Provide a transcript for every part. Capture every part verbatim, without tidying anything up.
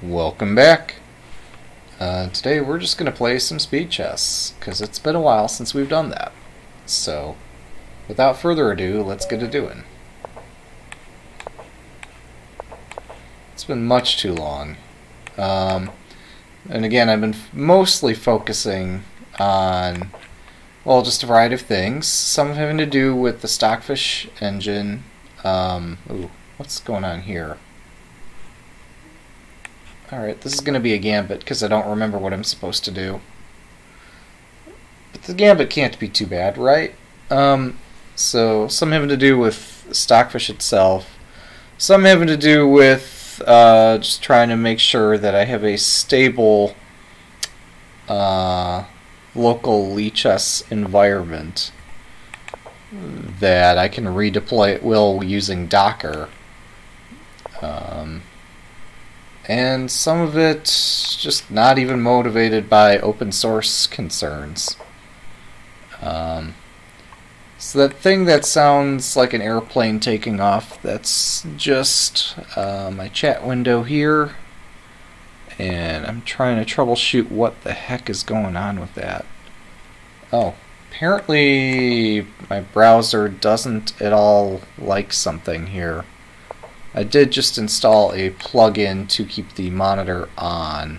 Welcome back. Uh, today we're just going to play some speed chess, because it's been a while since we've done that. So, without further ado, let's get to doing. It's been much too long. Um, and again, I've been f mostly focusing on, well, just a variety of things. Some having to do with the Stockfish engine. Um, ooh, what's going on here? Alright, this is going to be a gambit because I don't remember what I'm supposed to do. But the gambit can't be too bad, right? Um, so, some having to do with Stockfish itself. Some having to do with uh, just trying to make sure that I have a stable uh, local lichess environment that I can redeploy at will using Docker. Um... And some of it just not even motivated by open source concerns. Um, so that thing that sounds like an airplane taking off, that's just uh, my chat window here. And I'm trying to troubleshoot what the heck is going on with that. Oh, apparently my browser doesn't at all like something here. I did just install a plug-in to keep the monitor on,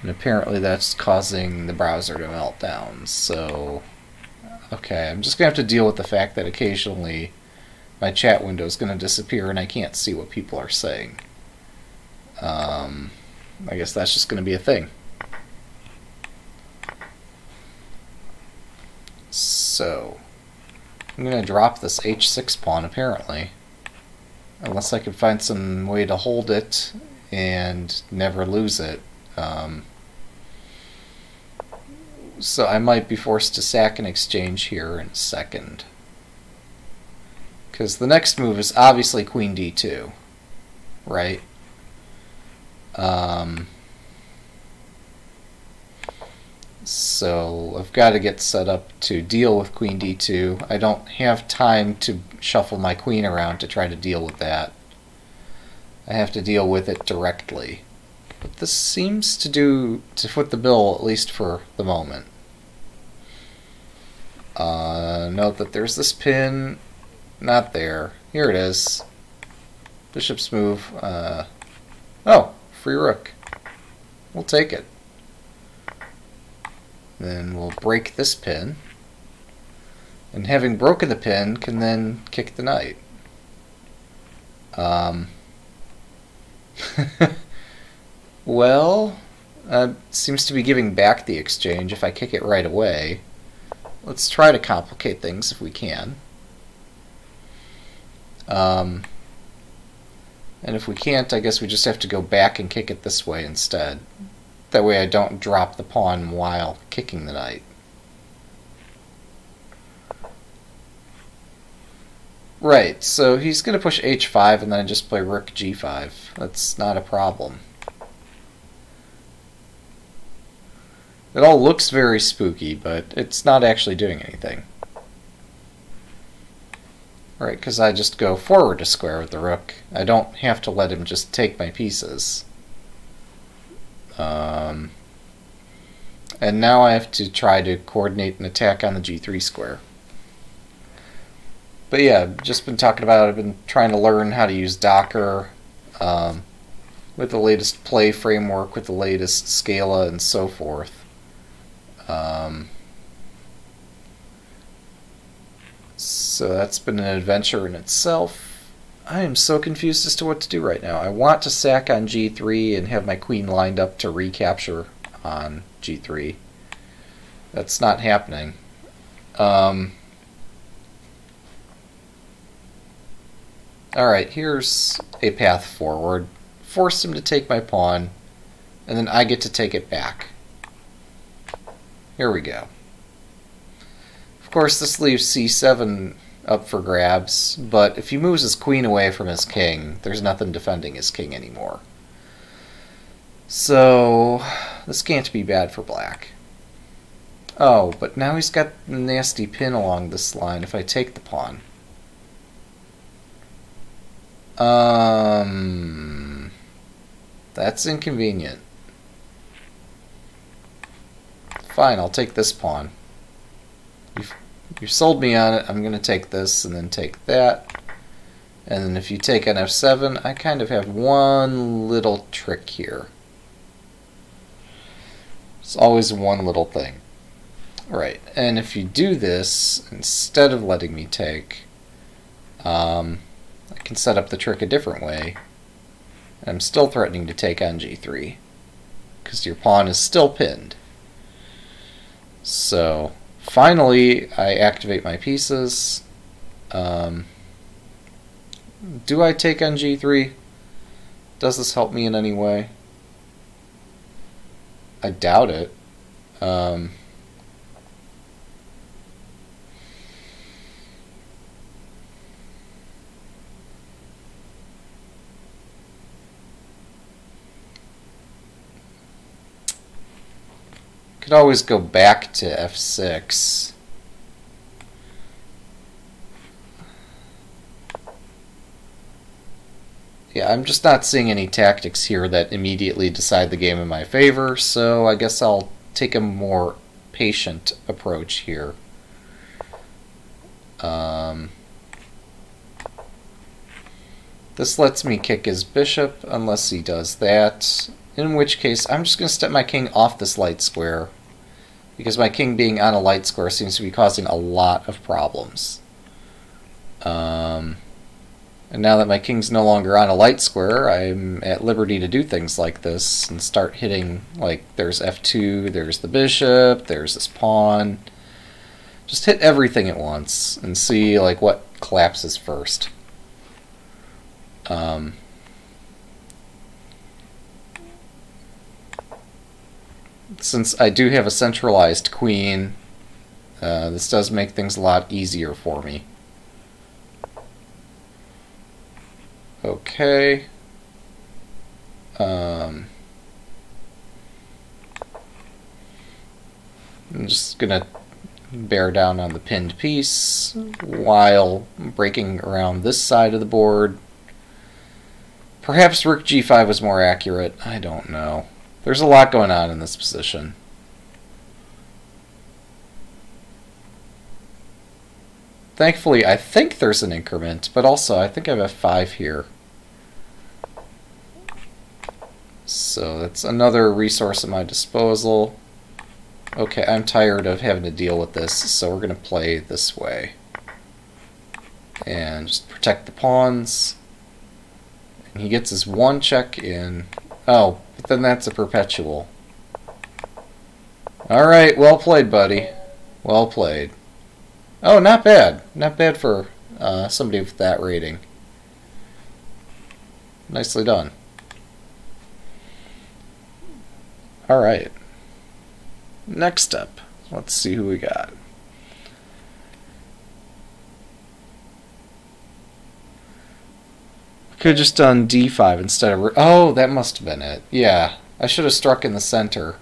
and apparently that's causing the browser to melt down. So, okay, I'm just going to have to deal with the fact that occasionally my chat window is going to disappear and I can't see what people are saying. Um, I guess that's just going to be a thing. So, I'm going to drop this H six pawn apparently. Unless I can find some way to hold it and never lose it. Um, so I might be forced to sack an exchange here in a second. Because the next move is obviously queen d two, right? Um, so I've got to get set up to deal with queen d two. I don't have time to shuffle my queen around to try to deal with that. I have to deal with it directly. But this seems to do to foot the bill, at least for the moment. Uh, note that there's this pin. Not there. Here it is. Bishop's move. Uh, oh, free rook. We'll take it. Then we'll break this pin. And having broken the pin, can then kick the knight. Um, well, uh, seems to be giving back the exchange if I kick it right away. Let's try to complicate things if we can. Um, and if we can't, I guess we just have to go back and kick it this way instead. That way I don't drop the pawn while kicking the knight. Right, so he's going to push h five and then I just play rook g five. That's not a problem. It all looks very spooky, but it's not actually doing anything. Right, because I just go forward to square with the rook. I don't have to let him just take my pieces. Um, and now I have to try to coordinate an attack on the g three square. But yeah, I've just been talking about it. I've been trying to learn how to use Docker um, with the latest Play Framework, with the latest Scala, and so forth. Um, so that's been an adventure in itself. I am so confused as to what to do right now. I want to sack on g three and have my queen lined up to recapture on g three. That's not happening. Um... Alright, here's a path forward. Force him to take my pawn, and then I get to take it back. Here we go. Of course, this leaves c seven up for grabs, but if he moves his queen away from his king, there's nothing defending his king anymore. So, this can't be bad for black. Oh, but now he's got a nasty pin along this line if I take the pawn. Um, That's inconvenient. Fine, I'll take this pawn. You've, you've sold me on it. I'm going to take this and then take that. And then if you take on f seven, I kind of have one little trick here. It's always one little thing. Right, and if you do this, instead of letting me take, um, I can set up the trick a different way. I'm still threatening to take on g three, because your pawn is still pinned. So, finally, I activate my pieces. Um, do I take on g three? Does this help me in any way? I doubt it. Um, could always go back to f six. Yeah, I'm just not seeing any tactics here that immediately decide the game in my favor, so I guess I'll take a more patient approach here. Um, this lets me kick his bishop, unless he does that, in which case I'm just going to step my king off this light square, because my king being on a light square seems to be causing a lot of problems. Um... And now that my king's no longer on a light square, I'm at liberty to do things like this and start hitting, like, there's f two, there's the bishop, there's this pawn. Just hit everything at once and see, like, what collapses first. Um, since I do have a centralized queen, uh, this does make things a lot easier for me. Okay. Um, I'm just gonna bear down on the pinned piece while breaking around this side of the board. Perhaps rook g five was more accurate. I don't know. There's a lot going on in this position. Thankfully, I think there's an increment, but also I think I have f five here. So that's another resource at my disposal. Okay, I'm tired of having to deal with this, so we're going to play this way. And just protect the pawns. And he gets his one check in. Oh, but then that's a perpetual. Alright, well played, buddy. Well played. Oh, not bad. Not bad for uh, somebody with that rating. Nicely done. Alright. Next up, let's see who we got. I could have just done d five instead of... Oh, that must have been it. Yeah, I should have struck in the center.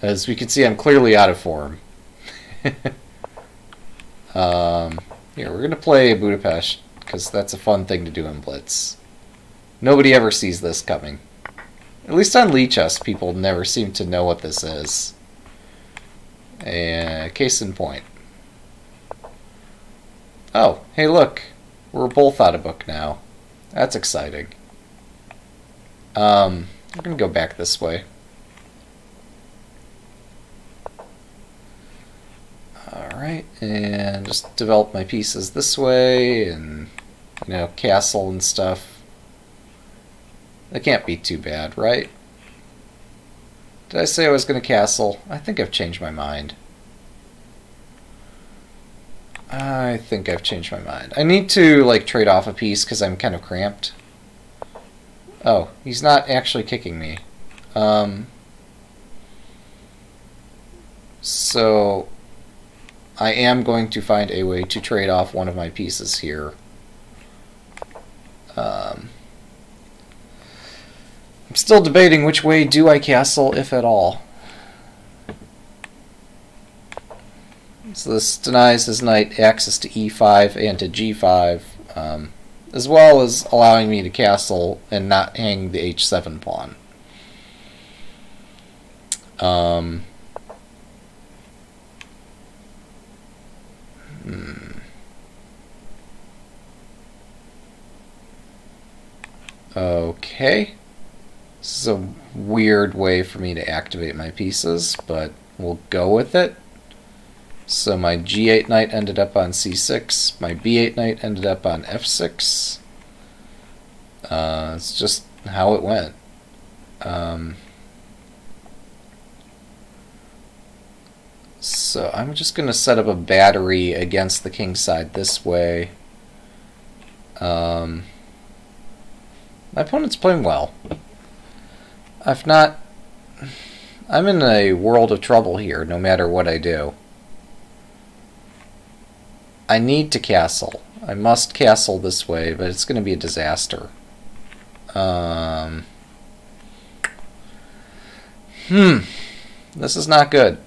As we can see, I'm clearly out of form. Um, here, we're going to play Budapest, because that's a fun thing to do in Blitz. Nobody ever sees this coming. At least on lichess, people never seem to know what this is. And case in point. Oh, hey look, we're both out of book now. That's exciting. Um, I'm going to go back this way. Alright, and just develop my pieces this way, and, you know, castle and stuff. That can't be too bad, right? Did I say I was going to castle? I think I've changed my mind. I think I've changed my mind. I need to, like, trade off a piece because I'm kind of cramped. Oh, he's not actually kicking me. Um, so... I am going to find a way to trade off one of my pieces here. Um, I'm still debating which way do I castle, if at all. So this denies his knight access to e five and to g five. Um, as well as allowing me to castle and not hang the h seven pawn. Um, hmm. Okay. This is a weird way for me to activate my pieces, but we'll go with it. So my g eight knight ended up on c six, my b eight knight ended up on f six. Uh, it's just how it went. Um, so I'm just going to set up a battery against the king side this way. Um, my opponent's playing well. I've not... I'm in a world of trouble here, no matter what I do. I need to castle. I must castle this way, but it's going to be a disaster. Um, hmm. This is not good.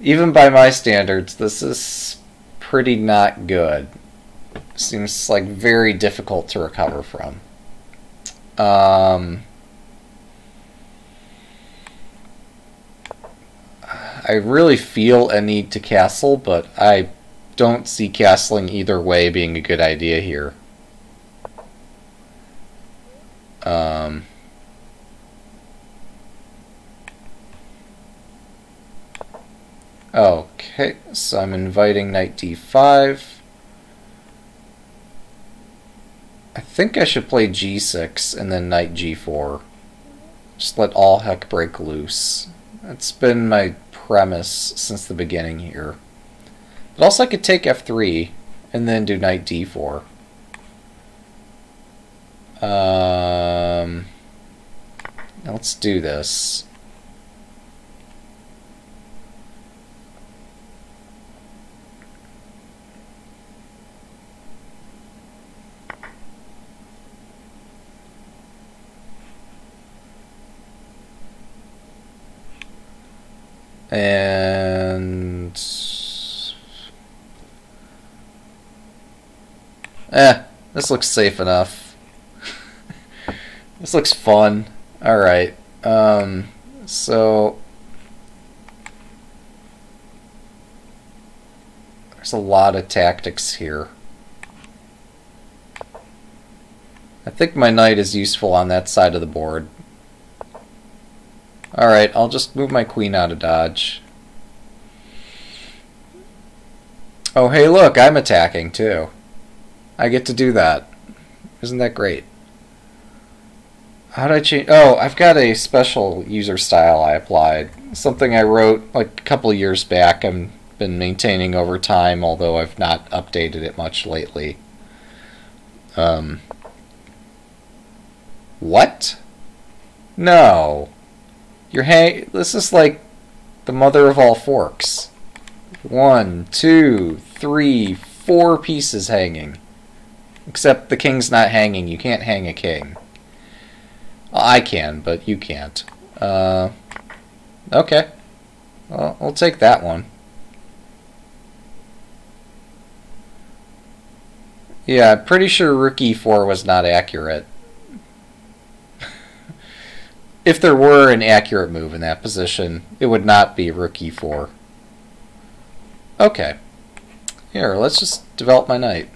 Even by my standards, this is pretty not good. Seems like very difficult to recover from. Um... I really feel a need to castle, but I don't see castling either way being a good idea here. Um, okay, so I'm inviting knight d five. I think I should play g six and then knight g four. Just let all heck break loose. That's been my premise since the beginning here. But also I could take f three and then do knight d four. Um, let's do this. And eh, this looks safe enough. This looks fun. All right. Um, so there's a lot of tactics here. I think my knight is useful on that side of the board. Alright, I'll just move my queen out of dodge. Oh hey look, I'm attacking too. I get to do that. Isn't that great? How did I change? Oh, I've got a special user style I applied. Something I wrote like a couple years back. I've been maintaining over time, although I've not updated it much lately. Um, what? No. You're hang this is like the mother of all forks. One, two, three, four pieces hanging. Except the king's not hanging. You can't hang a king. I can, but you can't. Uh, okay. Well, we'll take that one. Yeah, I'm pretty sure rook e four was not accurate. If there were an accurate move in that position, it would not be rook e four. Okay. Here, let's just develop my knight.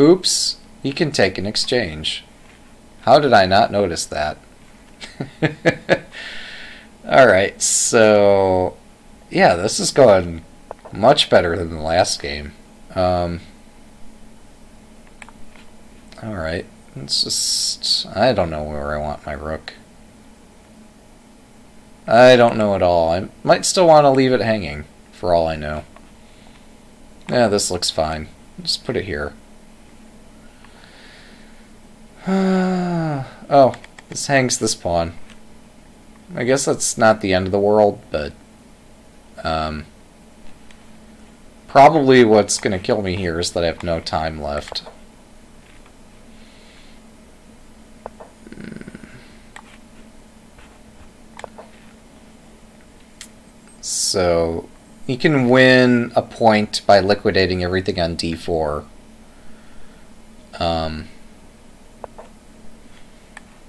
Oops, he can take an exchange. How did I not notice that? Alright, so... yeah, this is going much better than the last game. Um, Alright. It's just... I don't know where I want my rook. I don't know at all. I might still want to leave it hanging, for all I know. Yeah, this looks fine. Just put it here. Oh, this hangs this pawn. I guess that's not the end of the world, but... Um, probably what's going to kill me here is that I have no time left. So He can win a point by liquidating everything on d four. Um,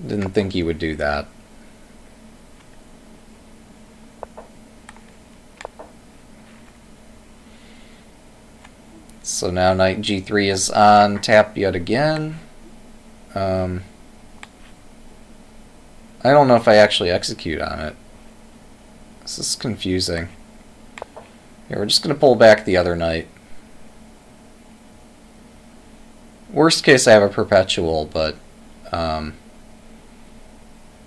didn't think he would do that. So now knight g three is on tap yet again. Um, I don't know if I actually execute on it. This is confusing. Here, we're just going to pull back the other knight. Worst case, I have a perpetual, but um,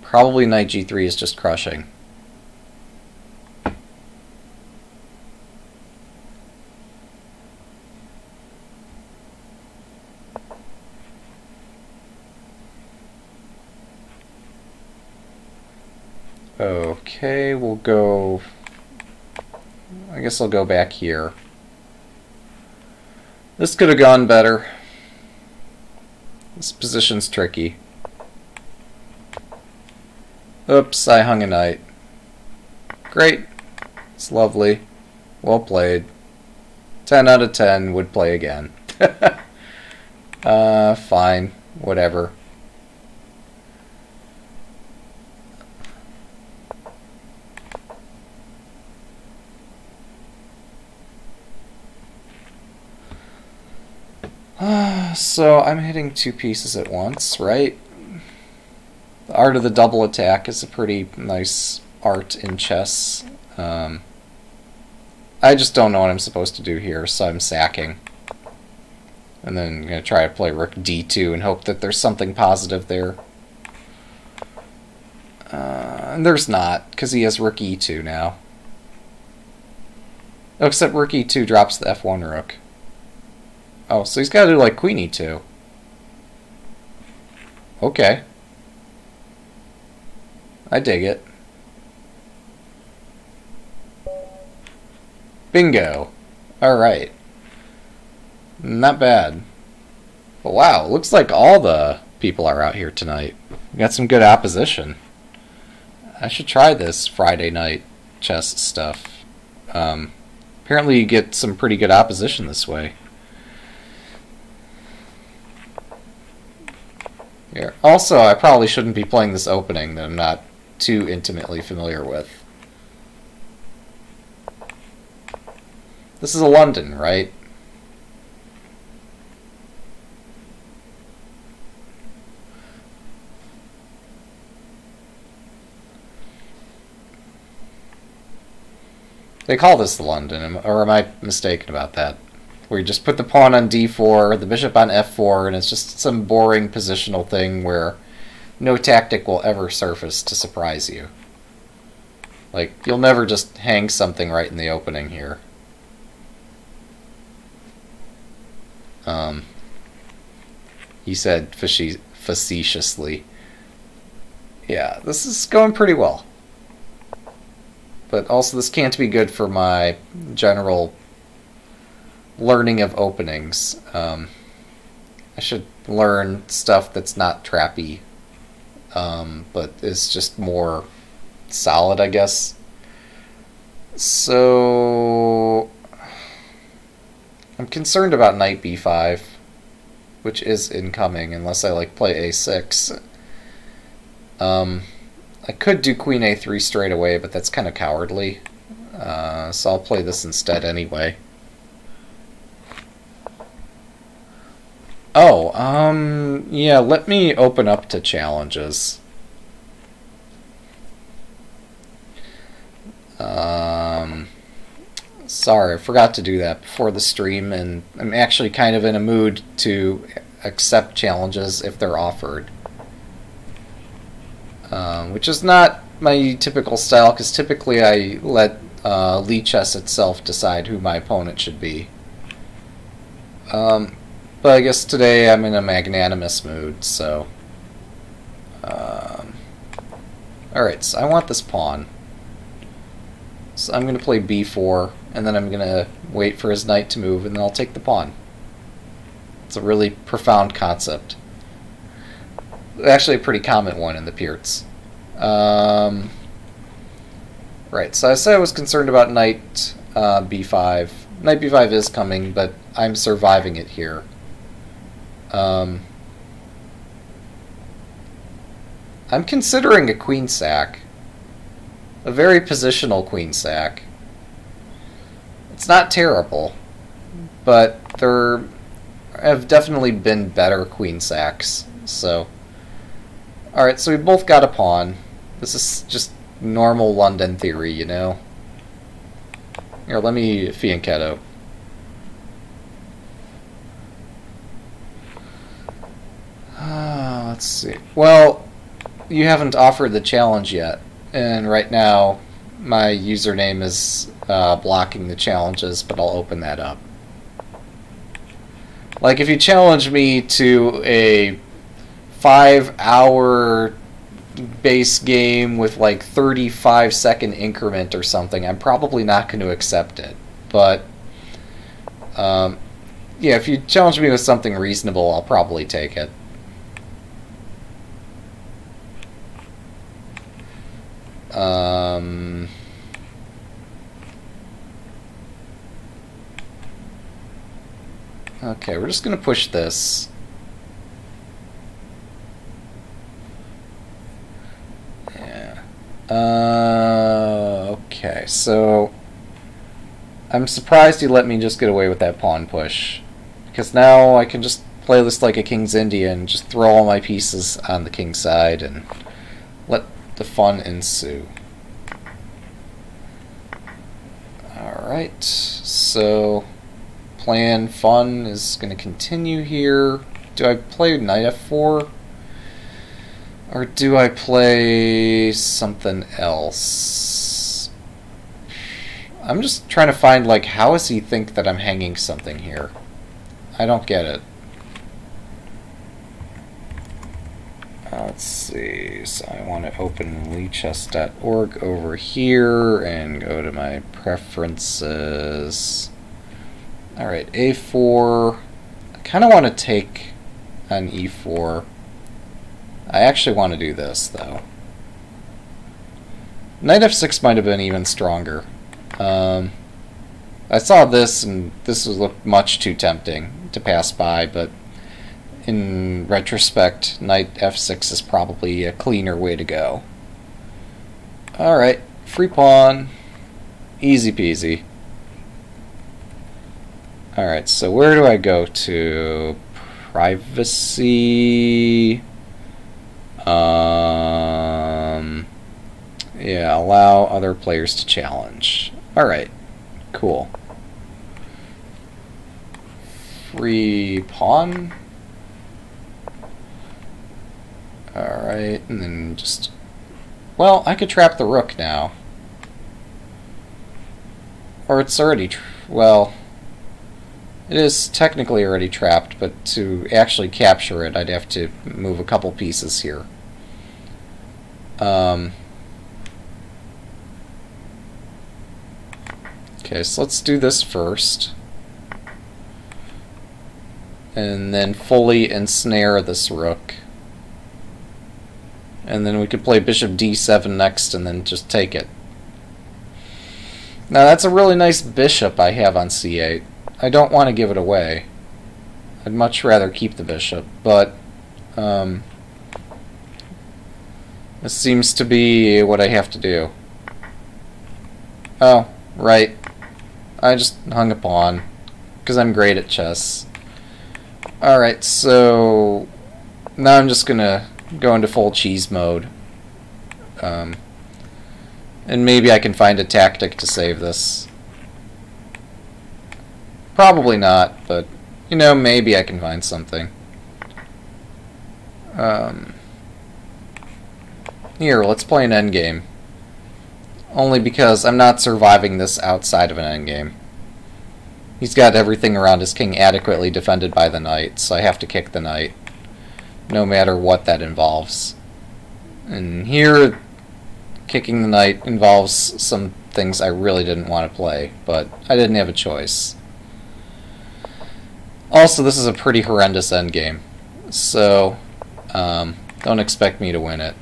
probably knight g three is just crushing. Okay, we'll go... I guess I'll go back here. This could have gone better. This position's tricky. Oops, I hung a knight. Great. It's lovely. Well played. ten out of ten, would play again. uh, fine. Whatever. So I'm hitting two pieces at once, right? The art of the double attack is a pretty nice art in chess. Um, I just don't know what I'm supposed to do here, so I'm sacking. And then I'm going to try to play rook d two and hope that there's something positive there. Uh, and there's not, because he has rook e two now. Oh, except rook e two drops the f one rook. Oh, so he's got to do like queen e two. Okay. I dig it. Bingo. Alright. Not bad. But wow, looks like all the people are out here tonight. We got some good opposition. I should try this Friday night chess stuff. Um, apparently you get some pretty good opposition this way. Here. Also, I probably shouldn't be playing this opening that I'm not too intimately familiar with. This is a London, right? They call this the London, or am I mistaken about that? Where you just put the pawn on d four, the bishop on f four, and it's just some boring positional thing where no tactic will ever surface to surprise you. Like, you'll never just hang something right in the opening here. Um, he said facetiously. Yeah, this is going pretty well. But also, this can't be good for my general... learning of openings. Um, I should learn stuff that's not trappy, um, but is just more solid, I guess. So I'm concerned about knight b five, which is incoming unless I like play a six. Um, I could do queen a three straight away, but that's kind of cowardly. Uh, so I'll play this instead anyway. Oh, um, yeah, let me open up to challenges. Um, sorry, I forgot to do that before the stream, and I'm actually kind of in a mood to accept challenges if they're offered. Um, which is not my typical style, because typically I let uh, lichess itself decide who my opponent should be. Um... But I guess today I'm in a magnanimous mood, so... Um, Alright, so I want this pawn. So I'm going to play b four, and then I'm going to wait for his knight to move, and then I'll take the pawn. It's a really profound concept. Actually a pretty common one in the Pircs. Um, right, so I said I was concerned about knight uh, B five. Knight B five is coming, but I'm surviving it here. Um, I'm considering a queen sack. A very positional queen sack. It's not terrible, but there have definitely been better queen sacks. So, alright, so we both got a pawn. This is just normal London theory, you know? Here, let me fianchetto. Uh, let's see. Well, you haven't offered the challenge yet, and right now my username is uh, blocking the challenges, but I'll open that up. Like, if you challenge me to a five hour base game with like thirty-five second increment or something, I'm probably not going to accept it. But, um, yeah, if you challenge me with something reasonable, I'll probably take it. Um, okay, we're just going to push this. Yeah. Uh, okay, so I'm surprised you let me just get away with that pawn push, because now I can just play this like a King's Indian, just throw all my pieces on the king's side and let the fun ensue. Alright, so plan fun is going to continue here. Do I play knight f four? Or do I play something else? I'm just trying to find, like, how does he think that I'm hanging something here? I don't get it. Let's see, so I want to open lichess dot org over here and go to my preferences. Alright, a four. I kind of want to take on e four. I actually want to do this, though. Knight f six might have been even stronger. Um, I saw this, and this looked much too tempting to pass by, but in retrospect, knight f six is probably a cleaner way to go. Alright, free pawn. Easy peasy. Alright, so where do I go to? Privacy. Um, yeah, allow other players to challenge. Alright, cool. Free pawn. Alright, and then just... Well, I could trap the rook now. Or it's already... Tra well, it is technically already trapped, but to actually capture it, I'd have to move a couple pieces here. Um, okay, so let's do this first. And then fully ensnare this rook. And then we could play bishop d seven next and then just take it. Now that's a really nice bishop I have on c eight. I don't want to give it away. I'd much rather keep the bishop, but um, this seems to be what I have to do. Oh, right. I just hung a pawn, because I'm great at chess. Alright, so now I'm just going to go into full cheese mode. Um, and maybe I can find a tactic to save this. Probably not, but, you know, maybe I can find something. Um, here, let's play an endgame. Only because I'm not surviving this outside of an endgame. He's got everything around his king adequately defended by the knight, so I have to kick the knight. No matter what that involves. And here, kicking the knight involves some things I really didn't want to play, but I didn't have a choice. Also, this is a pretty horrendous endgame, so um, don't expect me to win it.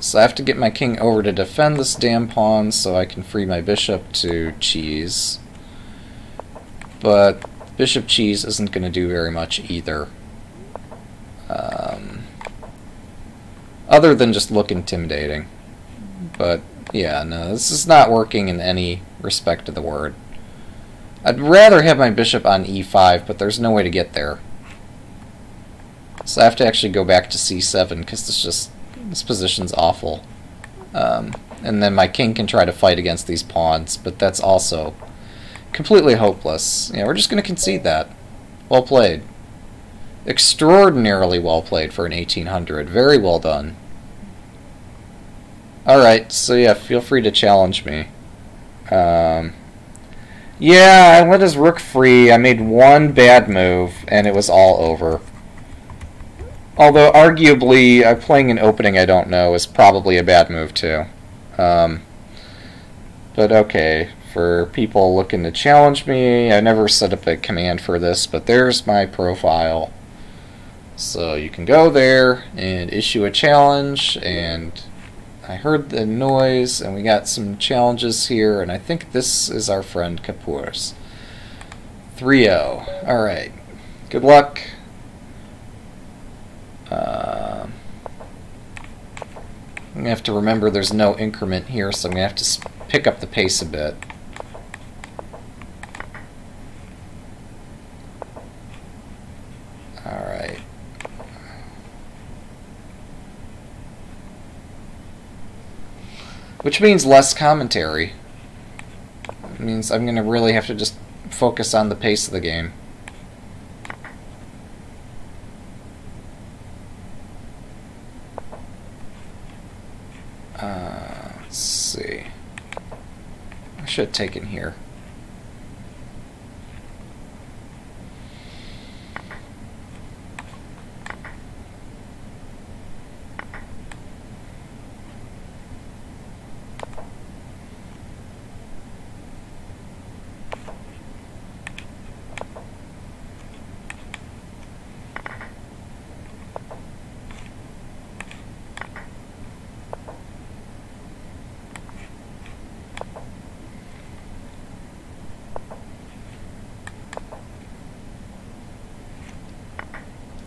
So I have to get my king over to defend this damn pawn so I can free my bishop to cheese. But bishop cheese isn't going to do very much either. Um, other than just look intimidating. But yeah, no, this is not working in any respect of the word. I'd rather have my bishop on e five, but there's no way to get there. So I have to actually go back to c seven, because this just this position's awful. Um, and then my king can try to fight against these pawns, but that's also completely hopeless. Yeah, we're just going to concede that. Well played. Extraordinarily well played for an eighteen hundred. Very well done. Alright, so yeah, feel free to challenge me. Um... Yeah, I let his rook free, I made one bad move, and it was all over. Although, arguably, uh, playing an opening I don't know is probably a bad move, too. Um, but okay, for people looking to challenge me, I never set up a command for this, but there's my profile. So you can go there and issue a challenge, and I heard the noise, and we got some challenges here, and I think this is our friend Kapoor's. three oh. Alright. Good luck. Uh, I'm going to have to remember there's no increment here, so I'm going to have to pick up the pace a bit. Alright. Which means less commentary. It means I'm going to really have to just focus on the pace of the game. Uh, let's see. I should have taken here.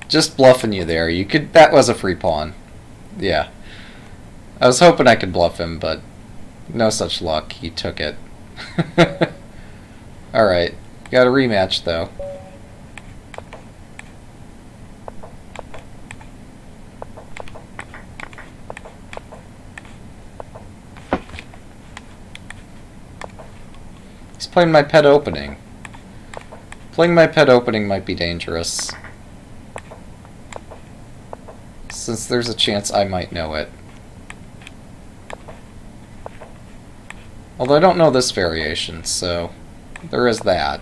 Just bluffing you there. You could. That was a free pawn. Yeah. I was hoping I could bluff him, but no such luck. He took it. Alright. Got a rematch, though. He's playing my pet opening. Playing my pet opening might be dangerous, since there's a chance I might know it. Although I don't know this variation, so there is that.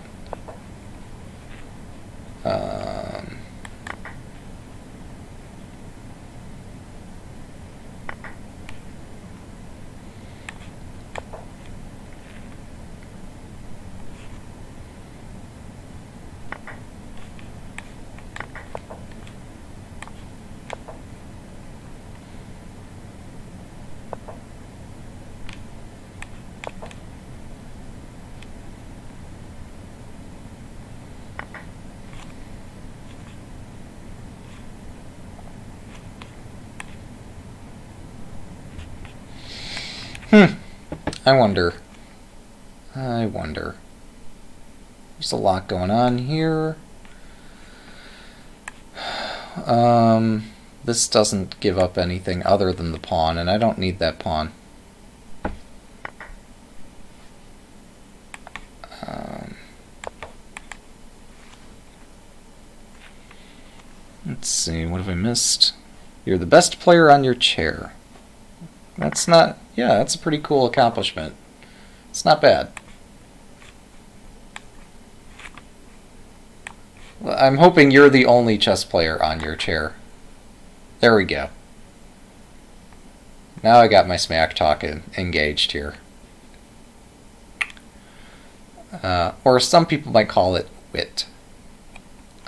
Um, Hmm. I wonder. I wonder. There's a lot going on here. Um, this doesn't give up anything other than the pawn, and I don't need that pawn. Um, let's see. What have I missed? You're the best player on your chair. That's not... Yeah, that's a pretty cool accomplishment. It's not bad. Well, I'm hoping you're the only chess player on your chair. There we go. Now I got my smack talk engaged here. Uh, or some people might call it wit.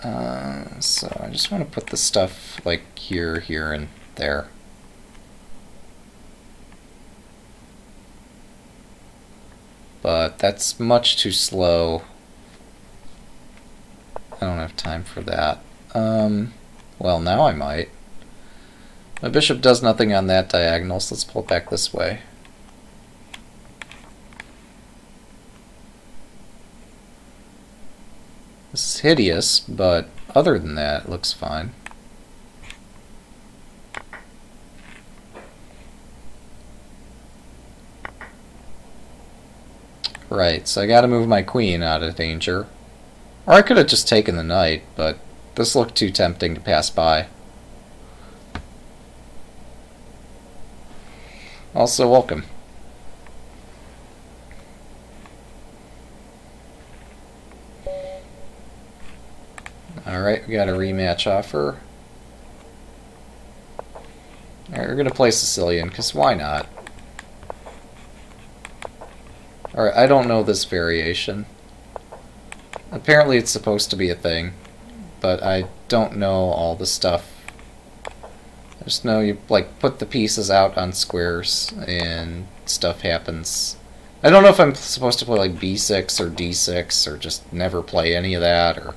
Uh, so I just want to put the stuff like here, here, and there. but that's much too slow. I don't have time for that. Um, well, now I might. My bishop does nothing on that diagonal, so let's pull it back this way. This is hideous, but other than that, it looks fine. Right, so I gotta move my queen out of danger. Or I could have just taken the knight, but this looked too tempting to pass by. Also, welcome. Alright, we got a rematch offer. Alright, we're gonna play Sicilian, because why not? Alright, I don't know this variation. Apparently it's supposed to be a thing, but I don't know all the stuff. I just know you, like, put the pieces out on squares and stuff happens. I don't know if I'm supposed to play, like, b six or d six or just never play any of that, or...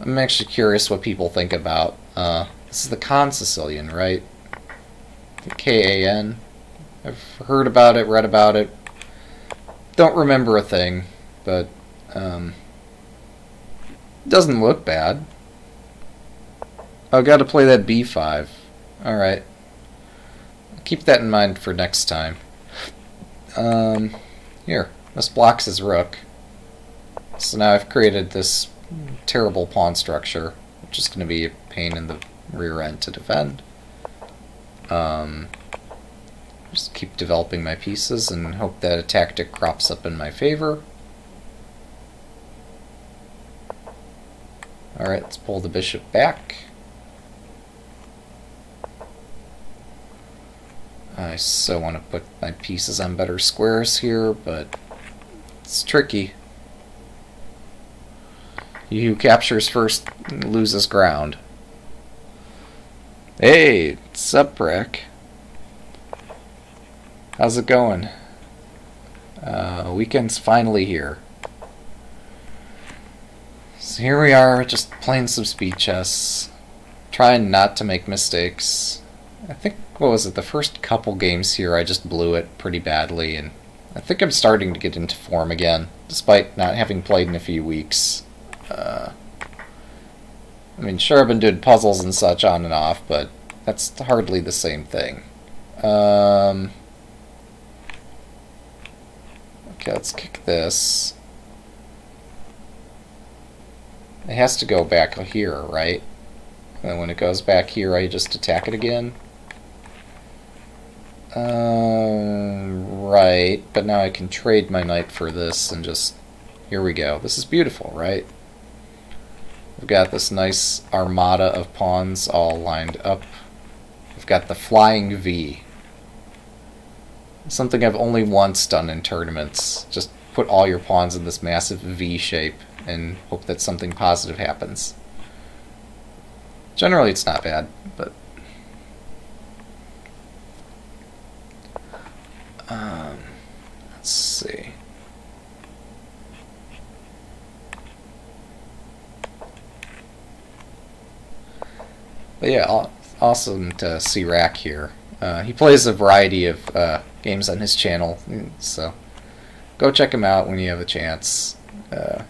I'm actually curious what people think about. Uh, this is the Kan Sicilian, right? The K A N. I've heard about it, read about it. Don't remember a thing, but um, doesn't look bad. I've got to play that b five. Alright. Keep that in mind for next time. Um, here. This blocks his rook. So now I've created this terrible pawn structure, which is going to be a pain in the rear end to defend. Um, just keep developing my pieces and hope that a tactic crops up in my favor. Alright, let's pull the bishop back. I so want to put my pieces on better squares here, but it's tricky. He who captures first loses ground. Hey, what's up, Rick? How's it going? Uh, weekend's finally here. So here we are, just playing some speed chess. Trying not to make mistakes. I think, what was it, the first couple games here I just blew it pretty badly, and I think I'm starting to get into form again, despite not having played in a few weeks. Uh, I mean, sure, I've been doing puzzles and such on and off, but that's hardly the same thing. Um, okay, let's kick this. It has to go back here, right? And when it goes back here, I just attack it again. Um, right, but now I can trade my knight for this and just... Here we go. This is beautiful, right? We've got this nice armada of pawns all lined up. We've got the flying V. Something I've only once done in tournaments. Just put all your pawns in this massive V shape and hope that something positive happens. Generally it's not bad, but... Um, let's see... But yeah, awesome to see Rack here. Uh, he plays a variety of uh, games on his channel, so go check him out when you have a chance. Uh,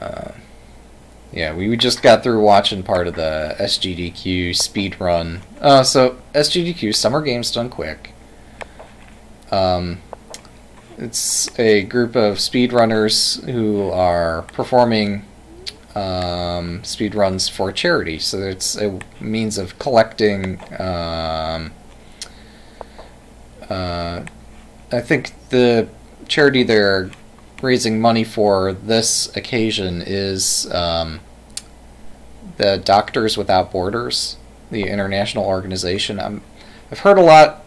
uh, yeah, we just got through watching part of the S G D Q speedrun. Uh, so, S G D Q, Summer Games Done Quick. Um, it's a group of speedrunners who are performing... Um, speedruns for charity, so it's a means of collecting. Um, uh, I think the charity they're raising money for this occasion is um, the Doctors Without Borders, the international organization. I'm, I've heard a lot.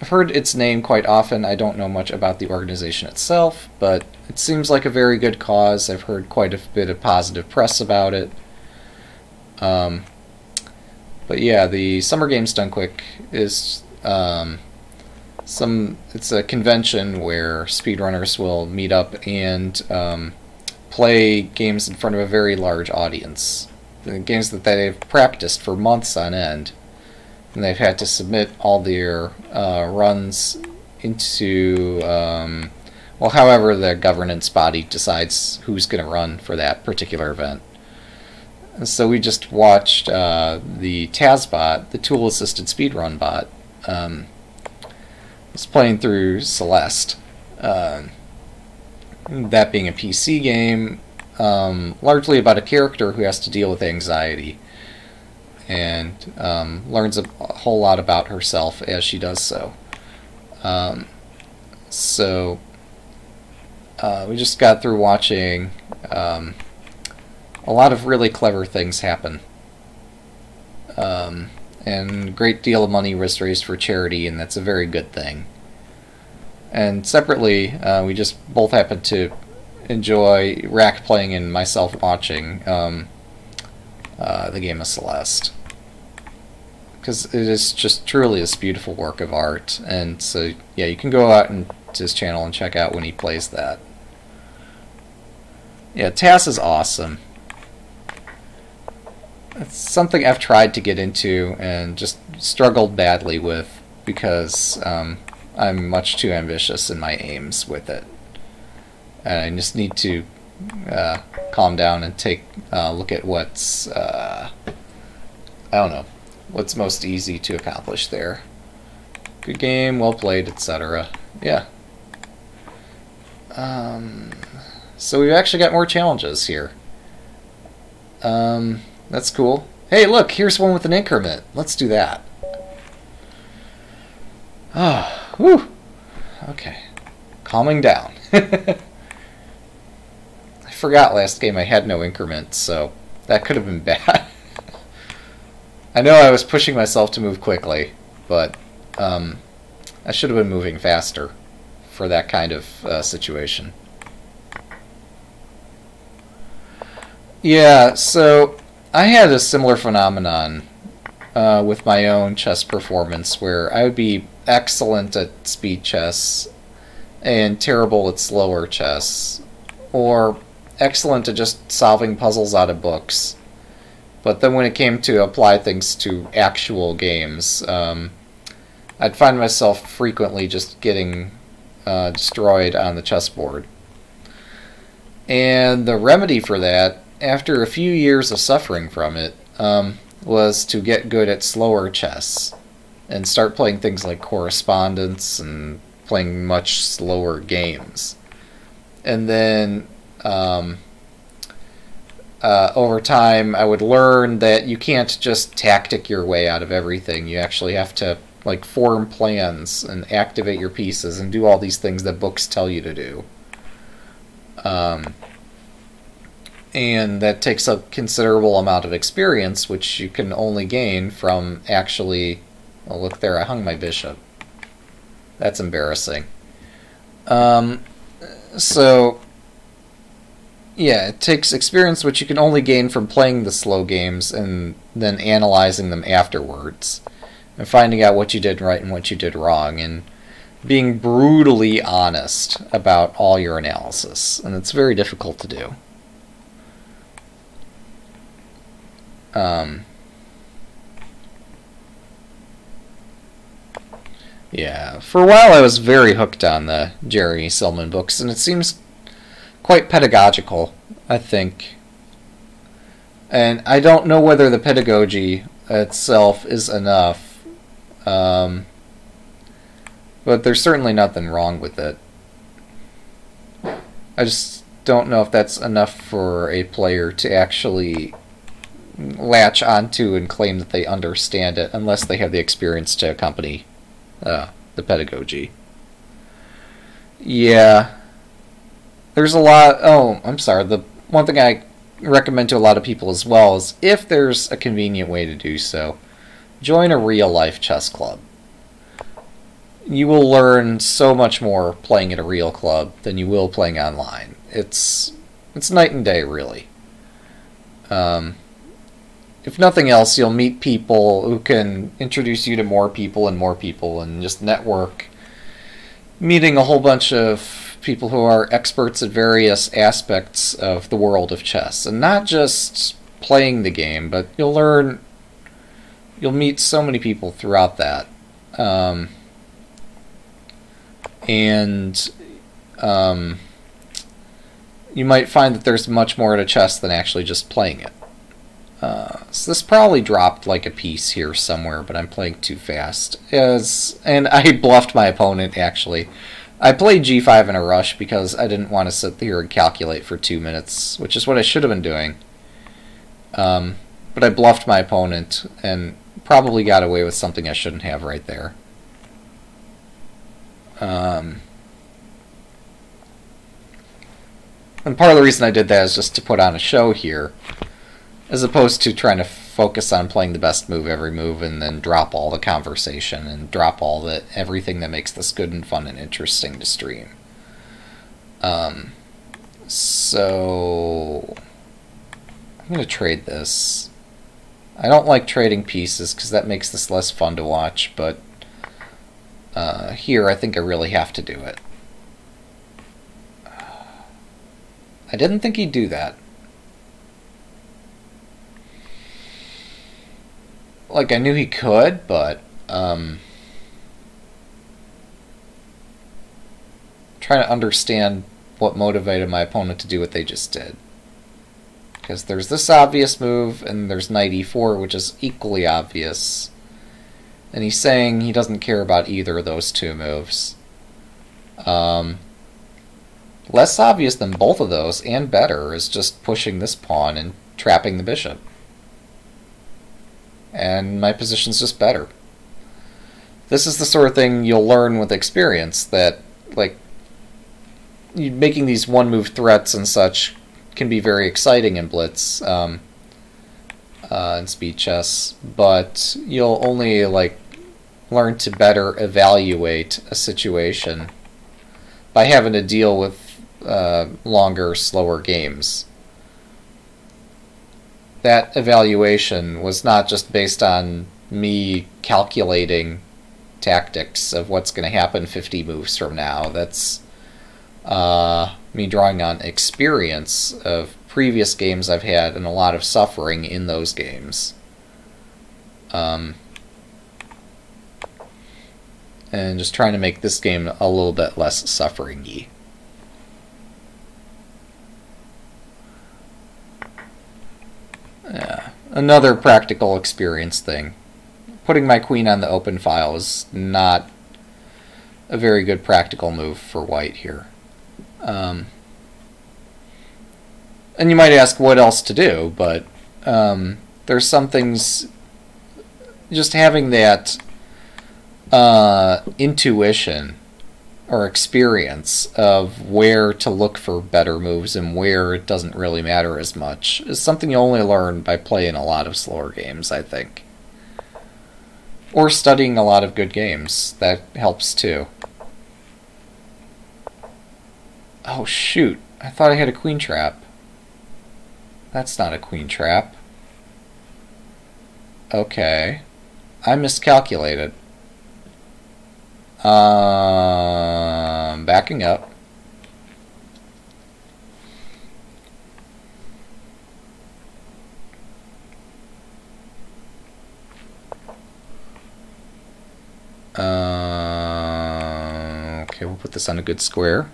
I've heard its name quite often. I don't know much about the organization itself, but. It seems like a very good cause. I've heard quite a bit of positive press about it. Um, but yeah, the Summer Games Done Quick is um, some it's a convention where speedrunners will meet up and um, play games in front of a very large audience. The games that they've practiced for months on end, and they've had to submit all their uh, runs into um, well, however the governance body decides who's going to run for that particular event. And so we just watched uh, the T A S bot, the tool-assisted speedrun bot. Um, was playing through Celeste. Uh, that being a P C game, um, largely about a character who has to deal with anxiety, and um, learns a whole lot about herself as she does so. Um, so uh, we just got through watching um, a lot of really clever things happen. Um, and a great deal of money was raised for charity, and that's a very good thing. And separately, uh, we just both happened to enjoy Rack playing and myself watching um, uh, the game of Celeste, because it is just truly this beautiful work of art. And so, yeah, you can go out and to his channel and check out when he plays that. Yeah, T A S is awesome. It's something I've tried to get into and just struggled badly with, because um, I'm much too ambitious in my aims with it. And I just need to uh, calm down and take a uh, look at what's, uh, I don't know, what's most easy to accomplish there. Good game, well played, et cetera. Yeah. Um, so we've actually got more challenges here. Um... That's cool. Hey, look, here's one with an increment. Let's do that. Ah, oh, whew. Okay. Calming down. I forgot last game I had no increment, so that could have been bad. I know I was pushing myself to move quickly, but um, I should have been moving faster for that kind of uh, situation. Yeah, so I had a similar phenomenon uh, with my own chess performance, where I would be excellent at speed chess and terrible at slower chess, or excellent at just solving puzzles out of books. But then when it came to apply things to actual games, um, I'd find myself frequently just getting uh, destroyed on the chessboard. And the remedy for that, after a few years of suffering from it, um, was to get good at slower chess and start playing things like correspondence and playing much slower games. And then um, uh, over time I would learn that you can't just tactic your way out of everything. You actually have to like form plans and activate your pieces and do all these things that books tell you to do. Um, And that takes a considerable amount of experience, which you can only gain from actually... Well, look there, I hung my bishop. That's embarrassing. Um, so, yeah, it takes experience, which you can only gain from playing the slow games and then analyzing them afterwards, and finding out what you did right and what you did wrong, and being brutally honest about all your analysis. And it's very difficult to do. Um, yeah, for a while I was very hooked on the Jerry Silman books, and it seems quite pedagogical, I think. And I don't know whether the pedagogy itself is enough, um, but there's certainly nothing wrong with it. I just don't know if that's enough for a player to actually latch onto and claim that they understand it, unless they have the experience to accompany uh, the pedagogy. Yeah. There's a lot... Oh, I'm sorry. The one thing I recommend to a lot of people as well is, if there's a convenient way to do so, join a real-life chess club. You will learn so much more playing at a real club than you will playing online. It's, it's night and day, really. Um... If nothing else, you'll meet people who can introduce you to more people and more people, and just network meeting a whole bunch of people who are experts at various aspects of the world of chess, and not just playing the game, but you'll learn, you'll meet so many people throughout that. Um, and um, you might find that there's much more to chess than actually just playing it. Uh, so this probably dropped like a piece here somewhere, but I'm playing too fast. As, and I bluffed my opponent, actually. I played g five in a rush because I didn't want to sit here and calculate for two minutes, which is what I should have been doing. Um, but I bluffed my opponent and probably got away with something I shouldn't have right there. Um, and part of the reason I did that is just to put on a show here, as opposed to trying to focus on playing the best move every move and then drop all the conversation and drop all the everything that makes this good and fun and interesting to stream. Um, so I'm going to trade this. I don't like trading pieces because that makes this less fun to watch, but uh, here I think I really have to do it. I didn't think he'd do that. Like, I knew he could, but um, trying to understand what motivated my opponent to do what they just did. Because there's this obvious move, and there's knight e four, which is equally obvious. And he's saying he doesn't care about either of those two moves. Um, less obvious than both of those, and better, is just pushing this pawn and trapping the bishop. And my position's just better. This is the sort of thing you'll learn with experience, that like making these one-move threats and such can be very exciting in blitz um, uh, and speed chess, but you'll only like learn to better evaluate a situation by having to deal with uh, longer, slower games. That evaluation was not just based on me calculating tactics of what's going to happen fifty moves from now. That's uh, me drawing on experience of previous games I've had and a lot of suffering in those games. Um, and just trying to make this game a little bit less suffering-y. Yeah. Another practical experience thing. Putting my queen on the open file is not a very good practical move for white here. Um, and you might ask what else to do, but um, there's some things... Just having that uh, intuition or experience of where to look for better moves and where it doesn't really matter as much is something you only learn by playing a lot of slower games, I think. Or studying a lot of good games. That helps too. Oh shoot, I thought I had a queen trap. That's not a queen trap. Okay. I miscalculated. Um, backing up. Uh, okay, we'll put this on a good square.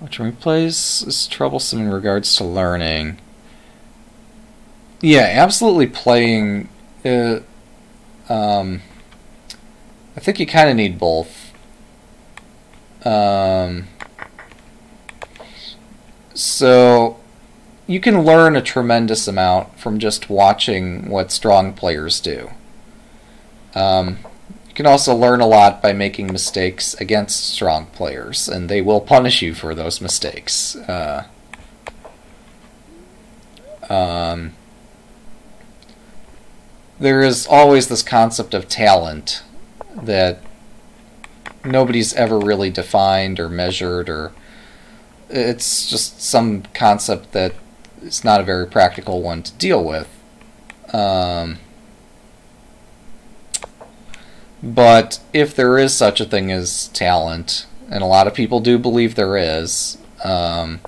Which replays is troublesome in regards to learning. Yeah, absolutely playing. Uh, um. I think you kind of need both. Um, so you can learn a tremendous amount from just watching what strong players do. Um, you can also learn a lot by making mistakes against strong players, and they will punish you for those mistakes. Uh, um, there is always this concept of talent that nobody's ever really defined or measured, or it's just some concept that is not a very practical one to deal with. Um, But if there is such a thing as talent, and a lot of people do believe there is, um,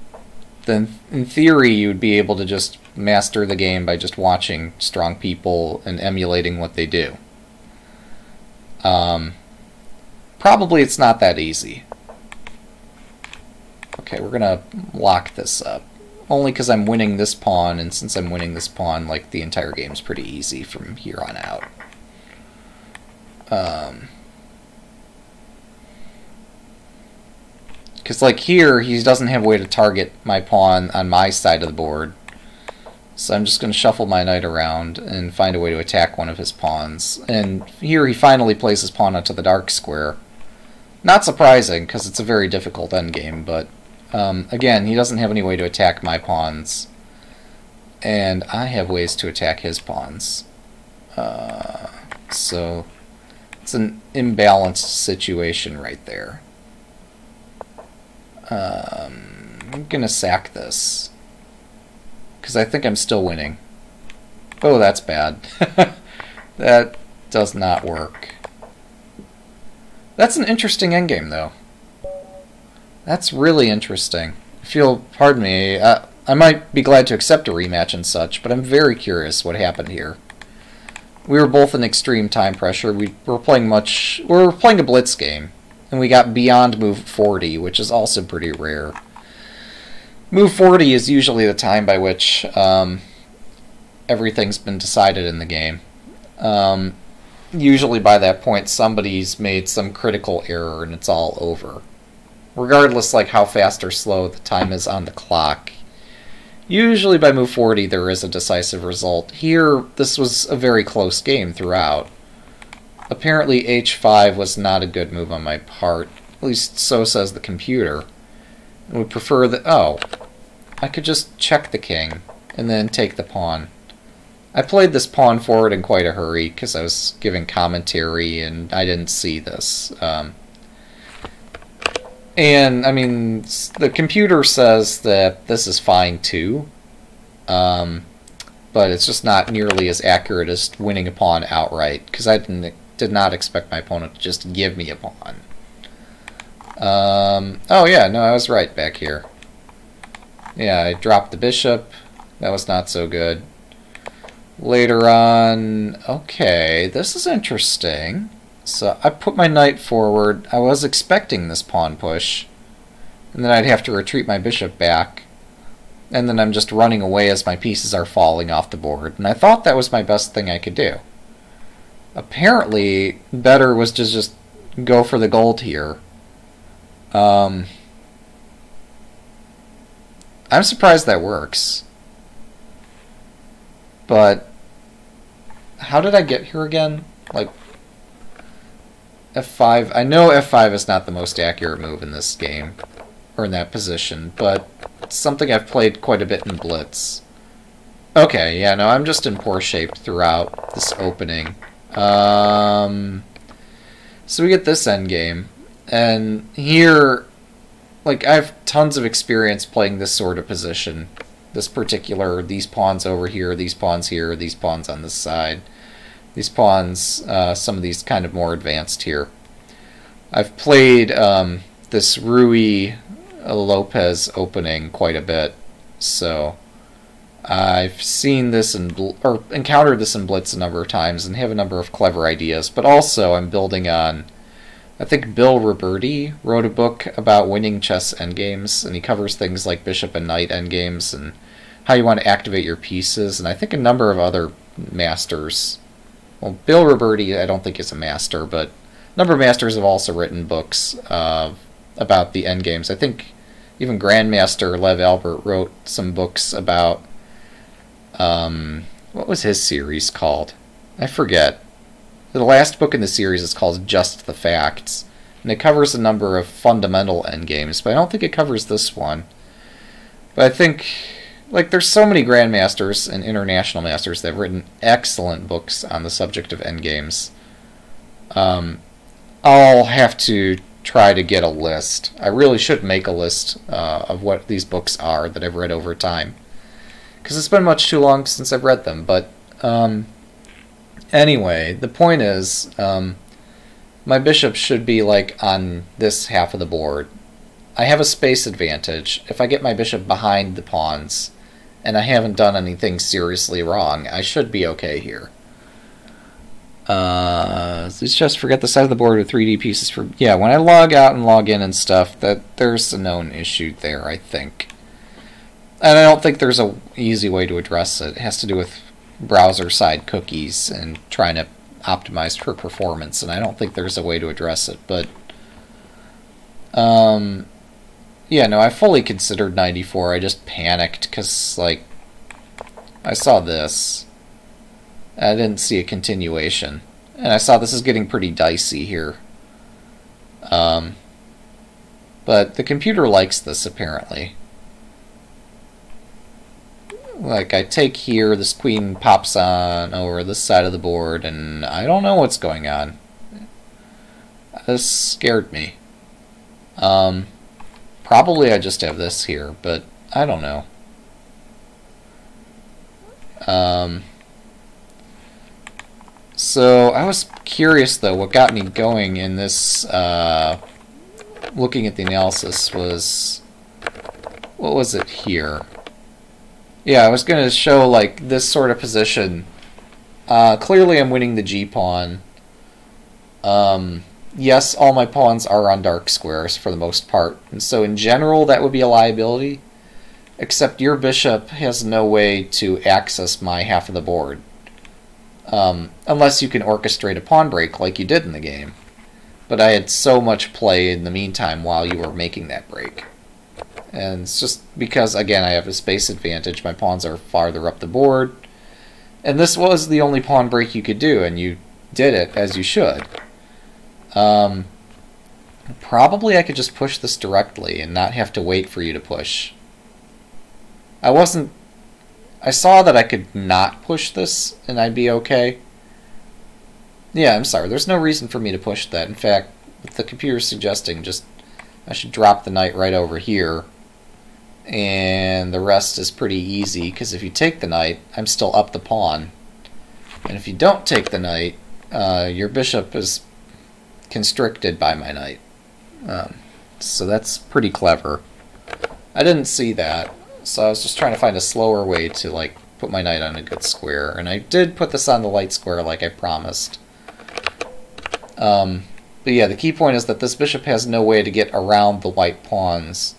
then in theory you'd be able to just master the game by just watching strong people and emulating what they do. Um, probably it's not that easy. Okay, we're gonna lock this up. Only because I'm winning this pawn, and since I'm winning this pawn, like, the entire game's pretty easy from here on out. Um, because, like, here, he doesn't have a way to target my pawn on my side of the board. So I'm just going to shuffle my knight around and find a way to attack one of his pawns. And here he finally plays his pawn onto the dark square. Not surprising, because it's a very difficult endgame, but... Um, again, he doesn't have any way to attack my pawns, and I have ways to attack his pawns. Uh, so it's an imbalanced situation right there. Um, I'm gonna sack this, because I think I'm still winning. Oh, that's bad. That does not work. That's an interesting endgame, though. That's really interesting. If you'll pardon me, uh, I might be glad to accept a rematch and such, but I'm very curious what happened here. We were both in extreme time pressure. We were playing much... We were playing a blitz game, and we got beyond move forty, which is also pretty rare. Move forty is usually the time by which um, everything's been decided in the game. Um, usually by that point, somebody's made some critical error, and it's all over. Regardless, like, how fast or slow the time is on the clock. Usually by move forty there is a decisive result. Here, this was a very close game throughout. Apparently h five was not a good move on my part. At least so says the computer. I would prefer that... Oh. I could just check the king and then take the pawn. I played this pawn forward in quite a hurry because I was giving commentary and I didn't see this. Um... And, I mean, the computer says that this is fine, too. Um, but it's just not nearly as accurate as winning a pawn outright, because I didn't, did not expect my opponent to just give me a pawn. Um, oh, yeah, no, I was right back here. Yeah, I dropped the bishop. That was not so good. Later on... Okay, this is interesting. So I put my knight forward. I was expecting this pawn push. And then I'd have to retreat my bishop back. And then I'm just running away as my pieces are falling off the board. And I thought that was my best thing I could do. Apparently, better was to just go for the gold here. Um, I'm surprised that works. But how did I get here again? Like... F five, I know F five is not the most accurate move in this game, or in that position, but it's something I've played quite a bit in blitz. Okay, yeah, no, I'm just in poor shape throughout this opening. Um, so we get this endgame, and here, like, I have tons of experience playing this sort of position. This particular, these pawns over here, these pawns here, these pawns on this side. These pawns, uh, some of these kind of more advanced here. I've played um, this Ruy Lopez opening quite a bit, so I've seen this in bl or encountered this in blitz a number of times and have a number of clever ideas. But also, I'm building on. I think Bill Robertie wrote a book about winning chess endgames, and he covers things like bishop and knight endgames and how you want to activate your pieces, and I think a number of other masters. Well, Bill Robertie, I don't think is a master, but a number of masters have also written books uh, about the endgames. I think even Grandmaster Lev Alburt wrote some books about, um, what was his series called? I forget. The last book in the series is called Just the Facts, and it covers a number of fundamental endgames, but I don't think it covers this one. But I think... Like, there's so many grandmasters and international masters that have written excellent books on the subject of endgames. Um, I'll have to try to get a list. I really should make a list uh, of what these books are that I've read over time. Because it's been much too long since I've read them. But um, anyway, the point is, um, My bishop should be like on this half of the board. I have a space advantage. If I get my bishop behind the pawns, and I haven't done anything seriously wrong, I should be okay here. Uh, it's just forget the side of the board with three D pieces for... Yeah, when I log out and log in and stuff, that there's a known issue there, I think. And I don't think there's an easy way to address it. It has to do with browser-side cookies and trying to optimized for performance, and I don't think there's a way to address it, but um, yeah, no, I fully considered ninety-four. I just panicked because, like, I saw this. I didn't see a continuation, and I saw this is getting pretty dicey here. Um, but the computer likes this, apparently. Like, I take here, this queen pops on over this side of the board, and I don't know what's going on. This scared me. Um, probably I just have this here, but I don't know. Um, so, I was curious, though. What got me going in this, uh, looking at the analysis was, what was it here? Yeah, I was going to show, like, this sort of position. Uh, clearly I'm winning the G-pawn. Um, yes, all my pawns are on dark squares for the most part. And so in general, that would be a liability. Except your bishop has no way to access my half of the board. Um, unless you can orchestrate a pawn break like you did in the game. But I had so much play in the meantime while you were making that break. And it's just because, again, I have a space advantage. My pawns are farther up the board. And this was the only pawn break you could do, and you did it as you should. Um, probably I could just push this directly and not have to wait for you to push. I wasn't... I saw that I could not push this, and I'd be okay. Yeah, I'm sorry. There's no reason for me to push that. In fact, with the computer suggesting just... I should drop the knight right over here. And the rest is pretty easy, because if you take the knight, I'm still up the pawn. And if you don't take the knight, uh, your bishop is constricted by my knight. Um, so that's pretty clever. I didn't see that, so I was just trying to find a slower way to, like, put my knight on a good square. And I did put this on the light square like I promised. Um, but yeah, the key point is that this bishop has no way to get around the white pawns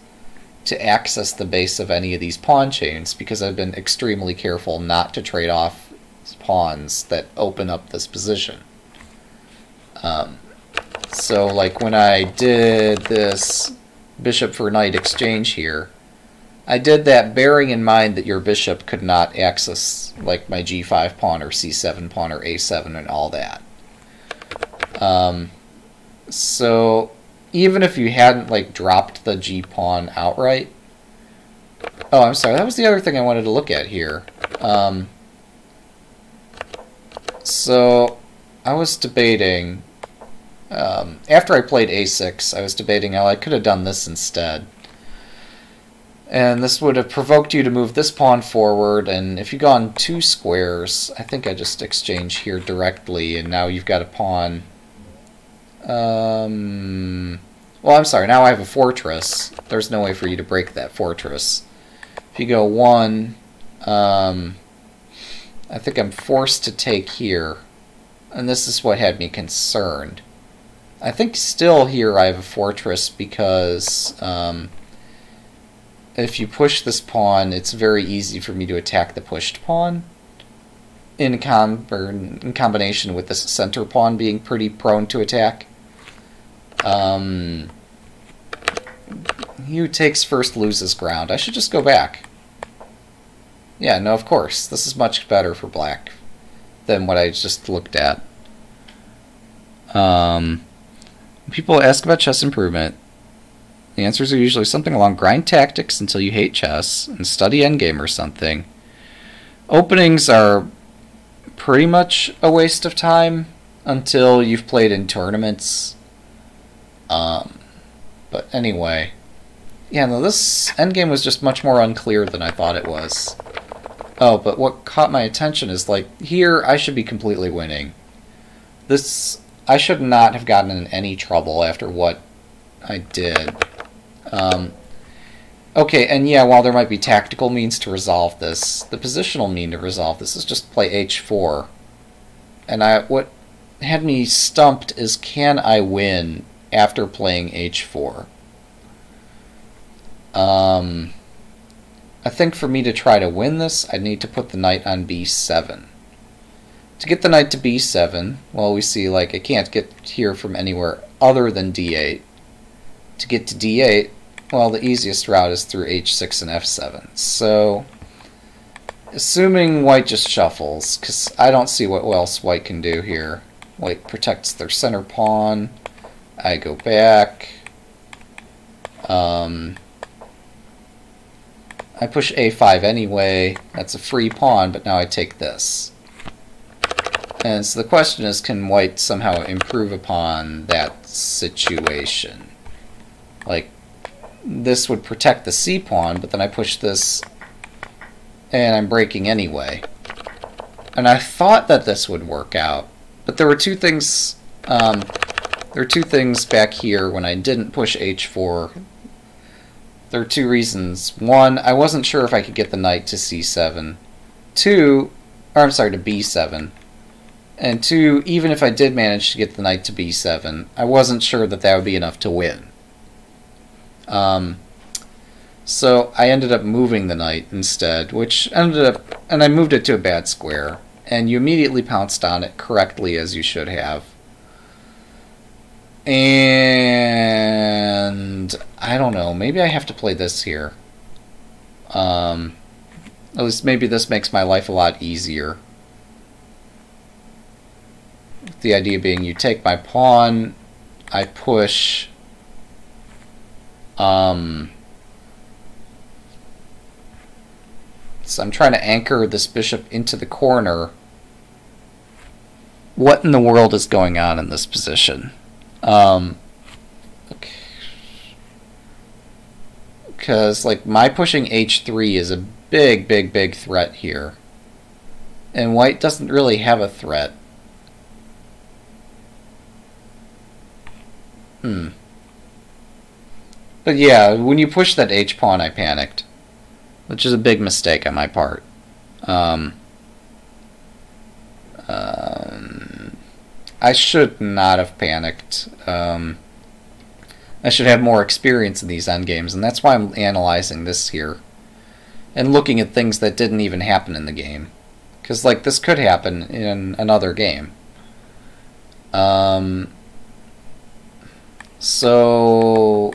to access the base of any of these pawn chains, because I've been extremely careful not to trade off pawns that open up this position. Um, so, like, when I did this bishop for knight exchange here, I did that bearing in mind that your bishop could not access, like, my G five pawn or C seven pawn or A seven and all that. Um, so... Even if you hadn't, like, dropped the G-pawn outright... Oh, I'm sorry, that was the other thing I wanted to look at here. Um, so, I was debating... Um, after I played A six, I was debating how I could have done this instead. And this would have provoked you to move this pawn forward, and if you've gone two squares, I think I just exchange here directly, and now you've got a pawn... Um, well, I'm sorry, now I have a fortress. There's no way for you to break that fortress. If you go one, um, I think I'm forced to take here. And this is what had me concerned. I think still here I have a fortress because um, if you push this pawn, it's very easy for me to attack the pushed pawn. In, com or in combination with this center pawn being pretty prone to attack. Um, you takes first, loses ground. I should just go back. Yeah, no, of course. This is much better for black than what I just looked at. Um, people ask about chess improvement. The answers are usually something along grind tactics until you hate chess and study endgame or something. Openings are pretty much a waste of time until you've played in tournaments. Um, but anyway, yeah, no, this endgame was just much more unclear than I thought it was. Oh, but what caught my attention is, like, here I should be completely winning. This I should not have gotten in any trouble after what I did. Um, okay, and yeah, while there might be tactical means to resolve this, the positional mean to resolve this is just play h four. And I what had me stumped is, can I win after playing h four? Um, I think for me to try to win this, I'd need to put the knight on b seven. To get the knight to b seven, well, we see, like, I can't get here from anywhere other than d eight. To get to d eight, well, the easiest route is through h six and f seven. So, assuming white just shuffles, because I don't see what else white can do here. White protects their center pawn. I go back. Um, I push a five anyway. That's a free pawn, but now I take this. And so the question is, can white somehow improve upon that situation? Like, this would protect the c pawn, but then I push this, and I'm breaking anyway. And I thought that this would work out, but there were two things. Um, there were two things back here when I didn't push h four. There are two reasons. One, I wasn't sure if I could get the knight to c seven. Two, or I'm sorry, to b seven. And two, even if I did manage to get the knight to b seven, I wasn't sure that that would be enough to win. Um, so I ended up moving the knight instead, which ended up, and I moved it to a bad square, and you immediately pounced on it correctly, as you should have. And I don't know, maybe I have to play this here. Um, at least maybe this makes my life a lot easier. The idea being, you take my pawn, I push, um, so I'm trying to anchor this bishop into the corner. What in the world is going on in this position? Um, okay. Because, like, my pushing h three is a big, big, big threat here. And white doesn't really have a threat. Hmm. But yeah, when you push that h pawn, I panicked, which is a big mistake on my part. Um, um, I should not have panicked. Um, I should have more experience in these endgames, and that's why I'm analyzing this here and looking at things that didn't even happen in the game, because, like, this could happen in another game. Um. So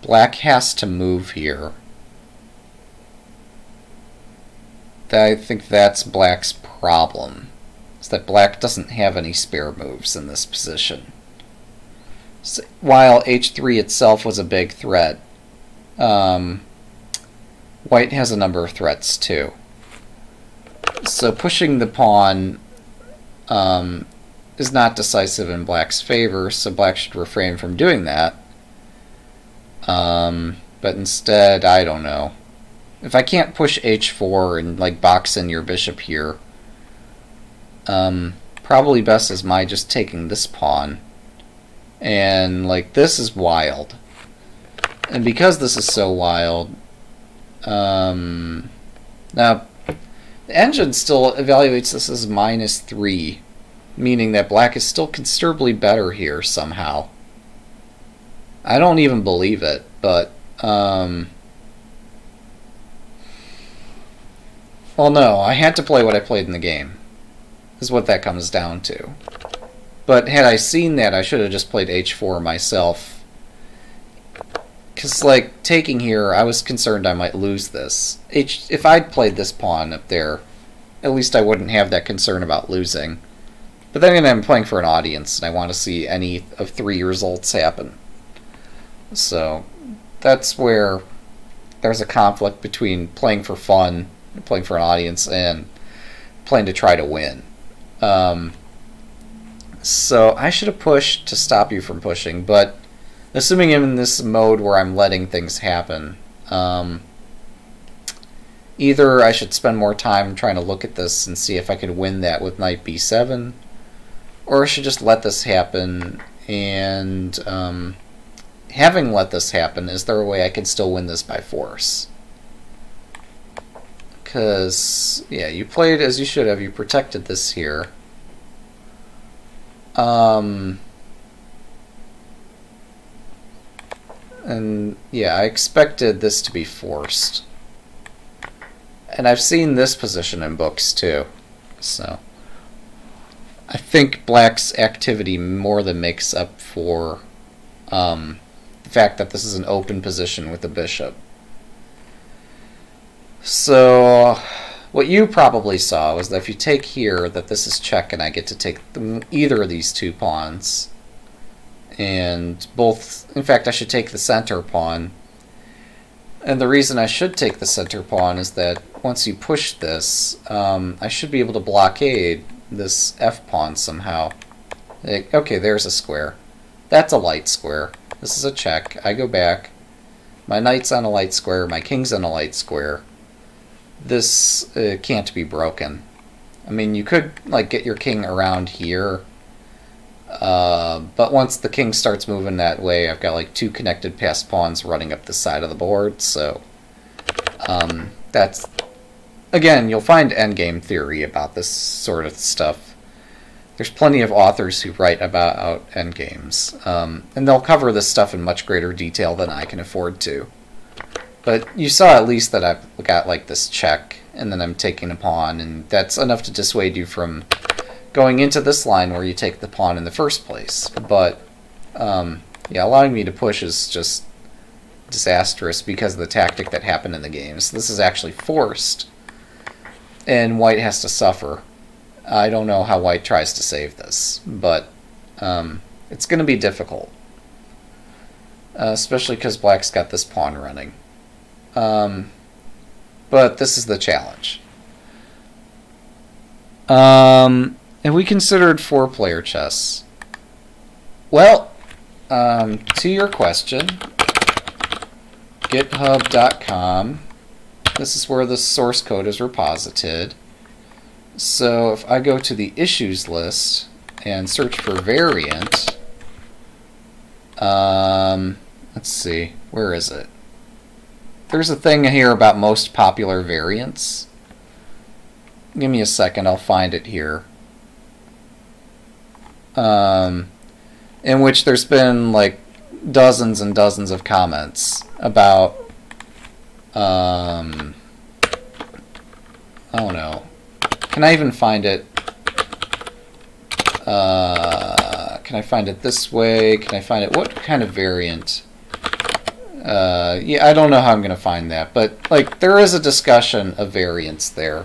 black has to move here. I think that's black's problem, is that black doesn't have any spare moves in this position. So, while h three itself was a big threat, um, white has a number of threats too. So pushing the pawn um, is not decisive in black's favor, so black should refrain from doing that. Um, but instead, I don't know. If I can't push h four and, like, box in your bishop here, um, probably best is my just taking this pawn. And, like, this is wild. And because this is so wild, um, now, the engine still evaluates this as minus three. Meaning that black is still considerably better here somehow. I don't even believe it, but um, well, no, I had to play what I played in the game, is what that comes down to. But had I seen that, I should have just played h four myself, because, like, taking here, I was concerned I might lose this. H if I'd played this pawn up there, at least I wouldn't have that concern about losing. But then again, I'm playing for an audience, and I want to see any of three results happen. So that's where there's a conflict between playing for fun, playing for an audience, and playing to try to win. Um, so I should have pushed to stop you from pushing, but assuming I'm in this mode where I'm letting things happen, um, either I should spend more time trying to look at this and see if I could win that with knight b seven, or I should just let this happen. And um, having let this happen, is there a way I can still win this by force? Because, yeah, you played as you should have. You protected this here. Um, and, yeah, I expected this to be forced. And I've seen this position in books, too. So I think black's activity more than makes up for um, the fact that this is an open position with the bishop. So what you probably saw was that if you take here, that this is check, and I get to take either of these two pawns. And both, in fact, I should take the center pawn. And the reason I should take the center pawn is that once you push this, um, I should be able to blockade this f-pawn somehow. Like, okay, there's a square. That's a light square. This is a check. I go back. My knight's on a light square. My king's on a light square. This uh, can't be broken. I mean, you could like get your king around here, uh, but once the king starts moving that way, I've got like two connected passed pawns running up the side of the board. So um, that's... Again, you'll find endgame theory about this sort of stuff. There's plenty of authors who write about endgames, um, and they'll cover this stuff in much greater detail than I can afford to. But you saw at least that I've got like this check, and then I'm taking a pawn, and that's enough to dissuade you from going into this line where you take the pawn in the first place. But um, yeah, allowing me to push is just disastrous because of the tactic that happened in the game. So this is actually forced, and white has to suffer. I don't know how white tries to save this, but um, it's going to be difficult, uh, especially because black's got this pawn running. Um, but this is the challenge. Um, and we considered four-player chess. Well, um, to your question, github dot com, this is where the source code is reposited. So if I go to the issues list and search for variant, um, let's see, where is it? There's a thing here about most popular variants. Give me a second, I'll find it here. Um, in which there's been like dozens and dozens of comments about, um, I don't know. Can I even find it? Uh, can I find it this way? Can I find it? What kind of variant? Uh, yeah, I don't know how I'm going to find that, but like there is a discussion of variants there.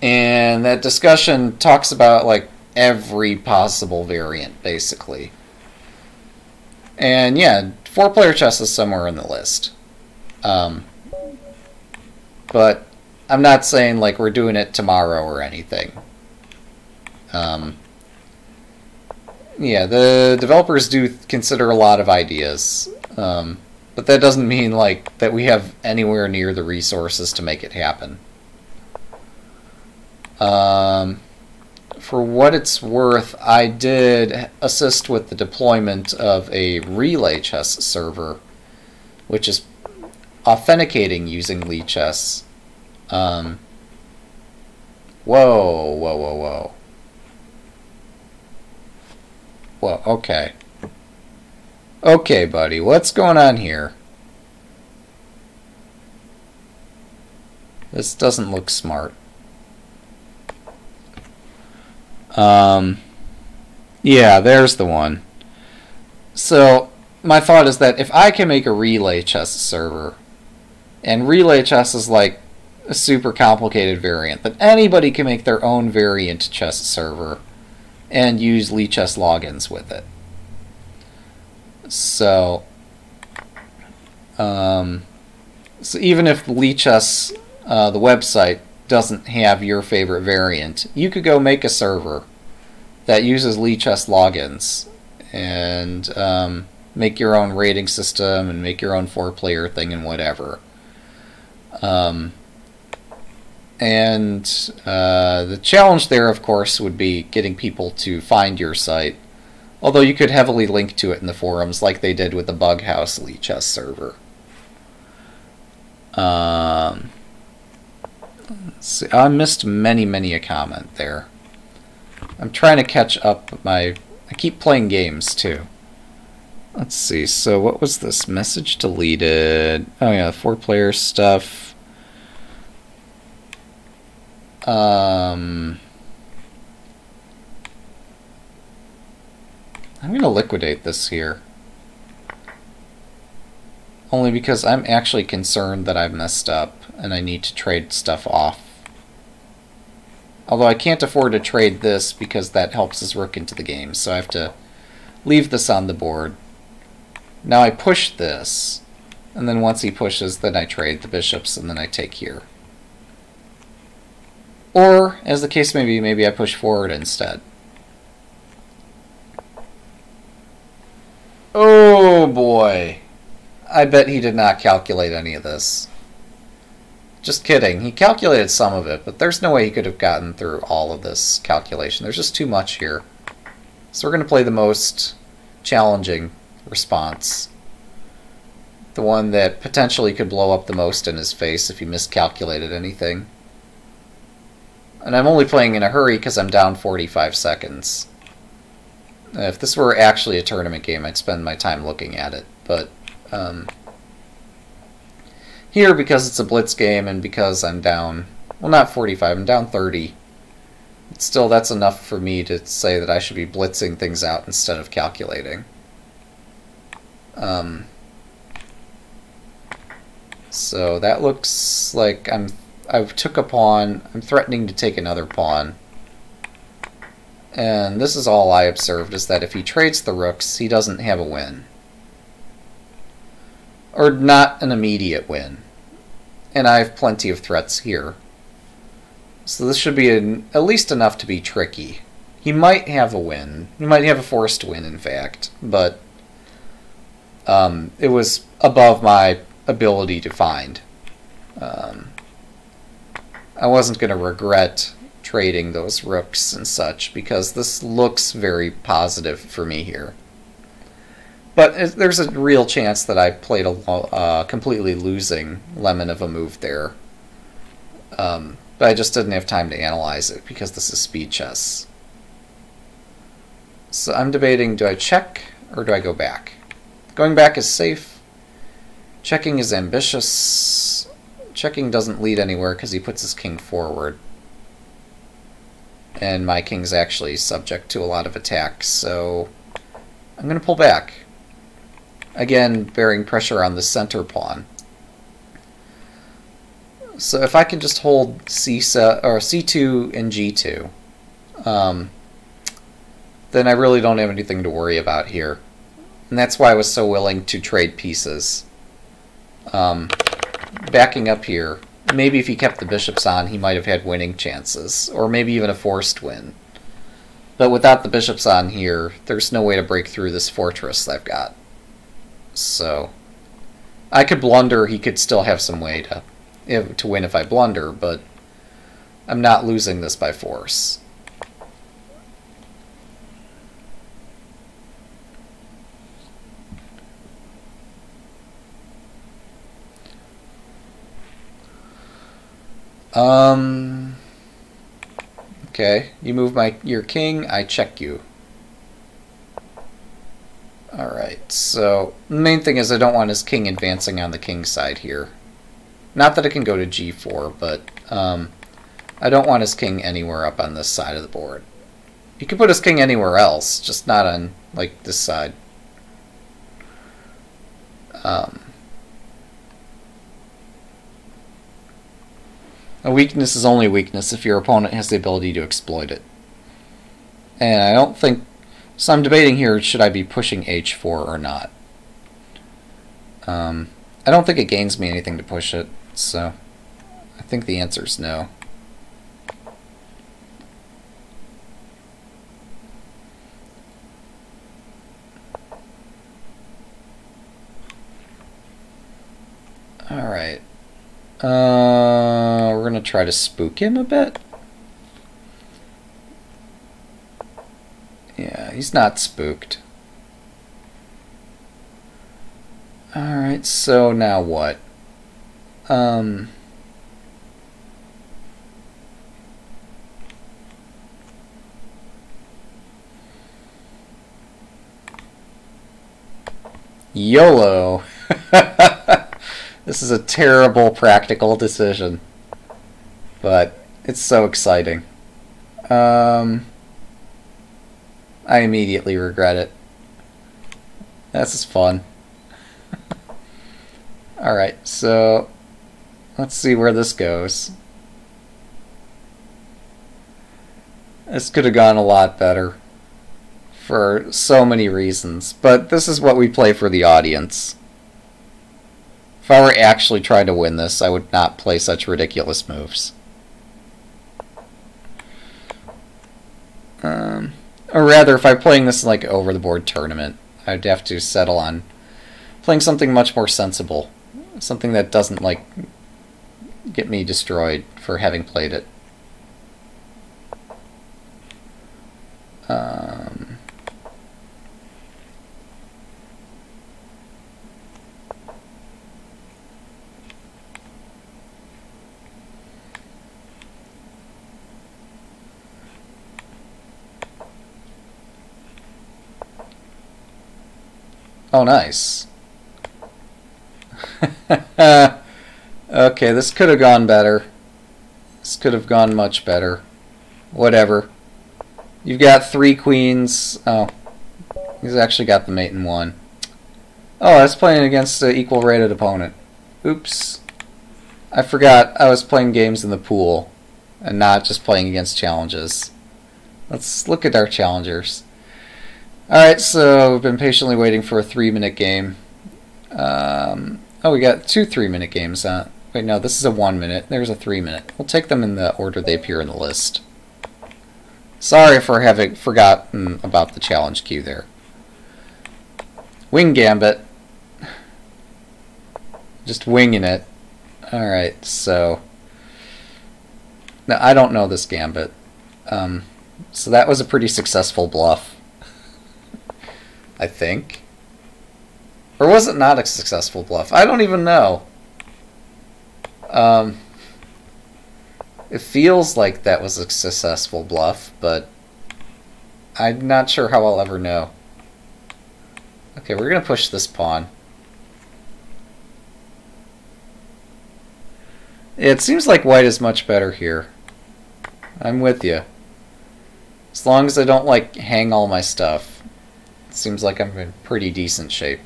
And that discussion talks about like every possible variant, basically. And yeah, four-player chess is somewhere in the list. Um, but I'm not saying like we're doing it tomorrow or anything. Um, yeah, the developers do consider a lot of ideas, um, but that doesn't mean like that we have anywhere near the resources to make it happen. Um, for what it's worth, I did assist with the deployment of a relay chess server, which is authenticating using lichess. Um, whoa, whoa, whoa, whoa. Whoa, okay. Okay, buddy, what's going on here? This doesn't look smart. Um, yeah, there's the one. So, my thought is that if I can make a relay chess server, and relay chess is like a super complicated variant, but anybody can make their own variant chess server and use lichess logins with it. So, um, so even if lichess, uh, the website, doesn't have your favorite variant, you could go make a server that uses lichess logins and um, make your own rating system and make your own four-player thing and whatever. Um, And uh, the challenge there, of course, would be getting people to find your site. Although you could heavily link to it in the forums, like they did with the Bughouse Lichess server. Um, let's see. I missed many, many a comment there. I'm trying to catch up. My I keep playing games, too. Let's see. So what was this? Message deleted. Oh, yeah. Four-player stuff. Um, I'm going to liquidate this here. Only because I'm actually concerned that I messed up and I need to trade stuff off. Although I can't afford to trade this because that helps his rook into the game, so I have to leave this on the board. Now I push this, and then once he pushes, then I trade the bishops, and then I take here. Or, as the case may be, maybe I push forward instead. Oh boy! I bet he did not calculate any of this. Just kidding. He calculated some of it, but there's no way he could have gotten through all of this calculation. There's just too much here. So we're going to play the most challenging response. The one that potentially could blow up the most in his face if he miscalculated anything. And I'm only playing in a hurry because I'm down forty-five seconds. If this were actually a tournament game, I'd spend my time looking at it. But um, here, because it's a blitz game and because I'm down, well, not forty-five, I'm down thirty. But still, that's enough for me to say that I should be blitzing things out instead of calculating. Um, so that looks like I'm... I took a pawn. I'm threatening to take another pawn. And this is all I observed, is that if he trades the rooks, he doesn't have a win. Or not an immediate win. And I have plenty of threats here. So this should be an, at least enough to be tricky. He might have a win. He might have a forced win, in fact. But um, it was above my ability to find. Um... I wasn't going to regret trading those rooks and such, because this looks very positive for me here. But there's a real chance that I played a uh, completely losing lemon of a move there. Um, but I just didn't have time to analyze it, because this is speed chess. So I'm debating, do I check or do I go back? Going back is safe. Checking is ambitious. Checking doesn't lead anywhere because he puts his king forward. And my king's actually subject to a lot of attacks, so I'm going to pull back. Again, bearing pressure on the center pawn. So if I can just hold C two and G two, um, then I really don't have anything to worry about here. And that's why I was so willing to trade pieces. Um... Backing up here, maybe if he kept the bishops on, he might have had winning chances, or maybe even a forced win. But without the bishops on here, there's no way to break through this fortress I've got. So, I could blunder, he could still have some way to, if, to win if I blunder, but I'm not losing this by force. Um, okay, you move my your king, I check you. Alright, so the main thing is I don't want his king advancing on the king side here. Not that it can go to G four, but um, I don't want his king anywhere up on this side of the board. You can put his king anywhere else, just not on, like, this side. Um... A weakness is only weakness if your opponent has the ability to exploit it. And I don't think... So I'm debating here, should I be pushing H four or not? Um, I don't think it gains me anything to push it, so... I think the answer is no. Alright. Uh... we're going to try to spook him a bit. Yeah, he's not spooked. Alright, so now what? Um... YOLO! This is a terrible practical decision, but it's so exciting. Um, I immediately regret it. This is fun. Alright, so let's see where this goes. This could have gone a lot better for so many reasons, but this is what we play for the audience. If I were actually trying to win this, I would not play such ridiculous moves. Um, or rather, if I'm playing this in like over-the-board tournament, I'd have to settle on playing something much more sensible, something that doesn't like get me destroyed for having played it. Um... Oh, nice. Okay, this could have gone better. This could have gone much better. Whatever. You've got three queens. Oh, he's actually got the mate in one. Oh, I was playing against an equal-rated opponent. Oops. I forgot I was playing games in the pool and not just playing against challenges. Let's look at our challengers. Alright, so we've been patiently waiting for a three-minute game. Um, oh, we got two three-minute games, huh? Wait, no, this is a one-minute. There's a three-minute. We'll take them in the order they appear in the list. Sorry for having forgotten about the challenge queue there. Wing Gambit. Just winging it. Alright, so... Now, I don't know this Gambit. Um, so that was a pretty successful bluff, I think. Or was it not a successful bluff? I don't even know. Um, it feels like that was a successful bluff, but I'm not sure how I'll ever know. Okay, we're going to push this pawn. It seems like white is much better here. I'm with you. As long as I don't, like, hang all my stuff. Seems like I'm in pretty decent shape.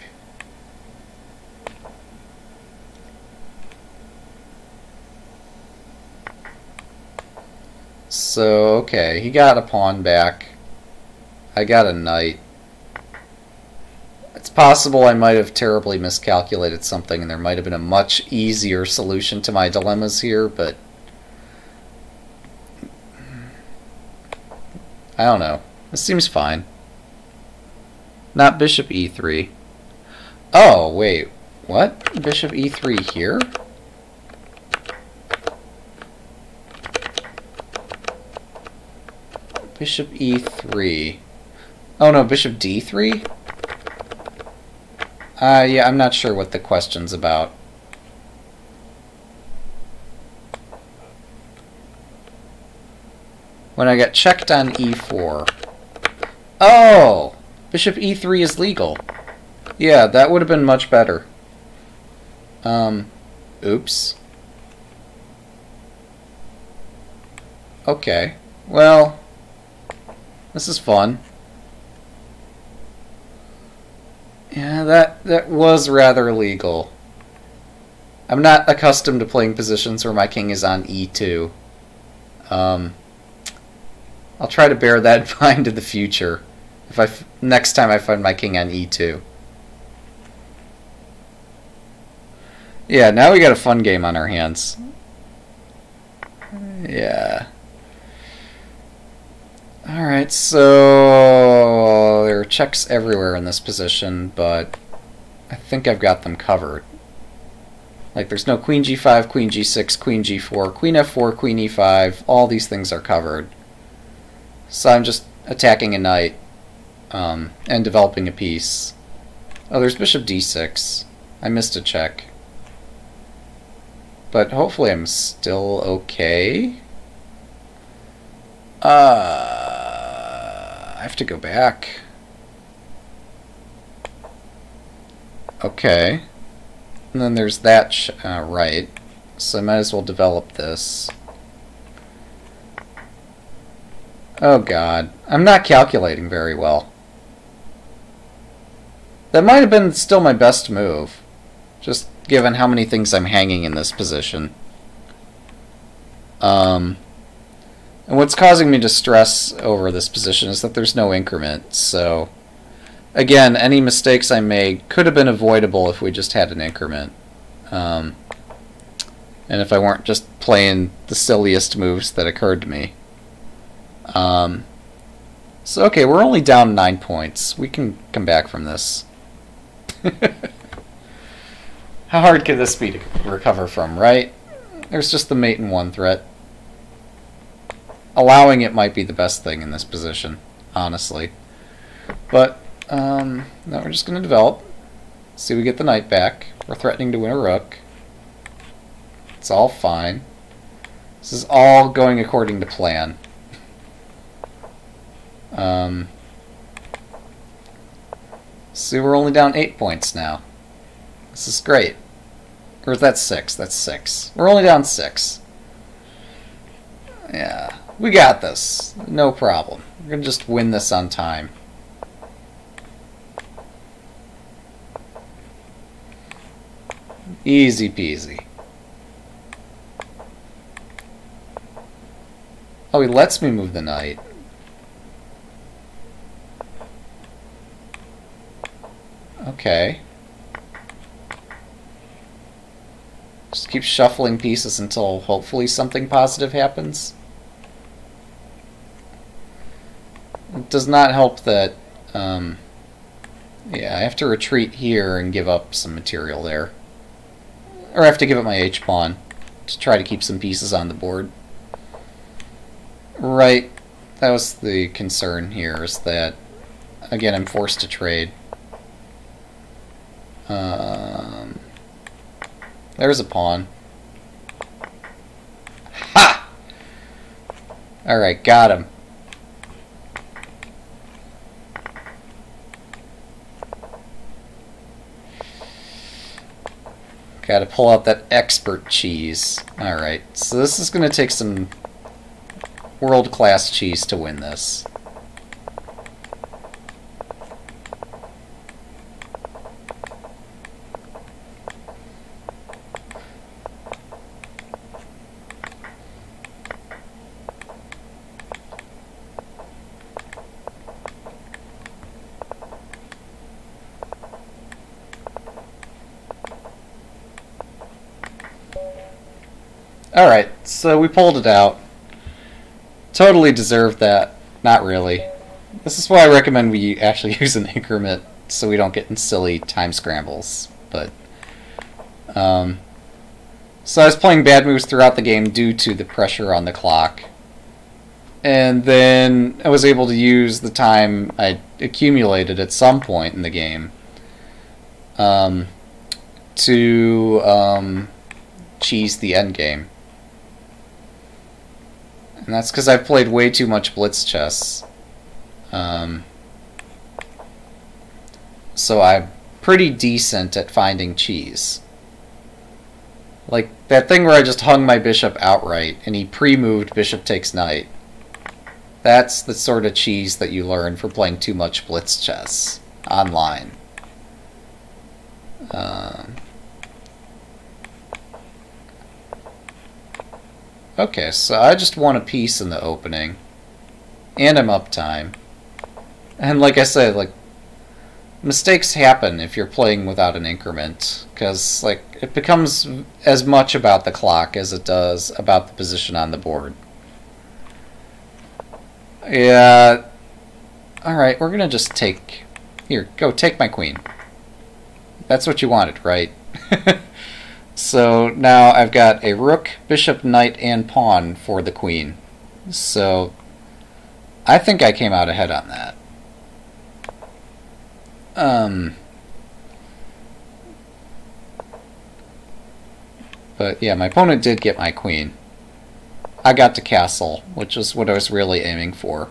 So, okay, he got a pawn back. I got a knight. It's possible I might have terribly miscalculated something and there might have been a much easier solution to my dilemmas here, but... I don't know. This seems fine. Not bishop e three. Oh, wait. What? Bishop e three here? Bishop e three. Oh, no. Bishop d three? Uh, yeah, I'm not sure what the question's about. When I got checked on e four. Oh! Bishop e three is legal. Yeah, that would have been much better. Um, oops. Okay. Well, this is fun. Yeah, that, that was rather legal. I'm not accustomed to playing positions where my king is on e two. Um, I'll try to bear that in mind in the future. If I f next time I find my king on e two. Yeah, now we got a fun game on our hands. Yeah. Alright, so there are checks everywhere in this position, but I think I've got them covered. Like there's no queen g five, queen g six, queen g four, queen f four, queen e five. All these things are covered. So I'm just attacking a knight um, and developing a piece. Oh, there's bishop d six. I missed a check. But hopefully I'm still okay. Uh, I have to go back. Okay. And then there's that sh uh, right. So I might as well develop this. Oh god. I'm not calculating very well. That might have been still my best move. Just given how many things I'm hanging in this position. Um, and what's causing me to stress over this position is that there's no increment, so... Again, any mistakes I made could have been avoidable if we just had an increment. Um, and if I weren't just playing the silliest moves that occurred to me. Um, so, okay, we're only down nine points. We can come back from this. How hard could this be to recover from, right? There's just the mate and one threat. Allowing it might be the best thing in this position, honestly. But... Um, now we're just going to develop. See, we get the knight back. We're threatening to win a rook. It's all fine. This is all going according to plan. Um, see, we're only down eight points now. This is great. Or is that six? That's six. We're only down six. Yeah, we got this. No problem. We're going to just win this on time. Easy peasy. Oh, he lets me move the knight. Okay. Just keep shuffling pieces until hopefully something positive happens. It does not help that... Um, yeah, I have to retreat here and give up some material there. Or I have to give up my h-pawn to try to keep some pieces on the board. Right, that was the concern here, is that, again, I'm forced to trade. Um, there's a pawn. Ha! Alright, got him. Gotta pull out that expert cheese. Alright, so this is gonna take some world-class cheese to win this. Alright, so we pulled it out. Totally deserved that. Not really. This is why I recommend we actually use an increment so we don't get in silly time scrambles. But, um, so I was playing bad moves throughout the game due to the pressure on the clock. And then I was able to use the time I accumulated at some point in the game um, to um, cheese the endgame. And that's because I've played way too much blitz chess. Um, so I'm pretty decent at finding cheese. Like that thing where I just hung my bishop outright and he pre-moved bishop takes knight. That's the sort of cheese that you learn for playing too much blitz chess online. Um, Okay, so I just won a piece in the opening. And I'm up time. And like I said, like mistakes happen if you're playing without an increment, because like it becomes as much about the clock as it does about the position on the board. Yeah. Alright, we're gonna just take here, go take my queen. That's what you wanted, right? So now I've got a rook, bishop, knight, and pawn for the queen. So I think I came out ahead on that. Um, but yeah, my opponent did get my queen. I got to castle, which is what I was really aiming for.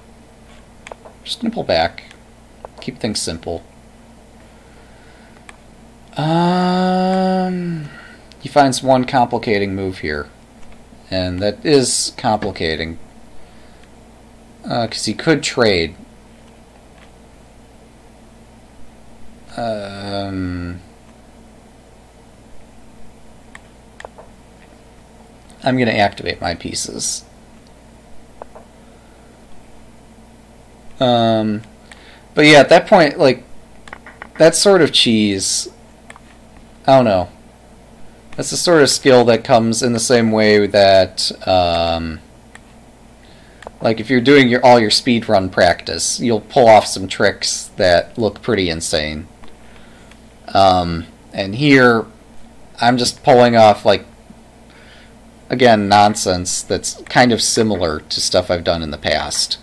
Just gonna pull back. Keep things simple. Um, he finds one complicating move here. And that is complicating. Uh, 'cause he could trade. Um, I'm going to activate my pieces. Um, but yeah, at that point, like, that's sort of cheese. I don't know. That's the sort of skill that comes in the same way that, um, like, if you're doing your all your speedrun practice, you'll pull off some tricks that look pretty insane. Um, and here, I'm just pulling off, like, again, nonsense that's kind of similar to stuff I've done in the past.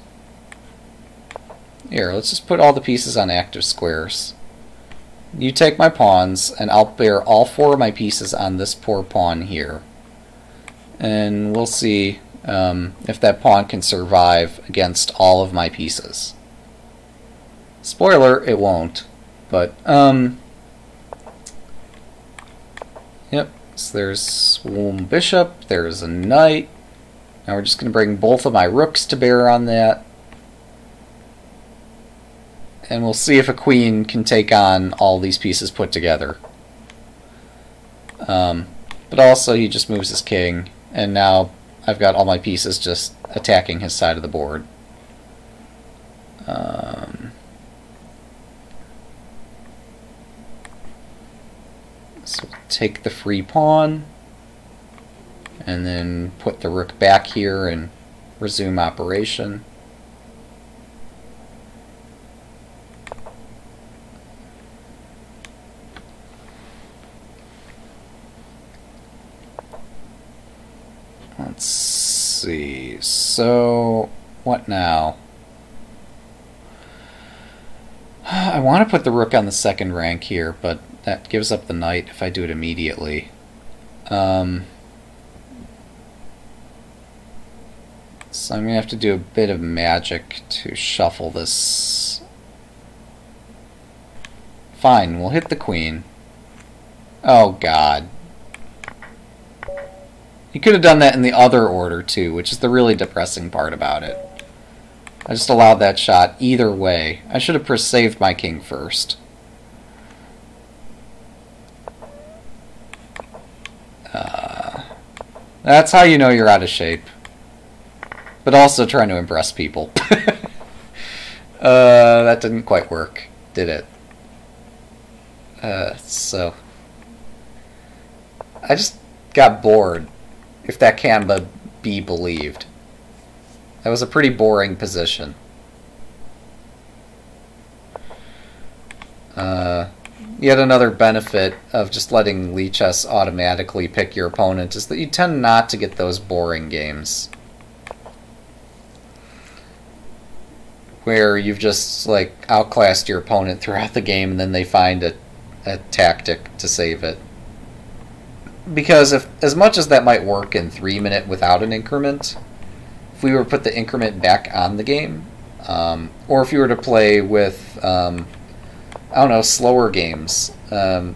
Here, let's just put all the pieces on active squares. You take my pawns, and I'll bear all four of my pieces on this poor pawn here. And we'll see um, if that pawn can survive against all of my pieces. Spoiler, it won't. But, um... yep, so there's one bishop, there's a knight. Now we're just going to bring both of my rooks to bear on that. And we'll see if a queen can take on all these pieces put together. Um, but also he just moves his king, and now I've got all my pieces just attacking his side of the board. Um... So take the free pawn, and then put the rook back here and resume operation. Let's see, so what now? I want to put the rook on the second rank here, but that gives up the knight if I do it immediately. Um, so I'm going to have to do a bit of magic to shuffle this. Fine, we'll hit the queen. Oh god. You could have done that in the other order too, which is the really depressing part about it. I just allowed that shot either way. I should have saved my king first. Uh, that's how you know you're out of shape. But also trying to impress people. uh, that didn't quite work, did it? Uh, so... I just got bored, if that can be believed. That was a pretty boring position. Uh... Yet another benefit of just letting lichess automatically pick your opponent is that you tend not to get those boring games where you've just like outclassed your opponent throughout the game and then they find a, a tactic to save it. Because if as much as that might work in three minute without an increment, if we were to put the increment back on the game, um, or if you were to play with um, I don't know, slower games. Um,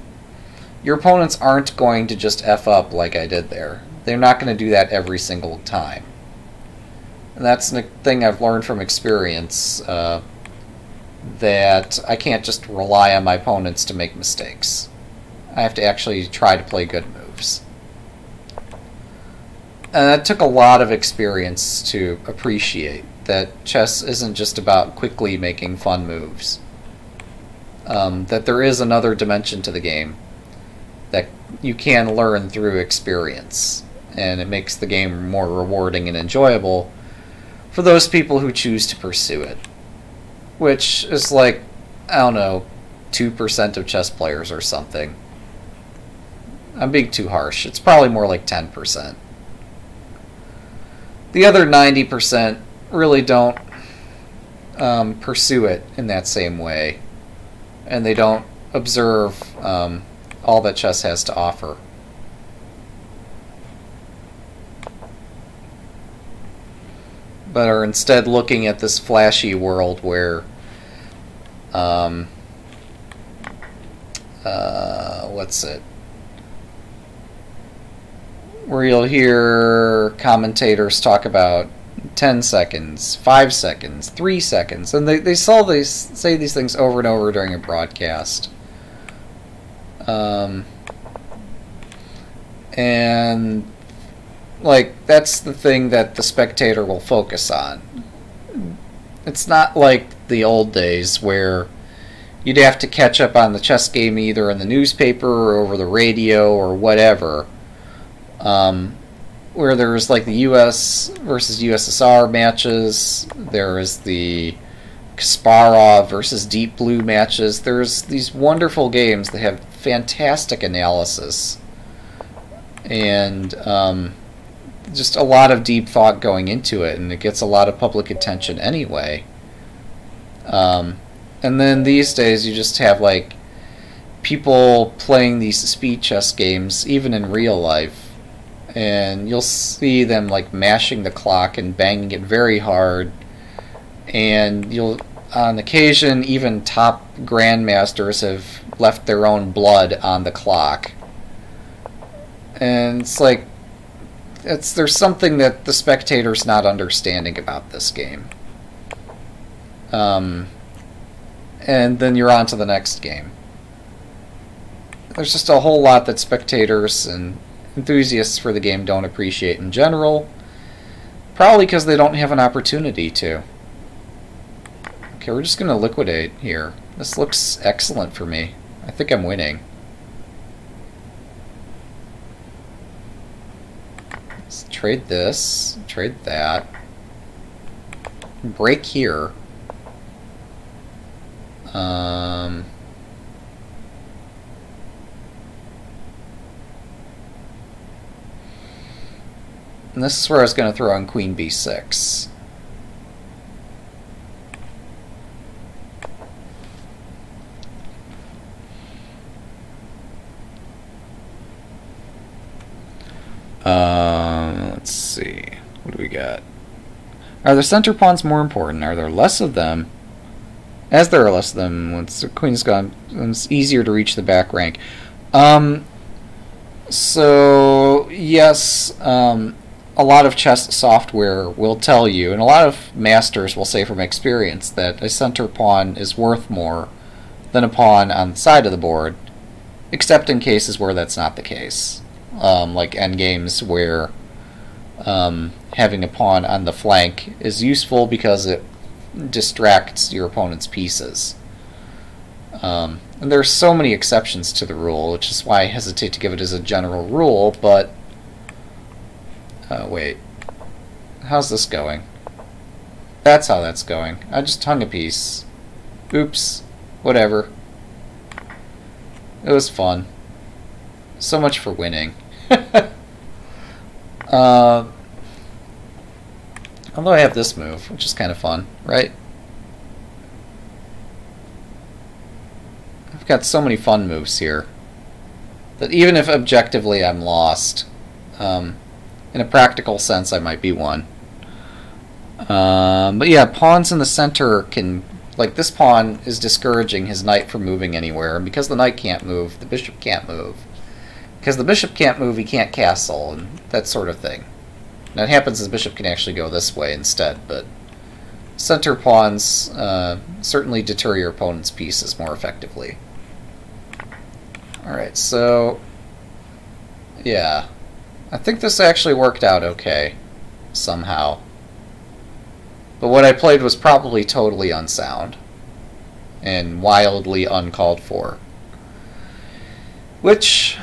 your opponents aren't going to just F up like I did there. They're not going to do that every single time. And that's the thing I've learned from experience, uh, that I can't just rely on my opponents to make mistakes. I have to actually try to play good moves. And that took a lot of experience to appreciate, that chess isn't just about quickly making fun moves. Um, that there is another dimension to the game that you can learn through experience, and it makes the game more rewarding and enjoyable for those people who choose to pursue it, which is like, I don't know, two percent of chess players or something. I'm being too harsh. It's probably more like ten percent. The other ninety percent really don't um, pursue it in that same way, and they don't observe um, all that chess has to offer. But are instead looking at this flashy world where um, uh, what's it? Where you'll hear commentators talk about ten seconds, five seconds, three seconds, and they, they sell these, say these things over and over during a broadcast. Um, and like that's the thing that the spectator will focus on. It's not like the old days where you'd have to catch up on the chess game either in the newspaper or over the radio or whatever, um, where there's like the U S versus U S S R matches, there is the Kasparov versus Deep Blue matches. There's these wonderful games that have fantastic analysis and um, just a lot of deep thought going into it, and it gets a lot of public attention anyway. Um, and then these days you just have like people playing these speed chess games even in real life, and you'll see them like mashing the clock and banging it very hard, and you'll on occasion even top grandmasters have left their own blood on the clock. And it's like it's there's something that the spectator's not understanding about this game. Um, and then you're on to the next game. There's just a whole lot that spectators and enthusiasts for the game don't appreciate in general, probably because they don't have an opportunity to. Okay, we're just going to liquidate here. This looks excellent for me. I think I'm winning. Let's trade this, trade that, break here. Um, and this is where I was going to throw in Queen B six. Um, let's see. What do we got? Are the center pawns more important? Are there less of them? As there are less of them, once the queen's gone, it's easier to reach the back rank. Um, so, yes, um, a lot of chess software will tell you, and a lot of masters will say from experience, that a center pawn is worth more than a pawn on the side of the board, except in cases where that's not the case. Um, like endgames where um, having a pawn on the flank is useful because it distracts your opponent's pieces. Um, and there are so many exceptions to the rule, which is why I hesitate to give it as a general rule, but... Uh, wait. How's this going? That's how that's going. I just hung a piece. Oops. Whatever. It was fun. So much for winning. uh, although I have this move, which is kind of fun, right? I've got so many fun moves here that even if objectively I'm lost, um, in a practical sense I might be one. Um, but yeah, pawns in the center can... Like, this pawn is discouraging his knight from moving anywhere, and because the knight can't move, the bishop can't move. Because the bishop can't move, he can't castle, and that sort of thing. Now it happens the bishop can actually go this way instead, but center pawns uh, certainly deter your opponent's pieces more effectively. Alright, so... Yeah. I think this actually worked out okay, somehow. But what I played was probably totally unsound, and wildly uncalled for. Which...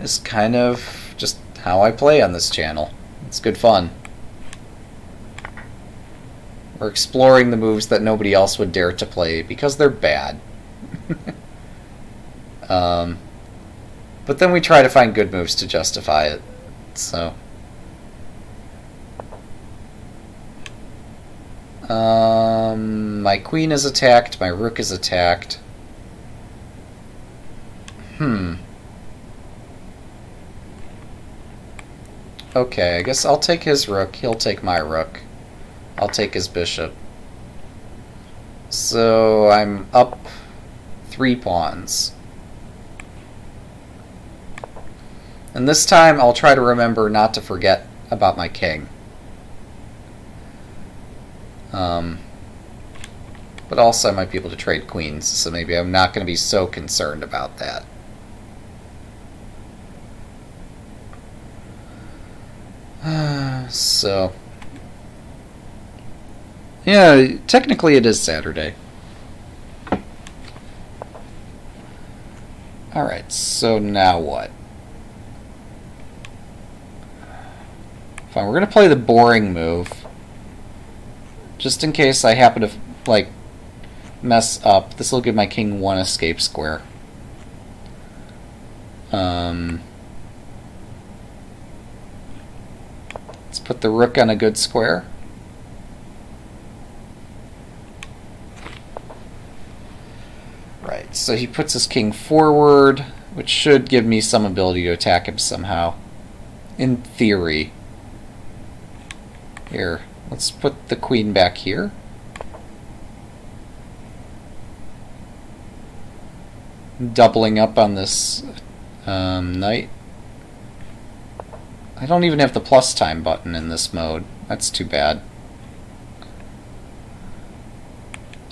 is kind of just how I play on this channel. It's good fun. We're exploring the moves that nobody else would dare to play because they're bad. um, But then we try to find good moves to justify it. So, um, my queen is attacked, my rook is attacked. Hmm. Okay, I guess I'll take his rook, he'll take my rook. I'll take his bishop. So I'm up three pawns. And this time I'll try to remember not to forget about my king. Um, but also I might be able to trade queens, so maybe I'm not going to be so concerned about that. Uh, so... yeah, technically it is Saturday. Alright, so now what? Fine, we're going to play the boring move. Just in case I happen to, like, mess up. This will give my king one escape square. Um, let's put the rook on a good square. Right, so he puts his king forward, which should give me some ability to attack him somehow. In theory. Here, let's put the queen back here. Doubling up on this um, knight. I don't even have the plus time button in this mode. That's too bad.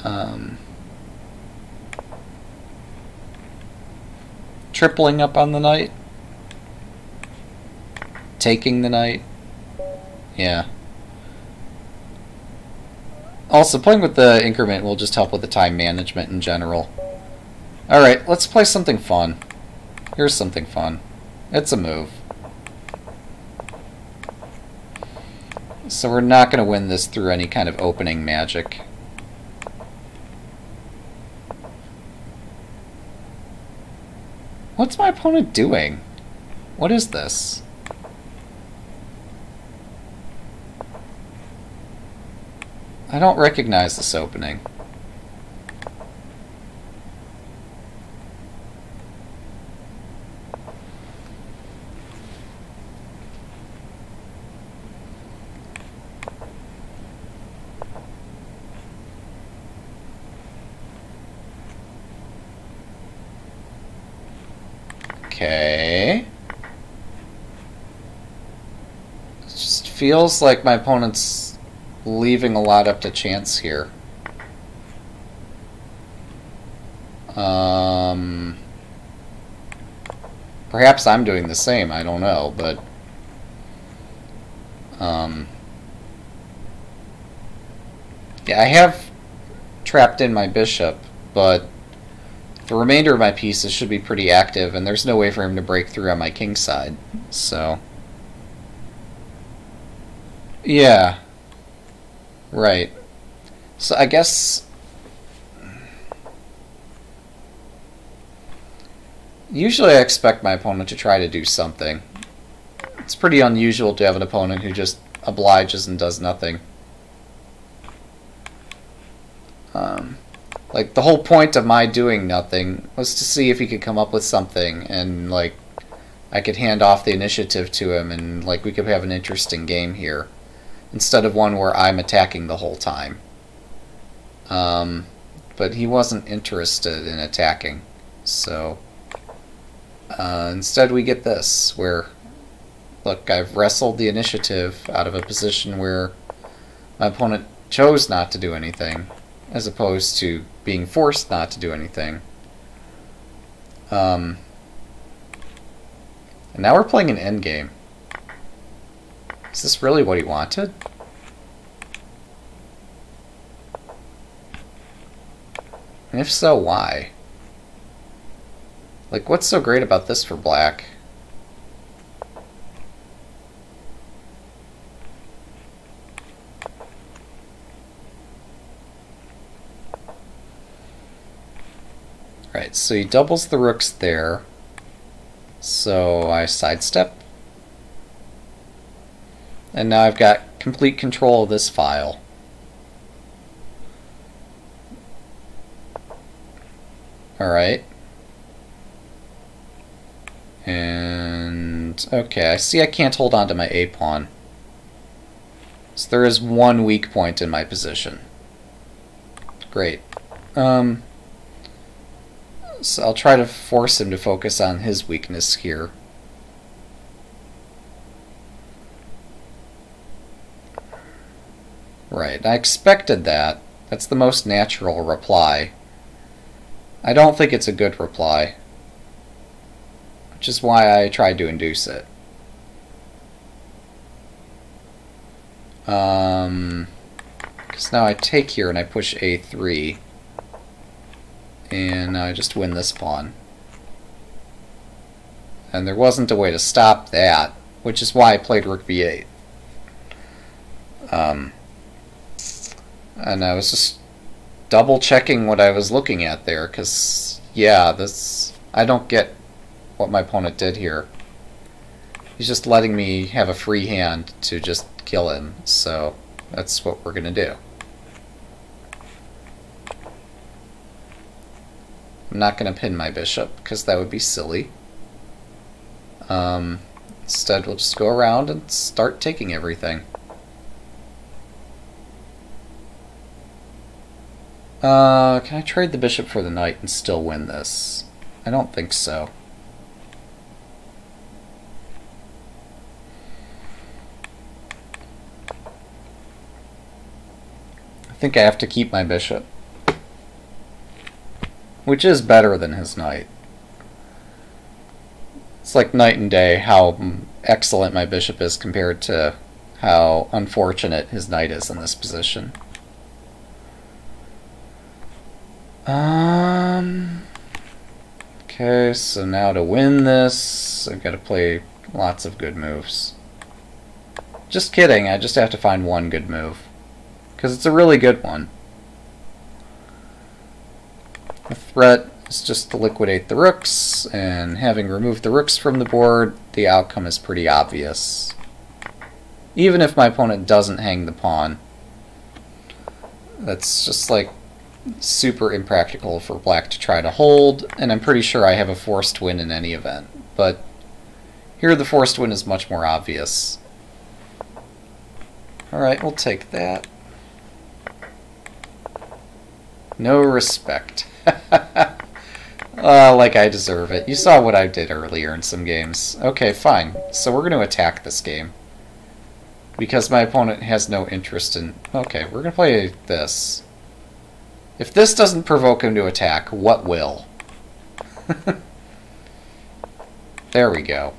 Um, tripling up on the knight. Taking the knight. Yeah. Also, playing with the increment will just help with the time management in general. Alright, let's play something fun. Here's something fun. It's a move. So we're not going to win this through any kind of opening magic. What's my opponent doing? What is this? I don't recognize this opening. Okay. It just feels like my opponent's leaving a lot up to chance here. Um, perhaps I'm doing the same, I don't know, but... Um, yeah, I have trapped in my bishop, but the remainder of my pieces should be pretty active, and there's no way for him to break through on my king's side, so... yeah. Right. So I guess usually I expect my opponent to try to do something. It's pretty unusual to have an opponent who just obliges and does nothing. Um, like the whole point of my doing nothing was to see if he could come up with something and like I could hand off the initiative to him and like we could have an interesting game here. Instead of one where I'm attacking the whole time. Um, but he wasn't interested in attacking, so uh, instead we get this, where, look, I've wrestled the initiative out of a position where my opponent chose not to do anything, as opposed to being forced not to do anything. Um, and now we're playing an endgame. Is this really what he wanted? And if so, why? Like, what's so great about this for black? Alright, so he doubles the rooks there. So I sidestep. And now I've got complete control of this file. Alright. And okay, I see I can't hold on to my A pawn. So there is one weak point in my position. Great. Um, so I'll try to force him to focus on his weakness here. Right, I expected that. That's the most natural reply. I don't think it's a good reply, which is why I tried to induce it. Um, because now I take here and I push A three, and I just win this pawn. And there wasn't a way to stop that, which is why I played Rook B eight. Um, and I was just double checking what I was looking at there, because yeah, this I don't get what my opponent did here. He's just letting me have a free hand to just kill him, so that's what we're gonna do. I'm not gonna pin my bishop because that would be silly. Um, instead we'll just go around and start taking everything. Uh, can I trade the bishop for the knight and still win this? I don't think so. I think I have to keep my bishop, which is better than his knight. It's like night and day how excellent my bishop is compared to how unfortunate his knight is in this position. Um. Okay, so now to win this, I've got to play lots of good moves. Just kidding, I just have to find one good move. Because it's a really good one. The threat is just to liquidate the rooks, and having removed the rooks from the board, the outcome is pretty obvious. Even if my opponent doesn't hang the pawn, that's just like super impractical for black to try to hold, and I'm pretty sure I have a forced win in any event. But here the forced win is much more obvious. Alright, we'll take that. No respect. uh, like I deserve it. You saw what I did earlier in some games. Okay, fine. So we're going to attack this game. Because my opponent has no interest in... Okay, we're going to play this. If this doesn't provoke him to attack, what will? There we go.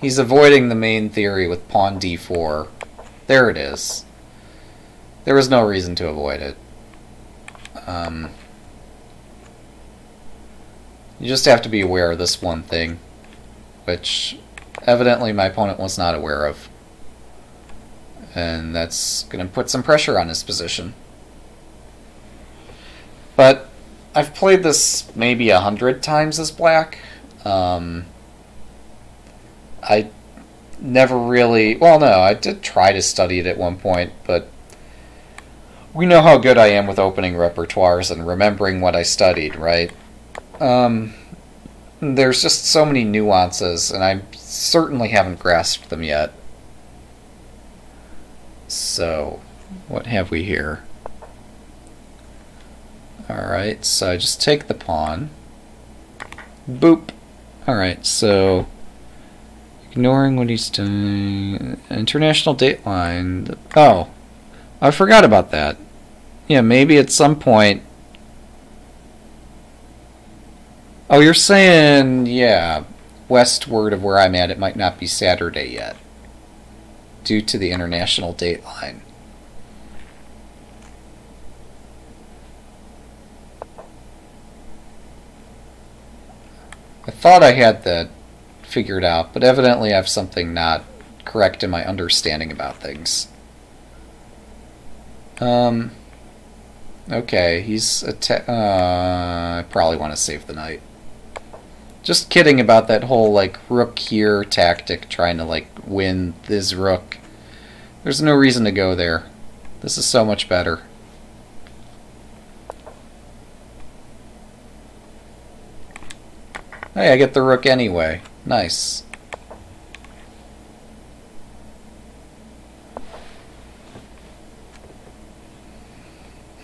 He's avoiding the main theory with pawn d four. There it is. There was no reason to avoid it. Um, you just have to be aware of this one thing, which evidently my opponent was not aware of. And that's going to put some pressure on his position. But I've played this maybe a hundred times as black. Um... I never really... Well, no, I did try to study it at one point, but we know how good I am with opening repertoires and remembering what I studied, right? Um, there's just so many nuances, and I certainly haven't grasped them yet. So, what have we here? Alright, so I just take the pawn. Boop! Alright, so... Ignoring what he's doing... International Dateline... Oh, I forgot about that. Yeah, maybe at some point... Oh, you're saying, yeah, westward of where I'm at, it might not be Saturday yet. Due to the International Dateline. I thought I had that figured out, but evidently I have something not correct in my understanding about things. Um, okay, he's a te uh, I probably want to save the knight. Just kidding about that whole, like, rook here tactic, trying to, like, win this rook. There's no reason to go there. This is so much better. Hey, I get the rook anyway. Nice.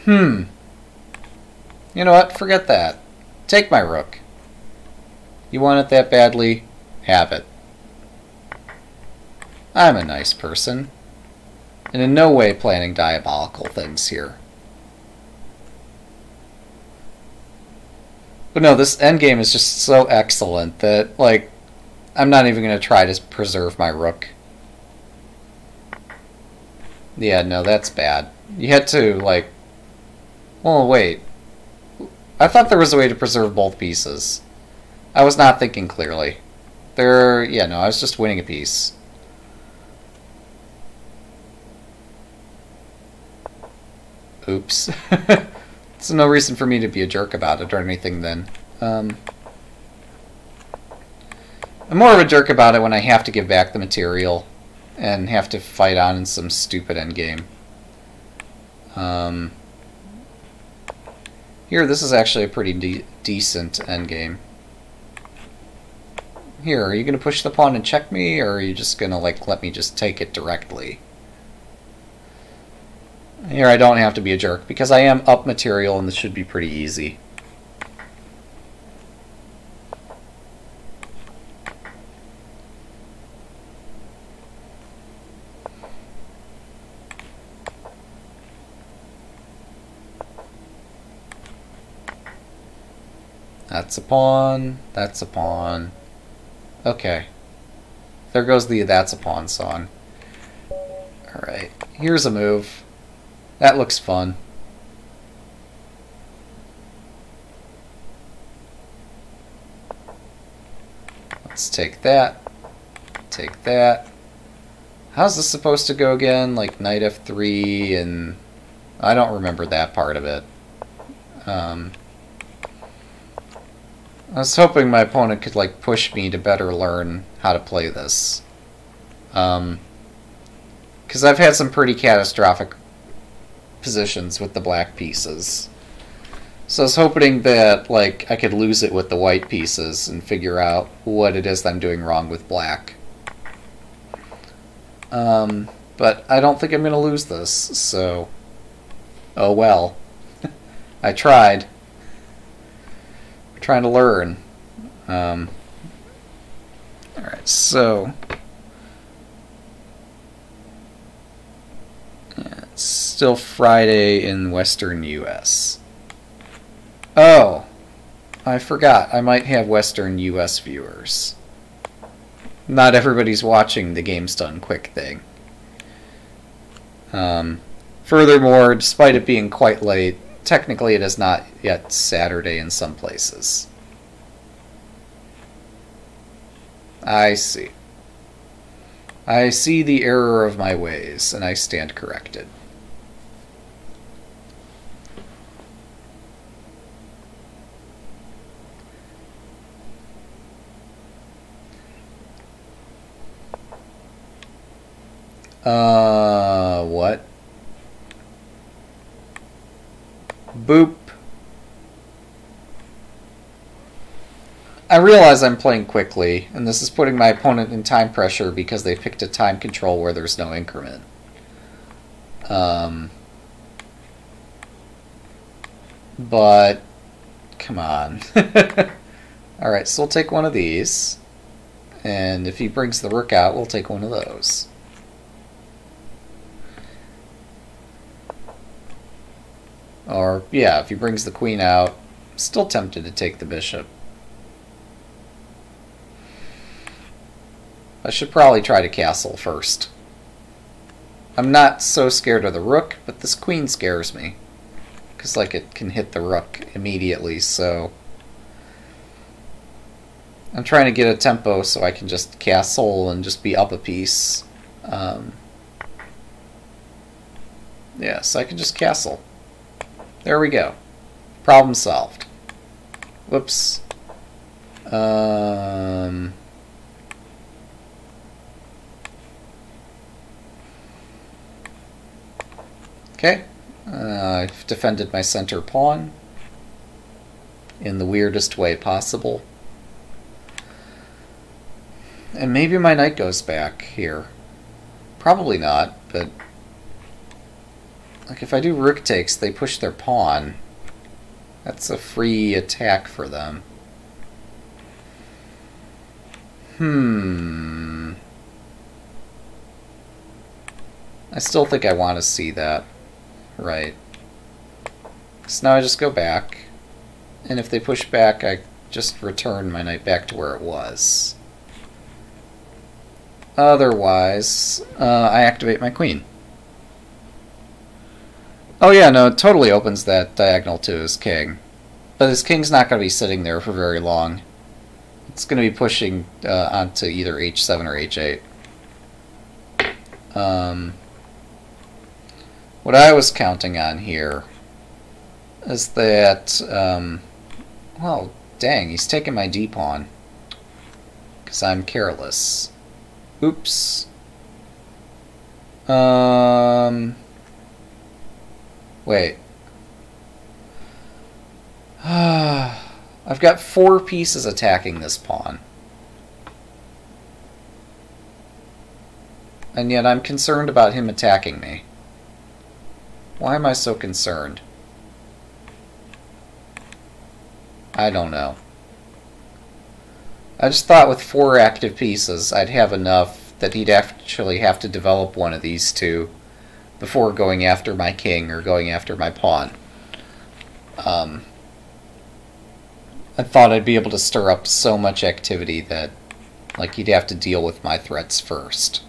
Hmm. You know what? Forget that. Take my rook. You want it that badly? Have it. I'm a nice person, and in no way planning diabolical things here. But no, this endgame is just so excellent that, like, I'm not even going to try to preserve my rook. Yeah, no, that's bad. You had to, like... Well, wait. I thought there was a way to preserve both pieces. I was not thinking clearly. There, yeah, no, I was just winning a piece. Oops. There's no reason for me to be a jerk about it or anything then. Um, I'm more of a jerk about it when I have to give back the material and have to fight on in some stupid endgame. Um, here, this is actually a pretty de decent endgame. Here, are you going to push the pawn and check me, or are you just going to, like, let me just take it directly? Here, I don't have to be a jerk, because I am up material, and this should be pretty easy. That's a pawn, that's a pawn. Okay. There goes the that's a pawn song. Alright, here's a move. That looks fun. Let's take that. Take that. How's this supposed to go again? Like knight f three and... I don't remember that part of it. Um... I was hoping my opponent could, like, push me to better learn how to play this. Um, because I've had some pretty catastrophic positions with the black pieces. So I was hoping that, like, I could lose it with the white pieces and figure out what it is that I'm doing wrong with black. Um, but I don't think I'm going to lose this, so... Oh well. I tried. Trying to learn. Um, Alright, so yeah, it's still Friday in Western U S Oh, I forgot. I might have Western U S viewers. Not everybody's watching the Games Done Quick thing. Um, furthermore, despite it being quite late, technically, it is not yet Saturday in some places. I see. I see the error of my ways, and I stand corrected. Uh, what? Boop. I realize I'm playing quickly, and this is putting my opponent in time pressure because they picked a time control where there's no increment. Um, but, come on. Alright, so we'll take one of these, and if he brings the rook out, we'll take one of those. Or, yeah, if he brings the queen out, I'm still tempted to take the bishop. I should probably try to castle first. I'm not so scared of the rook, but this queen scares me. Because, like, it can hit the rook immediately, so... I'm trying to get a tempo so I can just castle and just be up a piece. Um... Yeah, so I can just castle. There we go. Problem solved. Whoops. Um... Okay, uh, I've defended my center pawn in the weirdest way possible. And maybe my knight goes back here. Probably not, but like if I do rook takes, they push their pawn. That's a free attack for them. Hmm. I still think I want to see that. Right. So now I just go back. And if they push back, I just return my knight back to where it was. Otherwise, uh, I activate my queen. Oh yeah, no, it totally opens that diagonal to his king. But his king's not going to be sitting there for very long. It's going to be pushing uh, onto either h seven or h eight. Um, what I was counting on here is that... Um, well, dang, he's taking my d-pawn. Because I'm careless. Oops. Um... Wait. I've got four pieces attacking this pawn. And yet I'm concerned about him attacking me. Why am I so concerned? I don't know. I just thought with four active pieces I'd have enough that he'd actually have to develop one of these two before going after my king or going after my pawn. Um, I thought I'd be able to stir up so much activity that like he'd have to deal with my threats first.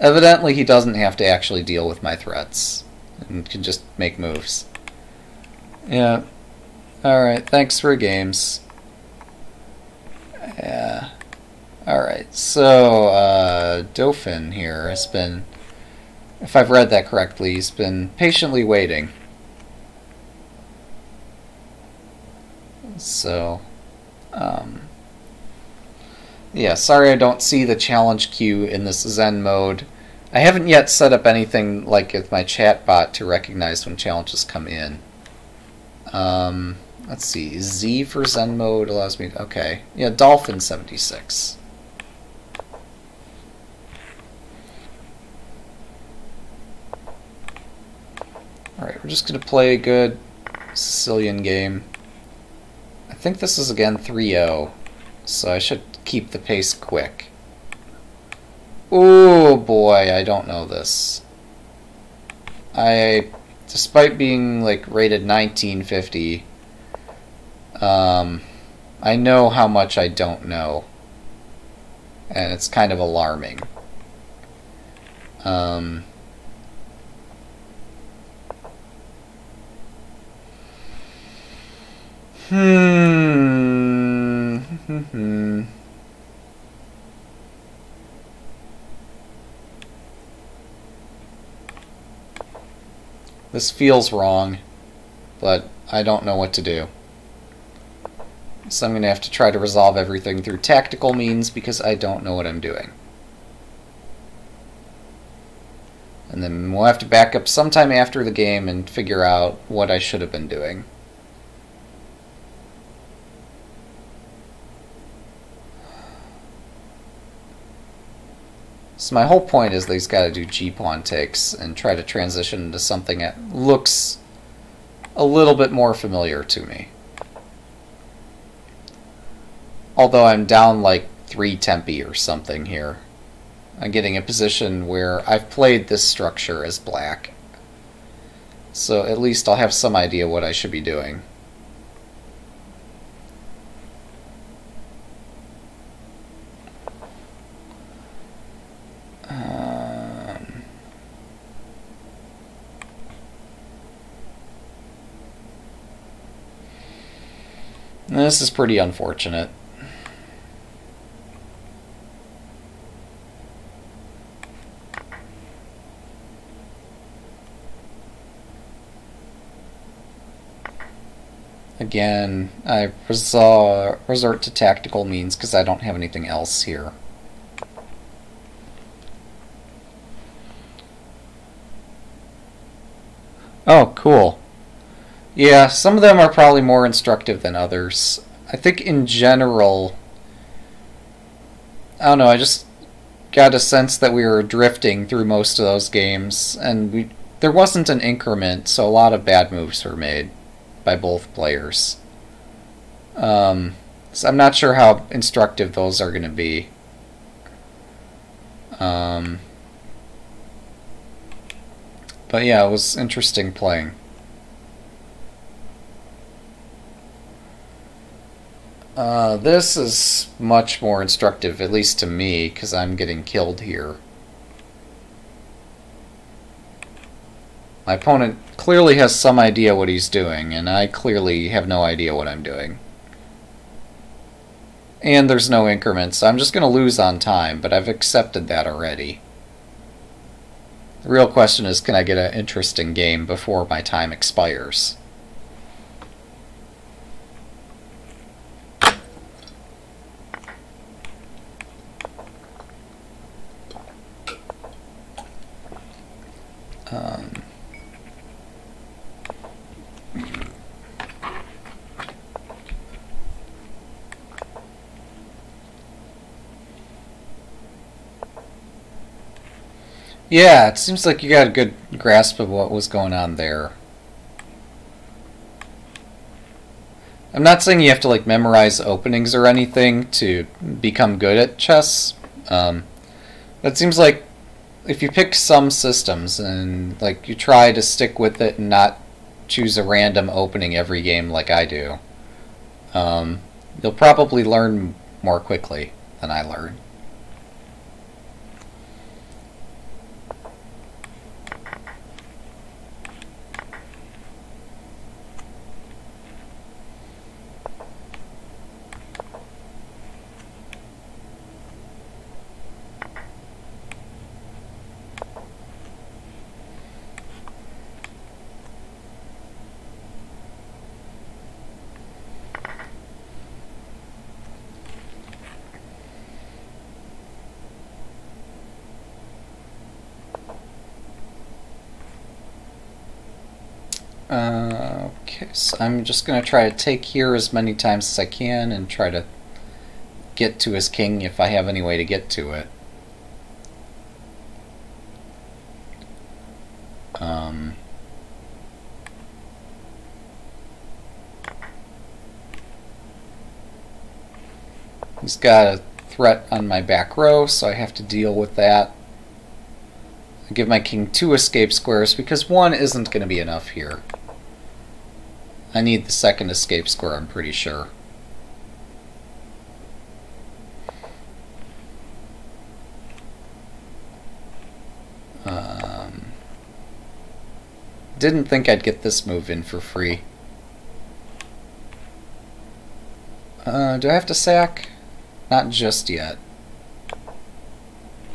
Evidently he doesn't have to actually deal with my threats and can just make moves. Yeah. Alright, thanks for games. Yeah. Alright, so uh, Dauphin here has been... If I've read that correctly, he's been patiently waiting. So, um, yeah, sorry I don't see the challenge queue in this Zen mode. I haven't yet set up anything like with my chat bot to recognize when challenges come in. Um, let's see, Z for Zen mode allows me to, okay, yeah, Dolphin seventy-six. Alright, we're just going to play a good Sicilian game. I think this is again three oh, so I should keep the pace quick. Oh boy, I don't know this. I, despite being like rated nineteen fifty, um, I know how much I don't know, and it's kind of alarming. Um... Hmm. Hmm. This feels wrong, but I don't know what to do. So I'm going to have to try to resolve everything through tactical means because I don't know what I'm doing. And then we'll have to back up sometime after the game and figure out what I should have been doing. So my whole point is that he's got to do g-pawn takes and try to transition into something that looks a little bit more familiar to me. Although I'm down like three tempi or something here. I'm getting a position where I've played this structure as black. So at least I'll have some idea what I should be doing. Um, this is pretty unfortunate. Again, I resor resort to tactical means because I don't have anything else here. Oh, cool. Yeah, some of them are probably more instructive than others. I think in general, I don't know, I just got a sense that we were drifting through most of those games, and we, there wasn't an increment, so a lot of bad moves were made by both players. Um, so I'm not sure how instructive those are going to be. Um, but yeah, it was interesting playing. Uh, this is much more instructive, at least to me, because I'm getting killed here. My opponent clearly has some idea what he's doing, and I clearly have no idea what I'm doing. And there's no increments, so I'm just going to lose on time, but I've accepted that already. The real question is, can I get an interesting game before my time expires? Um, yeah, it seems like you got a good grasp of what was going on there. I'm not saying you have to like memorize openings or anything to become good at chess. Um, that seems like if you pick some systems and like you try to stick with it and not choose a random opening every game like I do, um, you'll probably learn more quickly than I learn. Uh, okay, so I'm just going to try to take here as many times as I can and try to get to his king if I have any way to get to it. Um, he's got a threat on my back row, so I have to deal with that. I give my king two escape squares because one isn't going to be enough here. I need the second escape square, I'm pretty sure. Um, didn't think I'd get this move in for free. Uh, do I have to sack? Not just yet.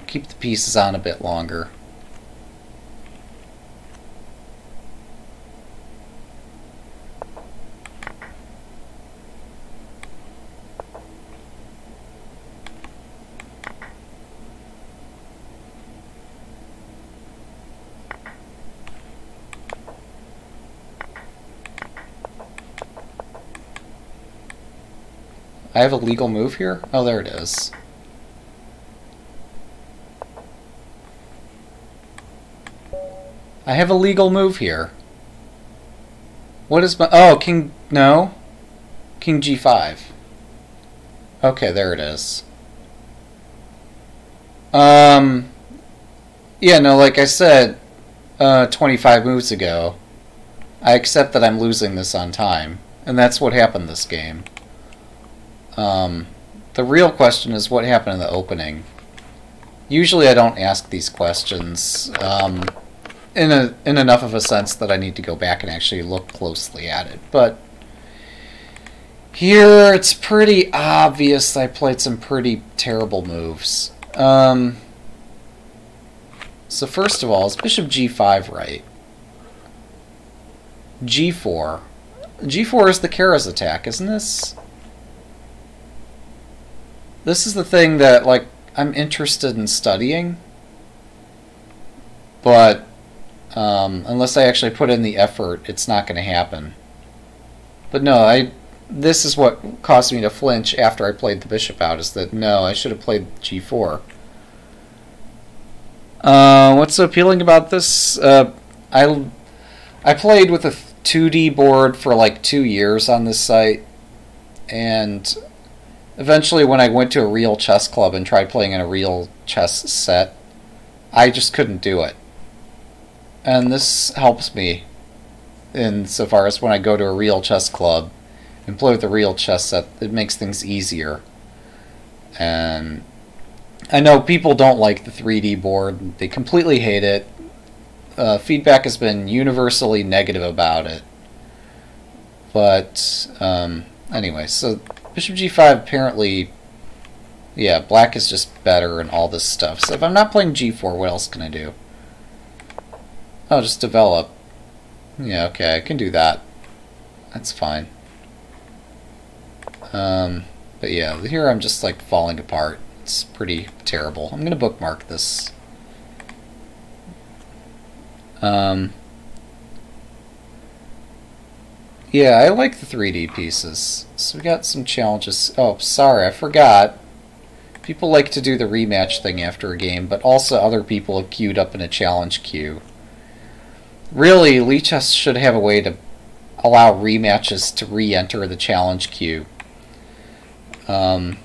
Keep the pieces on a bit longer. I have a legal move here? Oh, there it is. I have a legal move here. What is my... Oh, king... No. King G five. Okay, there it is. Um... Yeah, no, like I said uh, twenty-five moves ago, I accept that I'm losing this on time. And that's what happened this game. Um, the real question is what happened in the opening. Usually I don't ask these questions um, in, a, in enough of a sense that I need to go back and actually look closely at it. But here it's pretty obvious I played some pretty terrible moves. Um, so first of all, is bishop G five right? G four. G four is the Kara's attack, isn't this? This is the thing that, like, I'm interested in studying, but um, unless I actually put in the effort, it's not going to happen. But no, I. This is what caused me to flinch after I played the bishop out, is that, no, I should have played G four. Uh, what's so appealing about this? Uh, I, I played with a two D board for like two years on this site, and eventually when I went to a real chess club and tried playing in a real chess set, I just couldn't do it. And this helps me insofar as when I go to a real chess club and play with a real chess set, it makes things easier. And I know people don't like the three D board. They completely hate it. Uh, feedback has been universally negative about it. But, um, anyway, so bishop G five apparently, yeah, black is just better and all this stuff. So if I'm not playing G four, what else can I do? Oh, just develop. Yeah, okay, I can do that. That's fine. Um, but yeah, here I'm just like falling apart. It's pretty terrible. I'm gonna bookmark this. Um, yeah, I like the three D pieces. So we got some challenges. Oh, sorry, I forgot. People like to do the rematch thing after a game, but also other people have queued up in a challenge queue. Really, lichess should have a way to allow rematches to re-enter the challenge queue. Um,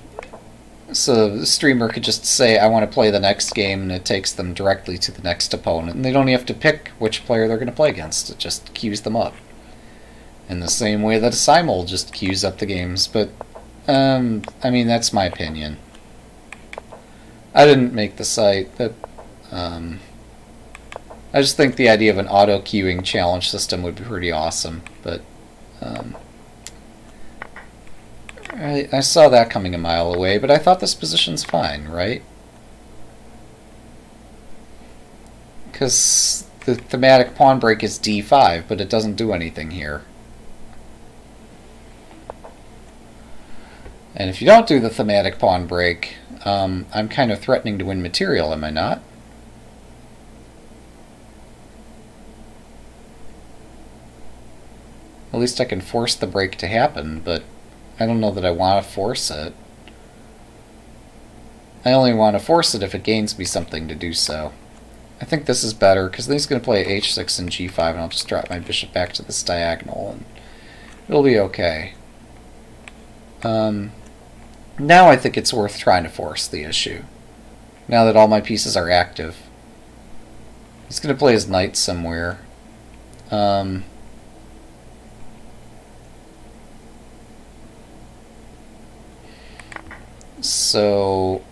so the streamer could just say, I want to play the next game, and it takes them directly to the next opponent. And they don't have to pick which player they're going to play against. It just queues them up. In the same way that a simul just queues up the games. But, um, I mean, that's my opinion. I didn't make the site. That, um, I just think the idea of an auto-queuing challenge system would be pretty awesome. But, um... I, I saw that coming a mile away, but I thought this position's fine, right? Because the thematic pawn break is D five, but it doesn't do anything here. And if you don't do the thematic pawn break, um, I'm kind of threatening to win material, am I not? At least I can force the break to happen, but I don't know that I want to force it. I only want to force it if it gains me something to do so. I think this is better, because then he's going to play H six and G five, and I'll just drop my bishop back to this diagonal, and it'll be okay. Um, now I think it's worth trying to force the issue, now that all my pieces are active. He's going to play his knight somewhere. Um... So,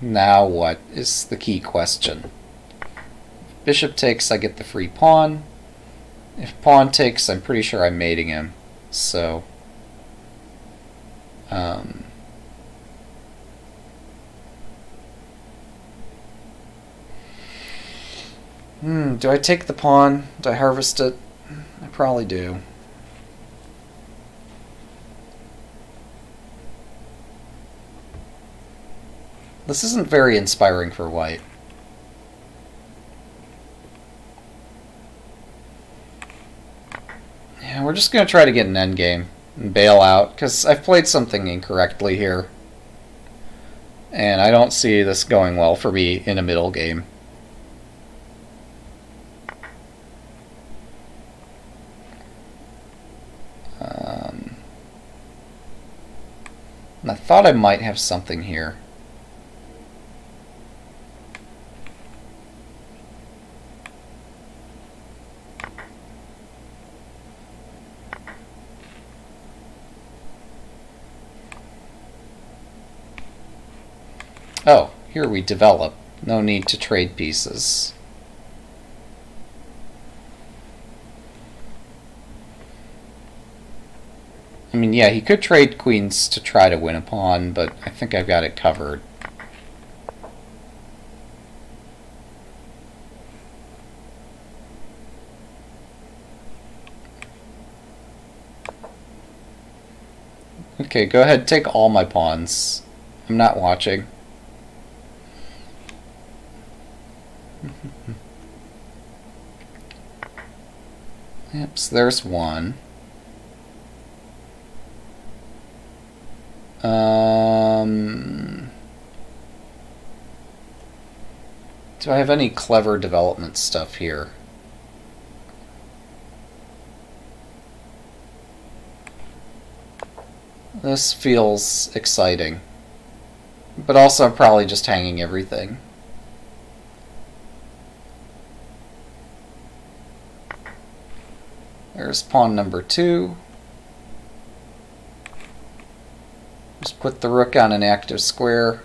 now what is the key question? If bishop takes, I get the free pawn. If pawn takes, I'm pretty sure I'm mating him. So, um, hmm, do I take the pawn? Do I harvest it? I probably do. This isn't very inspiring for white. Yeah, we're just going to try to get an endgame and bail out, because I've played something incorrectly here. And I don't see this going well for me in a middle game. Um, I thought I might have something here. Oh, here we develop. No need to trade pieces. I mean, yeah, he could trade queens to try to win a pawn, but I think I've got it covered. Okay, go ahead, take all my pawns. I'm not watching. Yep, so there's one. Um, do I have any clever development stuff here? This feels exciting, but also I'm probably just hanging everything. There's pawn number two. Just put the rook on an active square.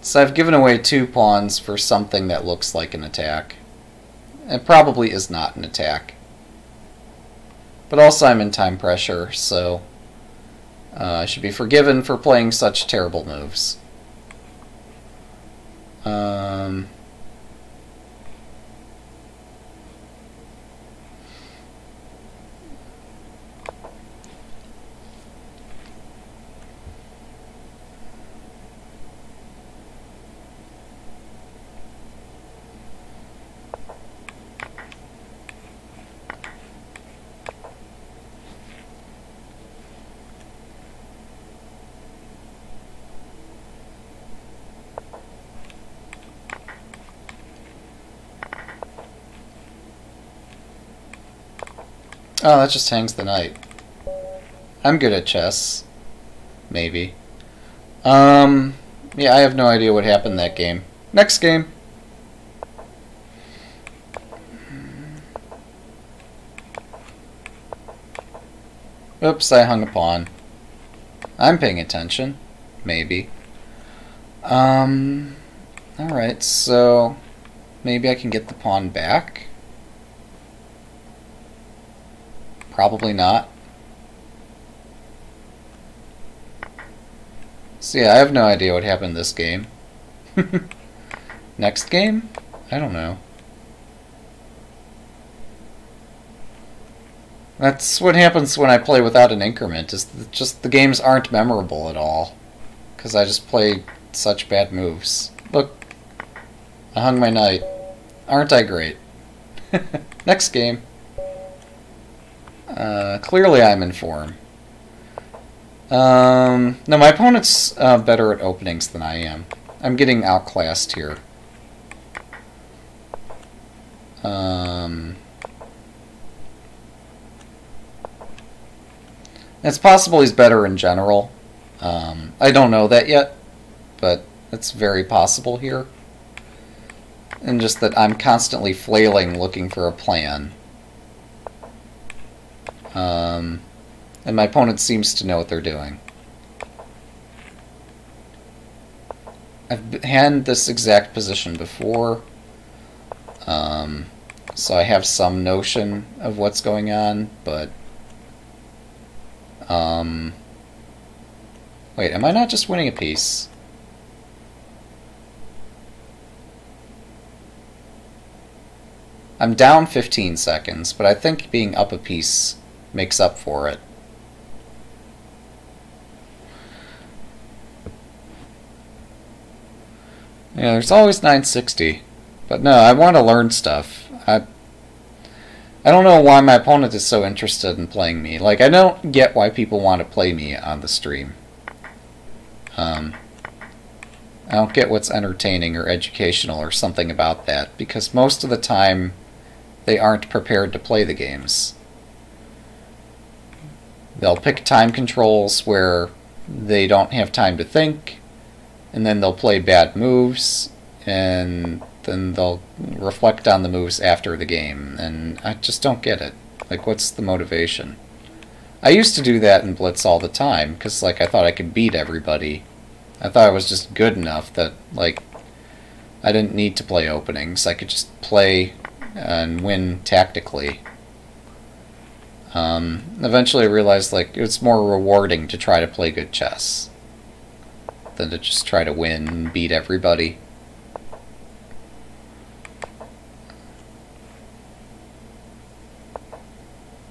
So I've given away two pawns for something that looks like an attack. It probably is not an attack. But also I'm in time pressure, so uh, I should be forgiven for playing such terrible moves. Um, Oh, that just hangs the knight. I'm good at chess. Maybe. Um, yeah, I have no idea what happened that game. Next game! Oops, I hung a pawn. I'm paying attention. Maybe. Um, alright, so maybe I can get the pawn back. Probably not. So yeah, I have no idea what happened this game. Next game? I don't know. That's what happens when I play without an increment, is just the games aren't memorable at all. Because I just play such bad moves. Look, I hung my knight. Aren't I great? Next game. Uh, clearly I'm in form. Um, no, my opponent's uh, better at openings than I am. I'm getting outclassed here. Um, it's possible he's better in general. Um, I don't know that yet, but it's very possible here. And just that I'm constantly flailing looking for a plan. Um, and my opponent seems to know what they're doing. I've had this exact position before, um, so I have some notion of what's going on, but... Um, wait, am I not just winning a piece? I'm down fifteen seconds, but I think being up a piece makes up for it. Yeah, there's always nine sixty. But no, I want to learn stuff. I I don't know why my opponent is so interested in playing me. Like, I don't get why people want to play me on the stream. Um, I don't get what's entertaining or educational or something about that, because most of the time they aren't prepared to play the games. They'll pick time controls where they don't have time to think, and then they'll play bad moves, and then they'll reflect on the moves after the game, and I just don't get it. Like, what's the motivation? I used to do that in Blitz all the time, because, like, I thought I could beat everybody. I thought I was just good enough that, like, I didn't need to play openings. I could just play and win tactically. Um, eventually I realized, like, it's more rewarding to try to play good chess than to just try to win and beat everybody.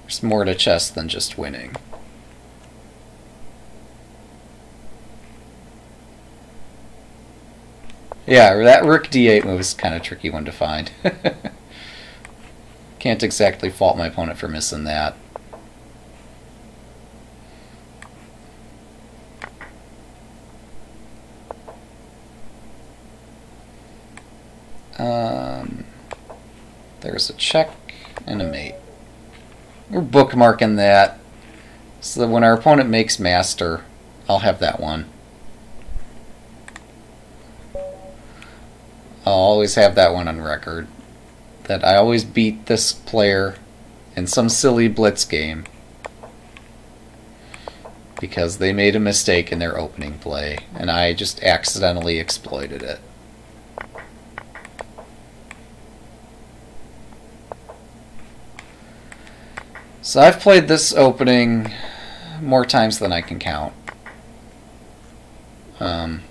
There's more to chess than just winning. Yeah, that rook d eight move is kind of a tricky one to find. Can't exactly fault my opponent for missing that. Um, there's a check and a mate. We're bookmarking that, so that when our opponent makes master, I'll have that one. I'll always have that one on record. That I always beat this player in some silly blitz game because they made a mistake in their opening play and I just accidentally exploited it. So I've played this opening more times than I can count. Um,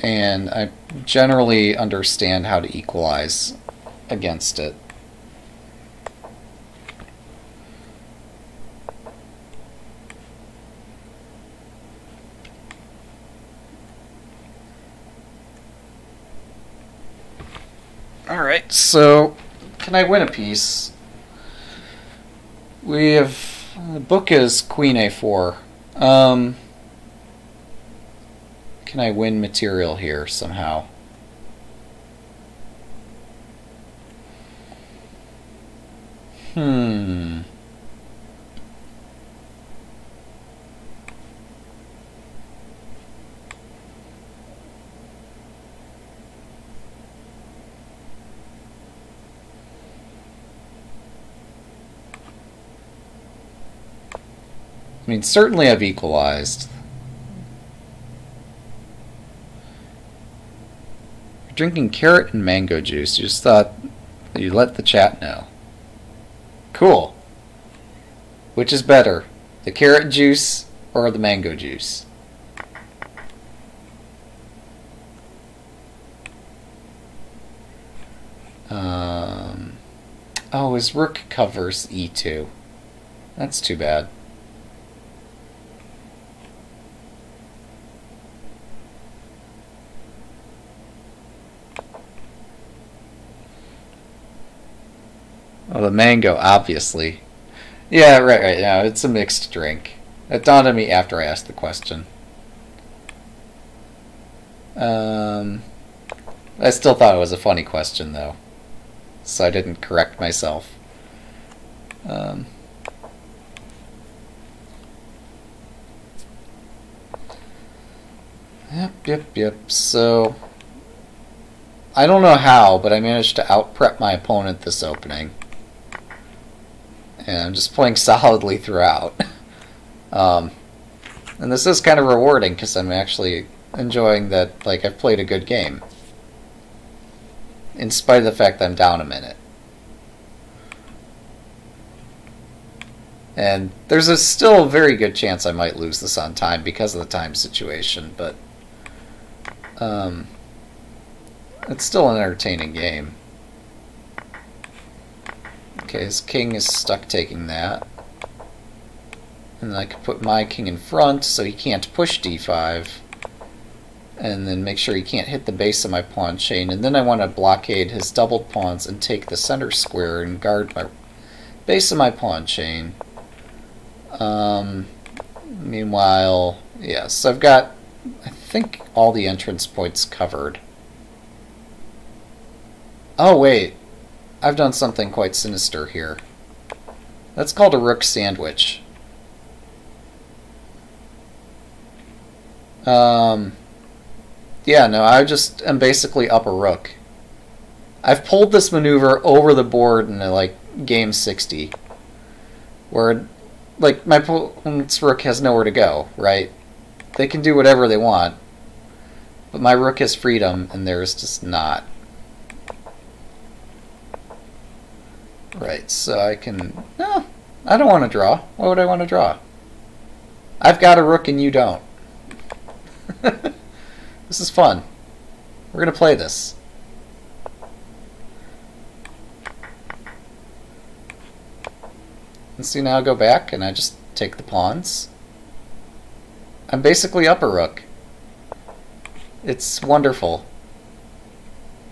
and I generally understand how to equalize against it. Alright, so can I win a piece? We have, the book is Queen A four. Um, can I win material here somehow? Hmm. I mean, certainly I've equalized. You're drinking carrot and mango juice. You just thought you let the chat know. Cool. Which is better, the carrot juice or the mango juice? Um, oh, his rook covers E two. That's too bad. Oh, the mango, obviously. Yeah, right, right, yeah, it's a mixed drink. That dawned on me after I asked the question. Um, I still thought it was a funny question, though, so I didn't correct myself. Um, yep, yep, yep, so I don't know how, but I managed to out-prep my opponent this opening. And I'm just playing solidly throughout. Um, and this is kind of rewarding because I'm actually enjoying that, like, I've played a good game. In spite of the fact that I'm down a minute. And there's a still a very good chance I might lose this on time because of the time situation, but um, it's still an entertaining game. Okay, his king is stuck taking that. And then I could put my king in front so he can't push d five. And then make sure he can't hit the base of my pawn chain. And then I want to blockade his doubled pawns and take the center square and guard my base of my pawn chain. Um, meanwhile, yes, I've got, I think, all the entrance points covered. Oh, wait. I've done something quite sinister here. That's called a rook sandwich. Um, yeah, no, I just am basically up a rook. I've pulled this maneuver over the board in, like, game sixty. Where, like, my opponent's rook has nowhere to go, right? They can do whatever they want. But my rook has freedom, and theirs just not. Right, so I can... No, I don't want to draw. Why would I want to draw? I've got a rook and you don't. This is fun. We're going to play this. And see, now I go back and I just take the pawns. I'm basically upper rook. It's wonderful.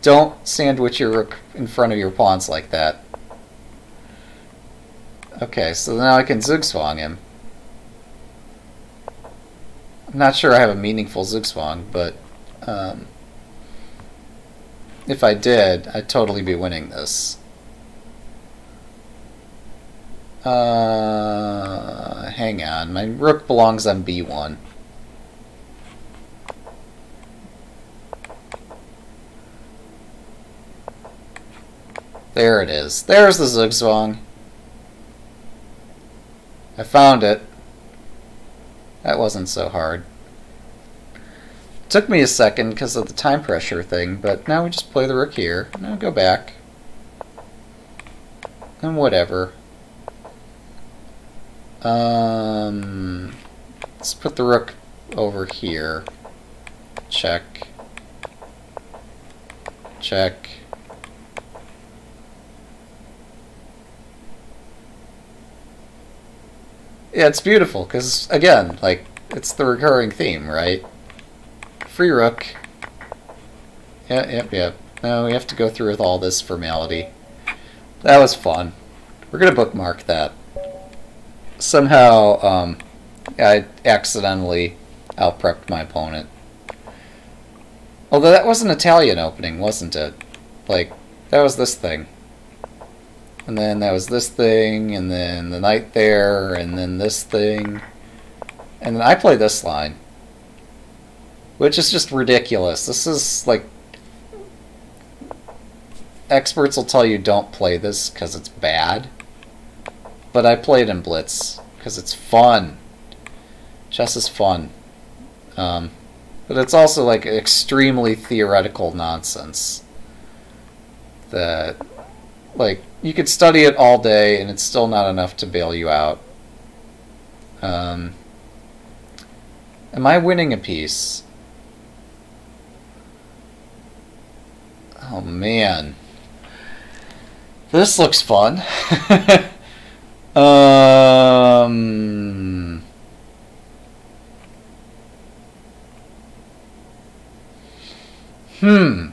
Don't sandwich your rook in front of your pawns like that. Okay, so now I can zugzwang him. I'm not sure I have a meaningful zugzwang, but um, if I did, I'd totally be winning this. Uh, hang on, my rook belongs on b one. There it is. There's the zugzwang. I found it. That wasn't so hard. It took me a second because of the time pressure thing, but now we just play the rook here. Now go back. And whatever. Um, let's put the rook over here. Check. Check. Yeah, it's beautiful, because, again, like, it's the recurring theme, right? Free rook. Yep, yep, yep. No, we have to go through with all this formality. That was fun. We're going to bookmark that. Somehow, um, I accidentally out-prepped my opponent. Although that was an Italian opening, wasn't it? Like, that was this thing. And then that was this thing, and then the knight there, and then this thing. And then I play this line. Which is just ridiculous. This is, like... Experts will tell you don't play this because it's bad. But I play it in Blitz because it's fun. Chess is fun. Um, but it's also, like, extremely theoretical nonsense. That, like... You could study it all day, and it's still not enough to bail you out. Um, am I winning a piece? Oh, man. This looks fun. um, hmm.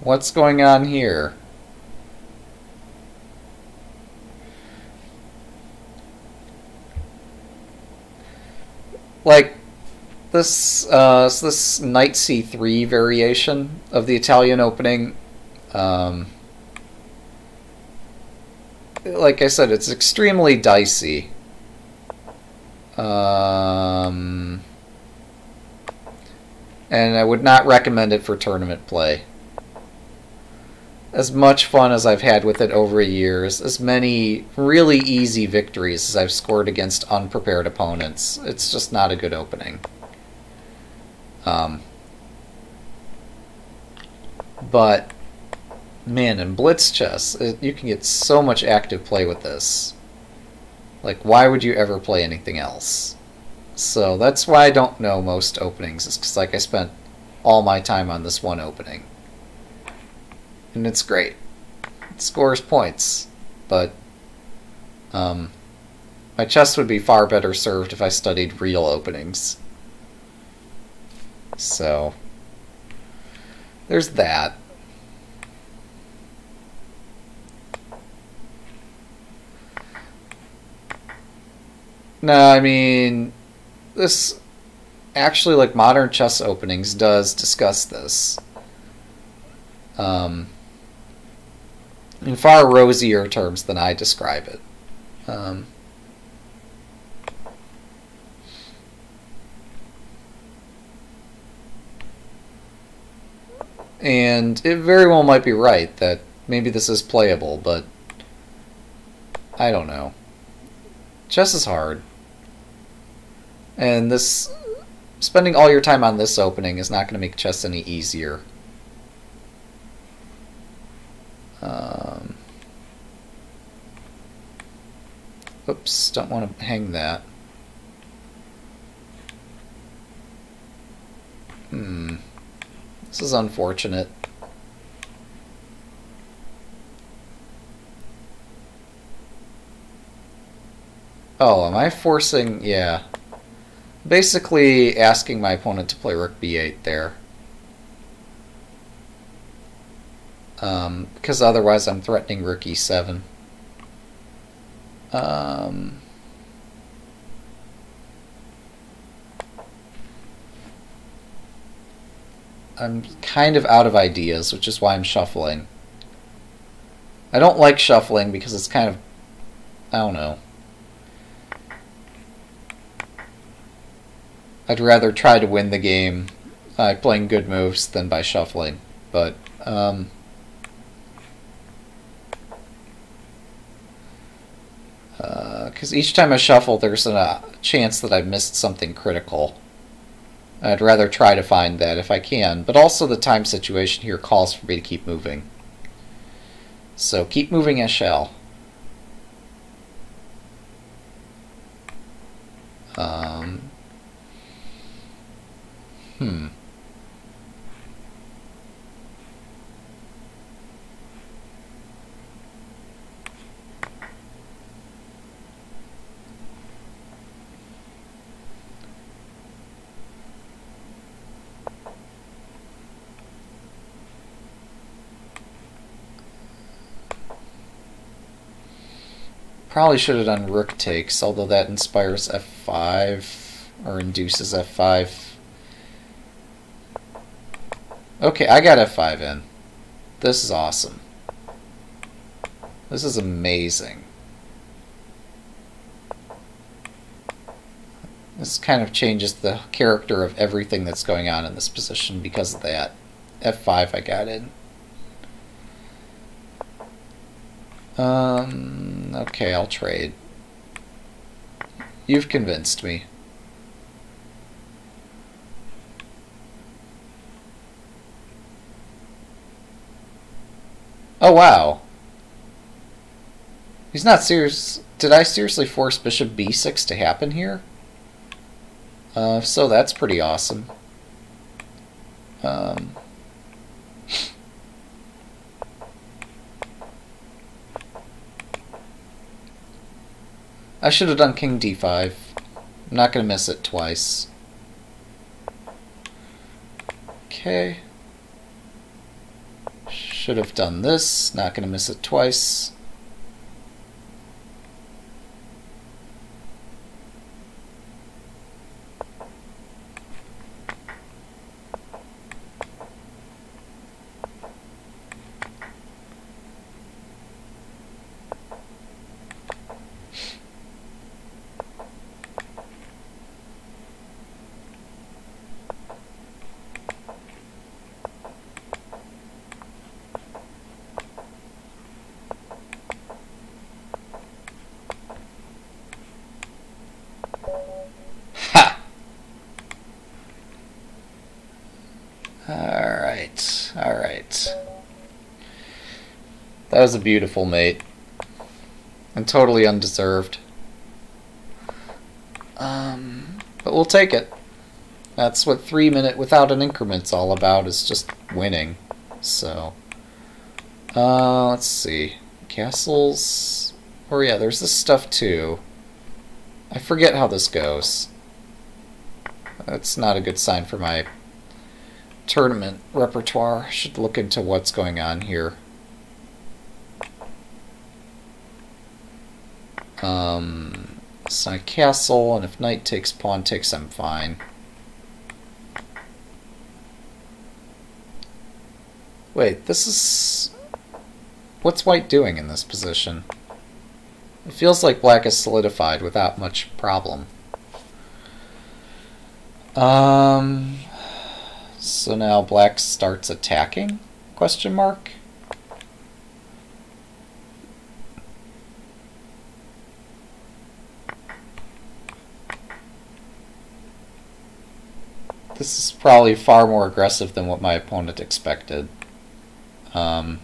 What's going on here? Like, this uh, this knight c three variation of the Italian opening, um, like I said, it's extremely dicey. Um, and I would not recommend it for tournament play. As much fun as I've had with it over the years, as many really easy victories as I've scored against unprepared opponents, it's just not a good opening. Um, but, man, in blitz chess, it, you can get so much active play with this. Like, why would you ever play anything else? So that's why I don't know most openings, is because, like, I spent all my time on this one opening. And it's great. It scores points. But um, my chess would be far better served if I studied real openings. So there's that. No, I mean, this actually, like, modern chess openings does discuss this. Um, in far rosier terms than I describe it. Um, and it very well might be right that maybe this is playable, but I don't know. Chess is hard. And this, spending all your time on this opening is not going to make chess any easier. Um, oops, don't want to hang that. Hmm. This is unfortunate. Oh, am I forcing... yeah. Basically asking my opponent to play rook b eight there. Um, because otherwise I'm threatening rook e seven. Um... I'm kind of out of ideas, which is why I'm shuffling. I don't like shuffling because it's kind of... I don't know. I'd rather try to win the game by playing good moves than by shuffling, but... Um, uh, 'cause each time I shuffle, there's a chance that I've missed something critical. I'd rather try to find that if I can, but also the time situation here calls for me to keep moving. So keep moving I shall. Um, hmm. Probably should have done rook takes, although that inspires f five, or induces f five. Okay, I got f five in. This is awesome. This is amazing. This kind of changes the character of everything that's going on in this position because of that. f five I got in. Um, okay, I'll trade. You've convinced me. Oh, wow. He's not serious. Did I seriously force bishop b six to happen here? Uh, so that's pretty awesome. Um... I should have done king d five. I'm not going to miss it twice. Okay. Should have done this. Not going to miss it twice. That was a beautiful mate, and totally undeserved. Um, but we'll take it. That's what three minute without an increment's all about, is just winning. So, uh, let's see, castles. Oh yeah, there's this stuff too. I forget how this goes. That's not a good sign for my tournament repertoire. I should look into what's going on here. Um, so I castle, and if knight takes, pawn takes, I'm fine. Wait, this is... what's white doing in this position? It feels like black is solidified without much problem. Um, so now black starts attacking? Question mark? This is probably far more aggressive than what my opponent expected. Um,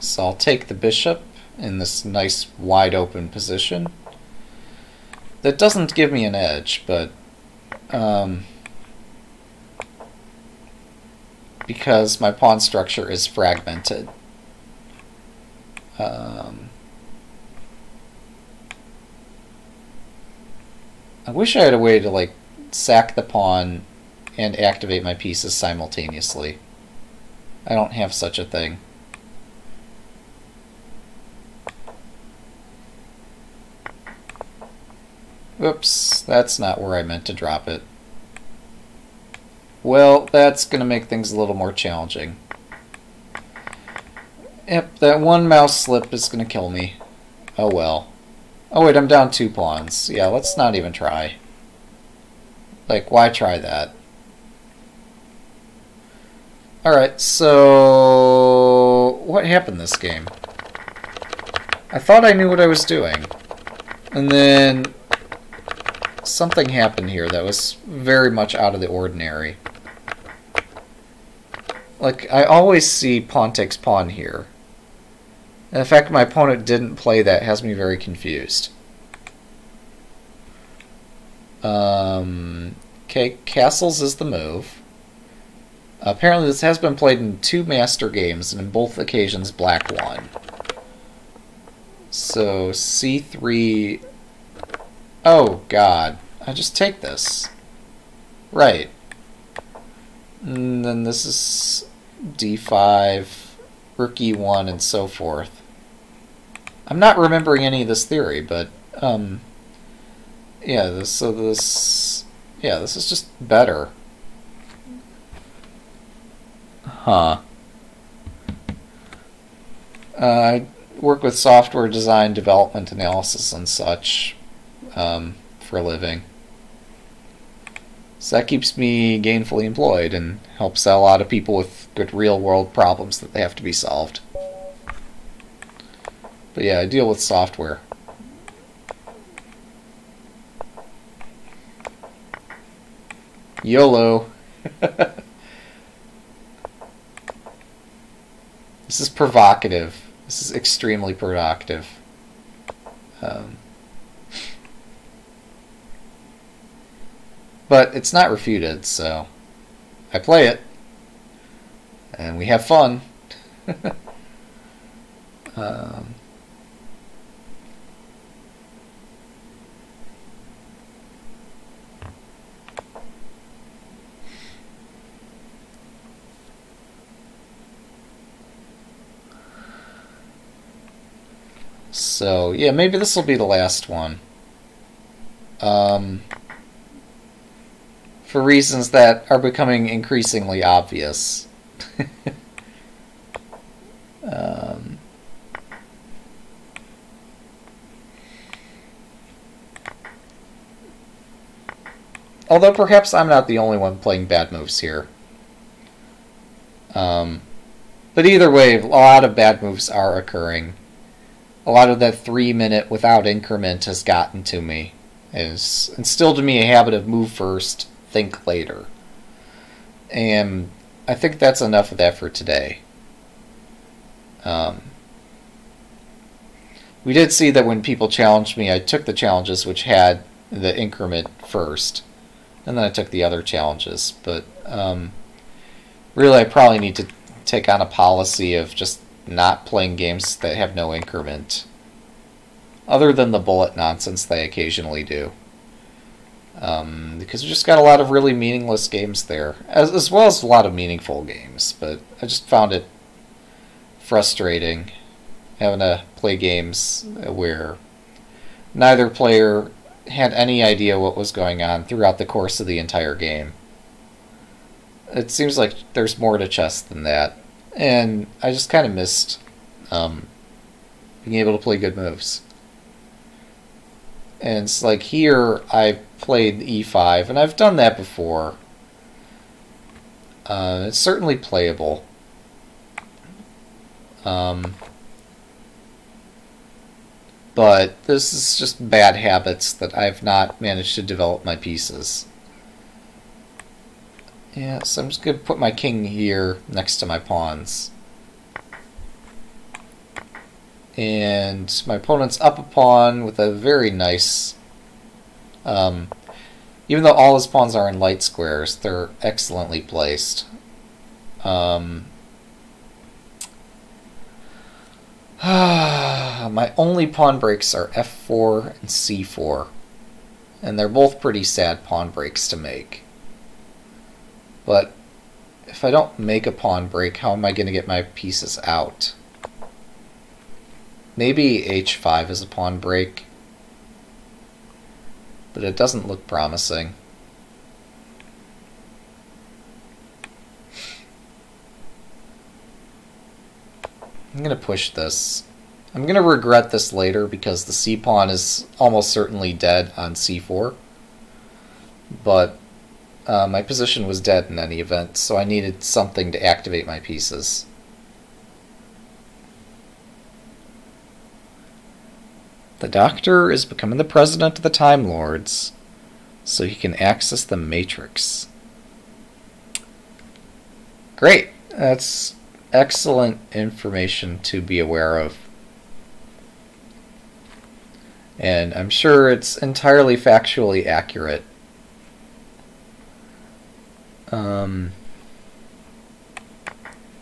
so I'll take the bishop in this nice wide open position. That doesn't give me an edge, but... Um, because my pawn structure is fragmented. Um, I wish I had a way to like sack the pawn and activate my pieces simultaneously. I don't have such a thing. Oops, that's not where I meant to drop it. Well, that's going to make things a little more challenging. Yep, that one mouse slip is going to kill me. Oh well. Oh wait, I'm down two pawns. Yeah, let's not even try. Like, why try that? Alright, so... what happened this game? I thought I knew what I was doing. And then... something happened here that was very much out of the ordinary. Like, I always see pawn takes pawn here. And the fact my opponent didn't play that has me very confused. Um, okay, castles is the move. Apparently this has been played in two master games, and in both occasions black won. So, c three... oh, God. I just take this. Right. And then this is d five, rook e one, and so forth. I'm not remembering any of this theory, but, um... yeah, this, so this... yeah, this is just better. Huh. Uh, I work with software design, development, analysis, and such. Um, for a living. So that keeps me gainfully employed and helps out a lot of people with good real-world problems that they have to be solved. But yeah, I deal with software. YOLO! This is provocative. This is extremely provocative. Um... But it's not refuted, so I play it, and we have fun. um, so, yeah, maybe this will be the last one. Um... For reasons that are becoming increasingly obvious. um, although perhaps I'm not the only one playing bad moves here. Um, but either way, a lot of bad moves are occurring. A lot of that three minute without increment has gotten to me. It has instilled in me a habit of move first, think later. And I think that's enough of that for today. Um, we did see that when people challenged me, I took the challenges which had the increment first, and then I took the other challenges. But um, really, I probably need to take on a policy of just not playing games that have no increment, other than the bullet nonsense they occasionally do. Um, because we just got a lot of really meaningless games there, as, as well as a lot of meaningful games, but I just found it frustrating having to play games where neither player had any idea what was going on throughout the course of the entire game. It seems like there's more to chess than that, and I just kind of missed um, being able to play good moves. And it's like here I played e five, and I've done that before. Uh, it's certainly playable. Um, but this is just bad habits that I've not managed to develop my pieces. Yeah, so I'm just going to put my king here next to my pawns. And my opponent's up a pawn with a very nice... Um, even though all his pawns are in light squares, they're excellently placed. Um, my only pawn breaks are f four and c four, and they're both pretty sad pawn breaks to make. But if I don't make a pawn break, how am I going to get my pieces out? Maybe h five is a pawn break, but it doesn't look promising. I'm going to push this. I'm going to regret this later because the c pawn is almost certainly dead on c four, but uh, my position was dead in any event, so I needed something to activate my pieces. The Doctor is becoming the president of the Time Lords, so he can access the Matrix. Great! That's excellent information to be aware of. And I'm sure it's entirely factually accurate. Um,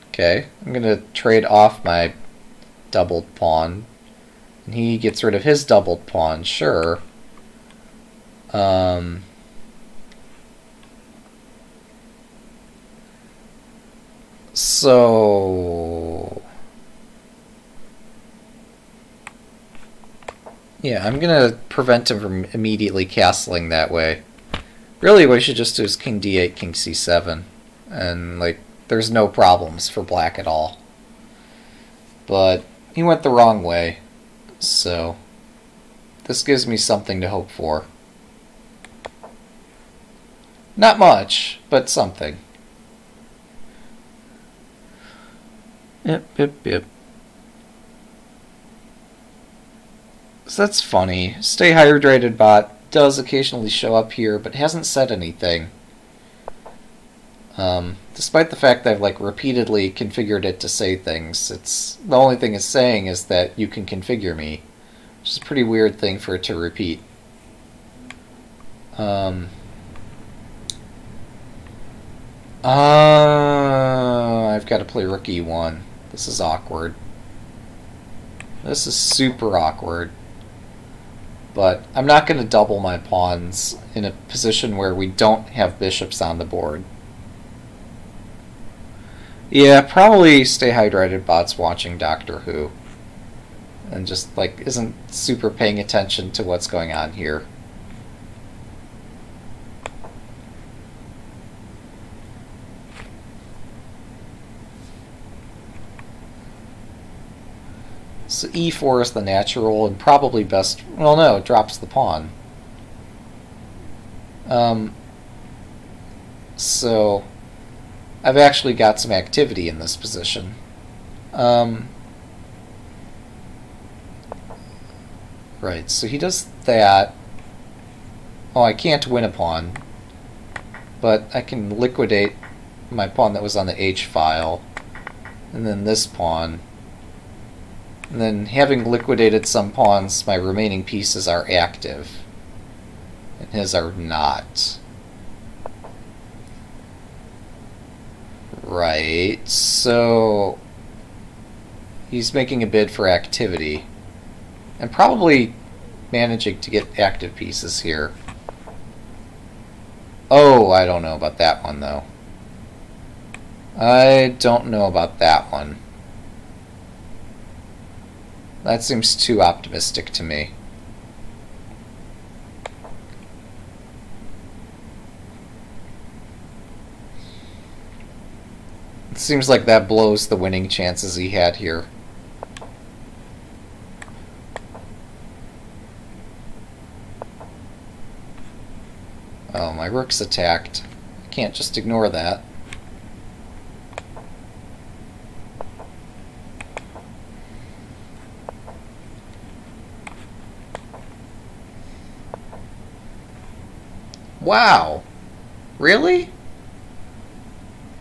okay, I'm going to trade off my doubled pawn. And he gets rid of his doubled pawn, sure. Um, so... Yeah, I'm going to prevent him from immediately castling that way. Really, what you should just do is king d eight, king c seven. And, like, there's no problems for black at all. But he went the wrong way. So, this gives me something to hope for. Not much, but something. Yep, yep, yep. So that's funny. Stay Hydrated bot does occasionally show up here, but hasn't said anything. Um, despite the fact that I've like repeatedly configured it to say things, it's the only thing it's saying is that you can configure me, which is a pretty weird thing for it to repeat. Um, uh, I've got to play Rook e one. This is awkward. This is super awkward. But I'm not going to double my pawns in a position where we don't have bishops on the board. Yeah, probably Stay Hydrated bot's watching Doctor Who and just, like, isn't super paying attention to what's going on here. So e four is the natural and probably best... Well, no, it drops the pawn. Um, so... I've actually got some activity in this position. Um, right, so he does that. Oh, I can't win a pawn, but I can liquidate my pawn that was on the H file, and then this pawn. And then, having liquidated some pawns, my remaining pieces are active, and his are not. Right, so he's making a bid for activity and probably managing to get active pieces here. Oh, I don't know about that one though. I don't know about that one. That seems too optimistic to me. It seems like that blows the winning chances he had here. Oh, my rook's attacked. I can't just ignore that. Wow! Really?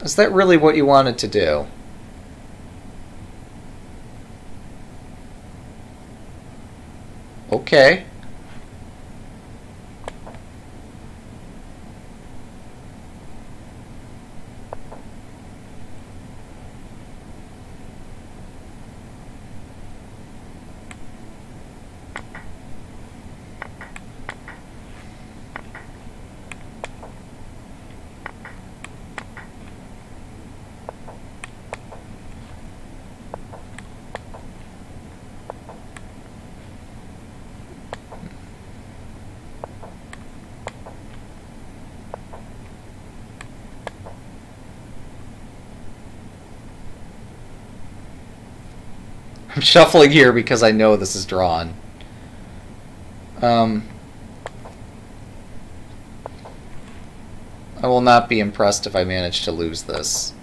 Is that really what you wanted to do? Okay. I'm shuffling here because I know this is drawn. Um, I will not be impressed if I manage to lose this.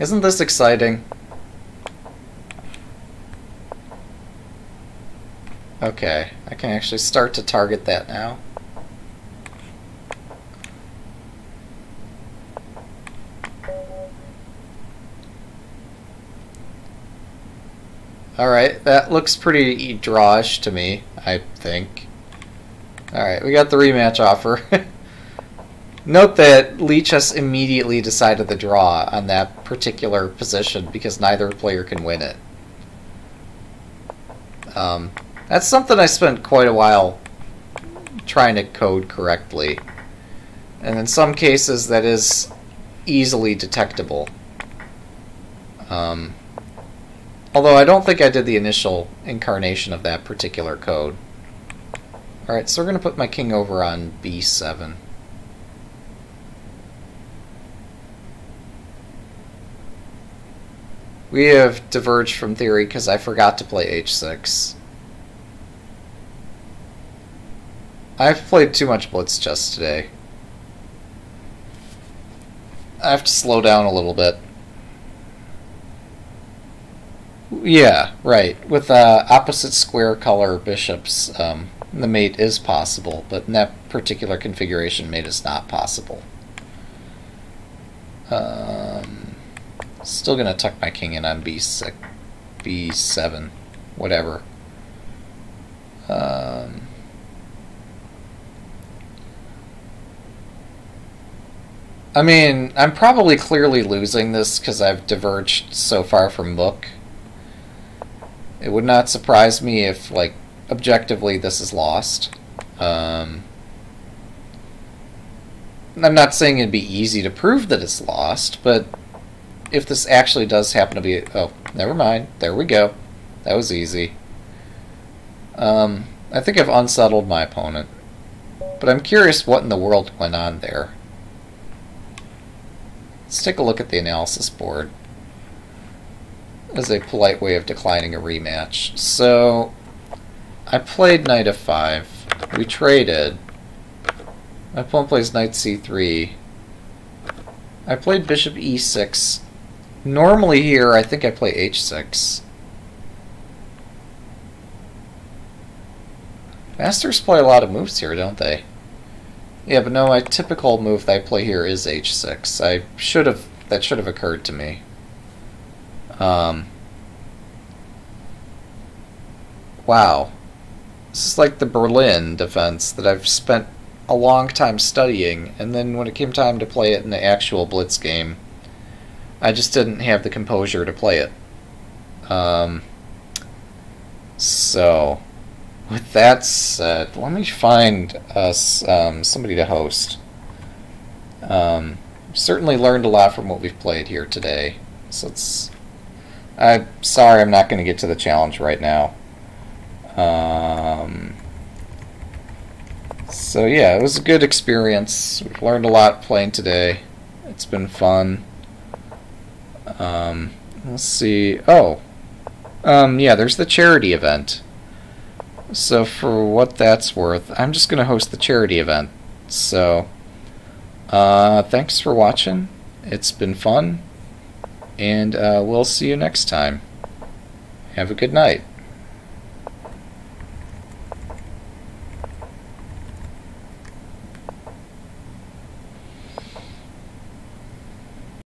Isn't this exciting? Okay, I can actually start to target that now. Alright, that looks pretty drawish to me, I think. Alright, we got the rematch offer. Note that lichess immediately decided the draw on that particular position because neither player can win it. Um, that's something I spent quite a while trying to code correctly. And in some cases that is easily detectable. Um, although I don't think I did the initial incarnation of that particular code. Alright, so we're going to put my king over on b seven. We have diverged from theory because I forgot to play h six. I've played too much blitz chess today. I have to slow down a little bit. Yeah, right. With uh, opposite square color bishops, um, the mate is possible, but in that particular configuration, mate is not possible. Um... Still gonna tuck my king in on b six, b seven, whatever. Um, I mean, I'm probably clearly losing this because I've diverged so far from book. It would not surprise me if, like, objectively this is lost. Um, I'm not saying it'd be easy to prove that it's lost, but if this actually does happen to be... Oh, never mind. There we go. That was easy. Um, I think I've unsettled my opponent. But I'm curious what in the world went on there. Let's take a look at the analysis board as a polite way of declining a rematch. So, I played knight f five. We traded. My opponent plays knight c three. I played bishop e six. Normally here, I think I play h six. Masters play a lot of moves here, don't they? Yeah, but no, my typical move that I play here is h six. I should have that should have occurred to me. Um, wow. This is like the Berlin defense that I've spent a long time studying, and then when it came time to play it in the actual blitz game, I just didn't have the composure to play it. Um, so, with that said, let me find us um, somebody to host. Um, certainly learned a lot from what we've played here today. So it's. I'm sorry, I'm not going to get to the challenge right now. Um, so yeah, it was a good experience. We've learned a lot playing today. It's been fun. Um, let's see. Oh, um, yeah, there's the charity event. So for what that's worth, I'm just going to host the charity event. So, uh, thanks for watching. It's been fun. And uh, we'll see you next time. Have a good night.